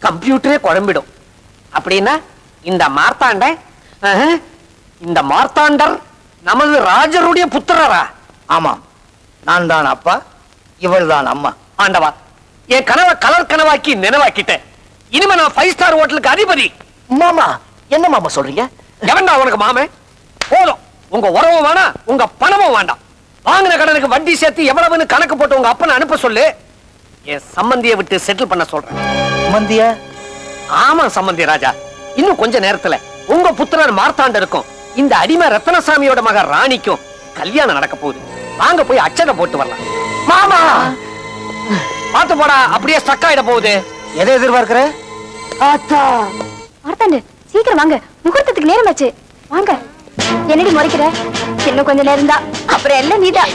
கம்ப்யூட்டரே குழம்பிடும். அப்படின்னா இந்த மார்த்தாண்ட இந்த மார்த்தாண்டர் நமது ராஜருடைய புத்திரரா? ஆமாம், நான் தான் அப்பா, இவள் தான் அம்மா. ஆண்டவா, என் கனவை கலர் கனவாக்கி நினைவாக்கிட்டேன். இனிமே நான் ஃபைவ் ஸ்டார் ஹோட்டலுக்கு அதிபதி. மாமா, என்ன மாமா சொல்றீங்க? எவன்டா உனக்கு மாமே? போதும், உங்க உறவும் வேணாம், உங்க பணமும் வேண்டாம். வாங்கின கடனுக்கு வட்டி சேர்த்து எவ்வளவுன்னு கணக்கு போட்டு உங்க அப்பனை அனுப்ப சொல்லு. என் சம்பந்தியை விட்டு செட்டில் பண்ண சொல்றேன். சம்பந்தியா? ஆமா சம்பந்தியா ராஜா. இன்னும் கொஞ்ச நேரத்துல உங்க புத்திரர் மார்த்தாண்ட இருக்கும் இந்த அடிமை ரத்னசாமியோட மக ராணிக்கும் கல்யாணம் நடக்க போகுது. வாங்க போய் அச்சனை போட்டு வரலாம். மாமா பாத்து போடா, அப்படியே ஸ்டக் ஆயிட போகுது. எதை எதிர்பார்க்கிற? மார்த்தாண்ட சீக்கிரம் வாங்க, முகூர்த்தத்துக்கு நேரமாச்சு. வாங்க. என்னடி முறைக்கிற? இன்னும் கொஞ்ச நேரம் தான், அப்புறம் எல்லாம் நீதான்.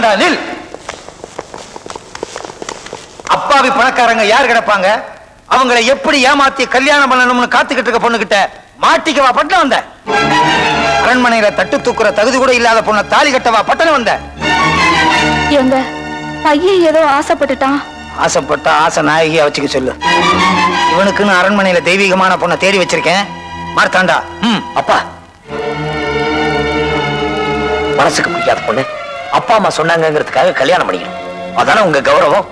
வேண்டாம்டா நில். அப்பாவி பணக்காரங்க யார் கிடப்பாங்க? அவங்களை எப்படி ஏமாத்தி கல்யாணம் பண்ணணும்னு காத்துக்கிட்டு இருக்க பொண்ணுகிட்ட மாட்டிக்கவா பட்டணம் வந்த? அரண்மனையில தட்டு தூக்குற தகுதி கூட இல்லாத பொண்ண தாலி கட்டவா பட்டணம் வந்த? எங்க பையன் ஏதோ ஆசைப்பட்டுட்டான். ஆசைப்பட்டா ஆசை நாயகியா வச்சுக்க சொல்லு. இவனுக்குன்னு அரண்மனையில தெய்வீகமான பொண்ணை தேடி வச்சிருக்கேன். மார்த்தாண்டா ம் அப்பா மனசுக்கு பிடிக்காத பொண்ணு அப்பா அம்மா சொன்னாங்கிறதுக்காக கல்யாணம் பண்ணிக்கணும். அதான உங்க கௌரவம்.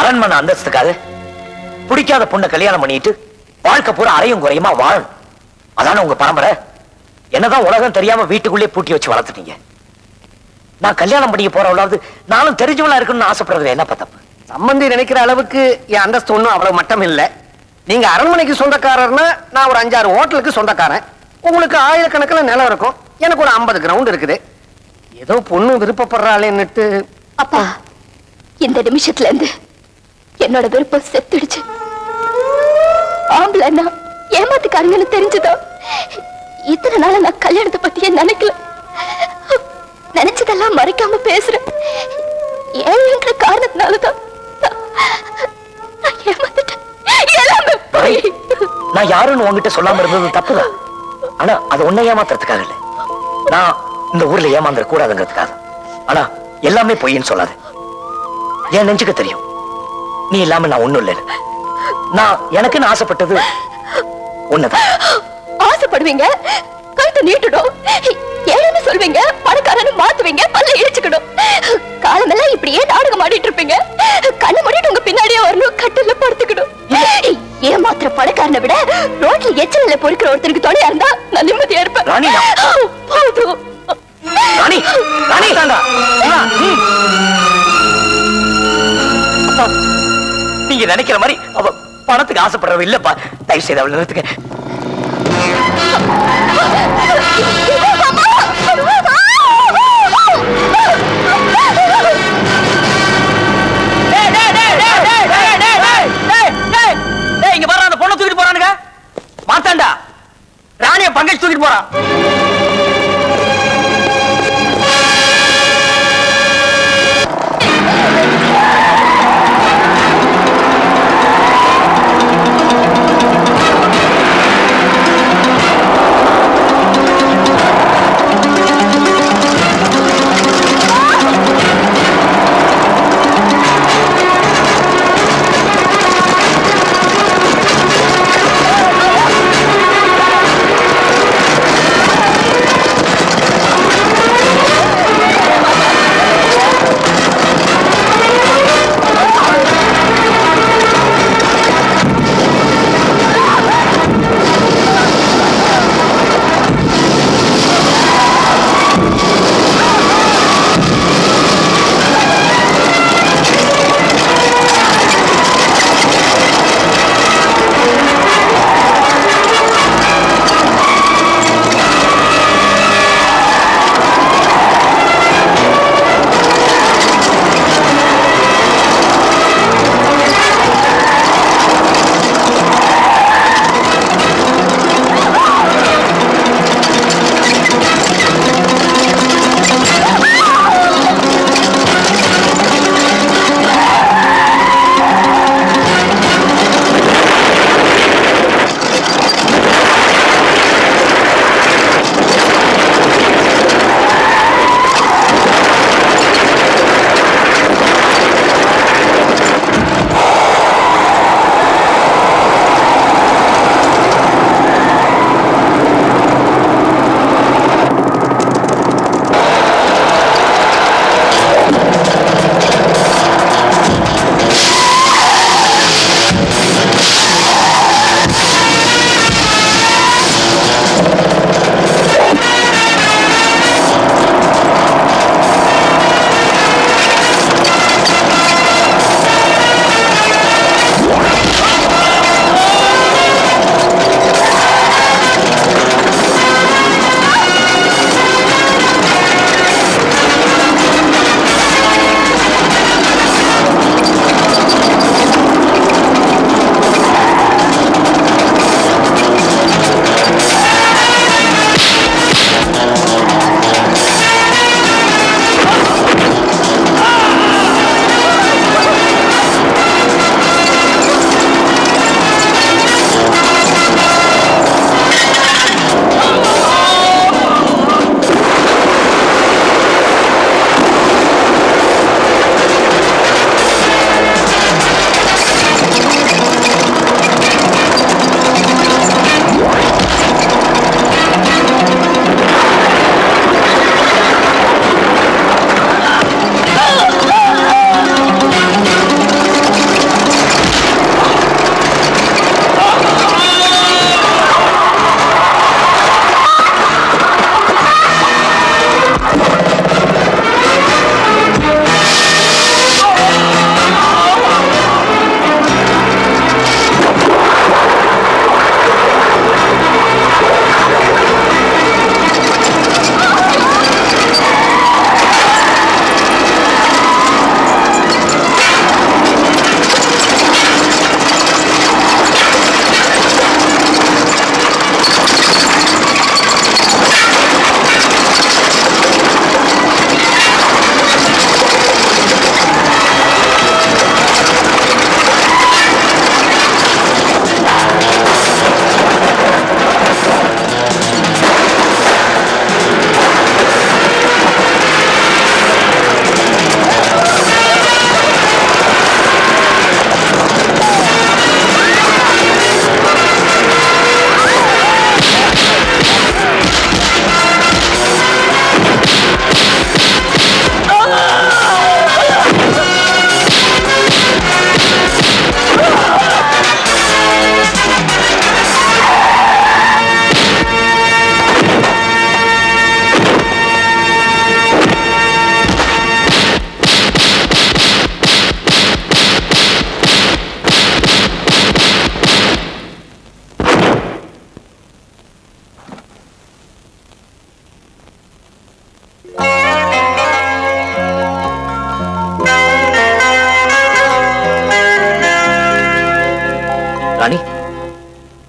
அரண்மனை அந்தஸ்துக்காக பிடிக்காத பொண்ணை கல்யாணம் பண்ணிட்டு வாழ்க்கை பூரா அரையும் குறையுமா வாழணும். அதான உங்க பரம்பரை. என்னதான் உலகம் தெரியாம வீட்டுக்குள்ளே பூட்டி வச்சு வளர்த்துட்டீங்க. நான் கல்யாணம் பண்ணிக்க போறவளாவது நானும் தெரிஞ்சவளா இருக்கணும்னு ஆசைப்படுறது என்ன தப்பு? சம்பந்தி நினைக்கிற அளவுக்கு என் அந்தஸ்து ஒன்றும் அவ்வளவு மட்டம் இல்லை. நீங்க அரண்மனைக்கு சொந்தக்காரர்னா நான் ஒரு அஞ்சாறு ஹோட்டலுக்கு சொந்தக்காரன். உங்களுக்கு ஆயிரக்கணக்கில் நிலம் இருக்கும், எனக்கு ஒரு ஐம்பது கிரவுண்ட் இருக்குது. ஏதோ பொண்ணு விருப்பப்படுறாள்ன்னுட்டு அப்பா இந்த நிமிஷத்துல இருந்து என்னோட விருப்பம் செத்துடுச்சு. ஆம்பளைன்னா ஏமாத்துக்காரங்கன்னு தெரிஞ்சுதோ இத்தனை நாள நான் கல்யாணத்தை பத்தியே நினைக்கல. நினைச்சதெல்லாம் மறைக்காம பேசுறேன். ஏன்ற காரணத்தினாலதான் ஏமாந்துட்டேன். நான் யாருன்னு உங்ககிட்ட சொல்லாம இருந்தது தப்புதான். ஆனா அது ஒன்ன ஏமாத்துறதுக்காக இல்ல. நான் இந்த ஊர்ல ஏமாந்துட கூடாதுங்கிறதுக்காக. ஆனா எல்லாமே பொய்ன்னு சொல்லாது. என் நெஞ்சுக்கு தெரியும் நீ இல்லாம நான் ஒண்ணும் இல்ல. நான் எனக்குன்னு ஆசைப்பட்டது ஒண்ணுதான். ஆசைப்படுவீங்க, கழுத்தை நீட்டணும், ஏன்னு சொல்வீங்க, பணக்காரன்னு மாத்துவீங்க, பல்ல இடிச்சுக்கணும். காலமெல்லாம் இப்படியே நாடகம் ஆடிட்டு இருப்பீங்க. கண்ணு மூடிட்டு உங்க பின்னாடியே வரணும், கட்டில படுத்துக்கணும். ஏமாத்திர பணக்காரனை விட ரோட்ல எச்சல பொறுக்கிற ஒருத்தருக்கு துணையா இருந்தா நான் நிம்மதியா இருப்பேன். நீங்க நினைக்கிற மாதிரி அவ பணத்துக்கு ஆசைப்படுறவ இல்லப்பா. தயவு செய்து அவளை நிறுத்துக்க. மார்த்தாண்டா ராணிய பங்கை தூக்கிட்டு போறான்.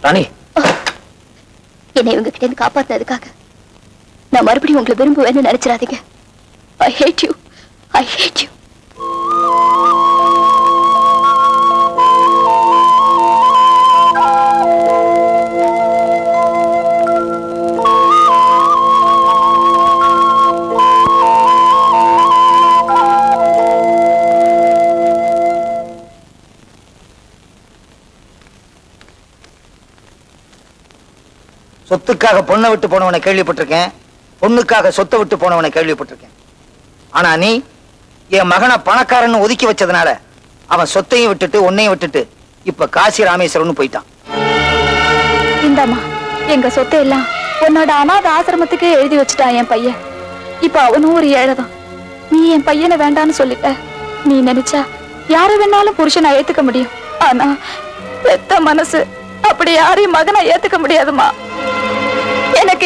ராணி, என்னை உங்ககிட்ட இருந்து காப்பாத்தினதுக்காக நான் மறுபடியும் உங்களை விரும்புவேன்னு நினைச்சிடாதீங்க. I hate you. I hate you. சொத்துக்காக பொண்ணை விட்டு போனவனை கேள்விப்பட்டிருக்கேன், பொண்ணுக்காக சொத்தை விட்டு போனவனை கேள்விப்பட்டிருக்கேன். ஆனா நீ என் மகனை பணக்காரன்னு ஒதுக்கி வச்சதுனால அவன் சொத்தையும் விட்டுட்டு உன்னையும் விட்டுட்டு இப்ப காசி ராமேஸ்வரன்னு போயிட்டான். இந்தம்மா எங்க சொத்தை எல்லாம் உன்னோட அனாத ஆசிரமத்துக்கு எழுதி வச்சுட்டான் என் பையன். இப்ப அவனும் ஒரு ஏழைதான். நீ என் பையனை வேண்டான்னு சொல்லிட்ட. நீ நினைச்சா யார வேணாலும் புருஷனை ஏத்துக்க முடியும். ஆனா பெத்த மனசு அப்படி யாரையும் மகனை ஏத்துக்க முடியாதுமா. எனக்கு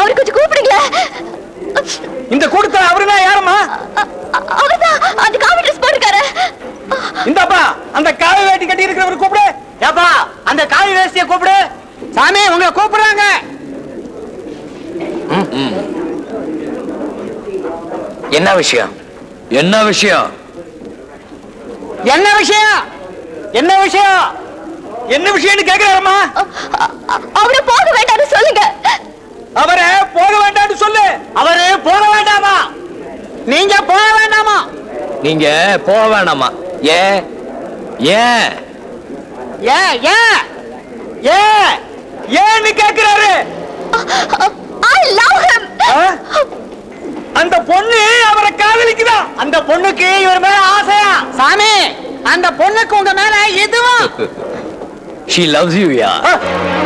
அவர் கொஞ்சம் கூப்பிடுங்களா? இந்த கூட்டத்துல அவருனா யாருமா? அவர்தான் அந்த காவி ட்ரெஸ் போட்டுக்காரு. இந்தப்பா அந்த காவி வேட்டி கட்டி இருக்கிறவரு கூப்பிடு. ஏப்பா அந்த காவி வேஷ்டிய கூப்பிடு. சாமி உங்களை கூப்பிடுறாங்க. என்ன விஷயம்? என்ன விஷயம்? என்ன விஷயம்? என்ன விஷயம்? என்ன விஷயம்னு கேக்குறாருமா? அவரை போக வேண்டாம்னு சொல்லுங்க. அவரே போக வேண்டாம்னு சொல்லு. அவரே போக வேண்டாமா? நீங்க போக வேண்டாமா? நீங்க போக வேண்டாமா? ஏ ஏ ஏ ஏ ஏ ஏன்னு கேக்குறாரு. I love him. அந்த பொண்ணு அவரை காதலிக்குதா? அந்த பொண்ணுக்கு இவர் மேல ஆசையா? சாமி அந்த பொண்ணுக்கு உங்க மேல இதுவா? She loves you, yeah.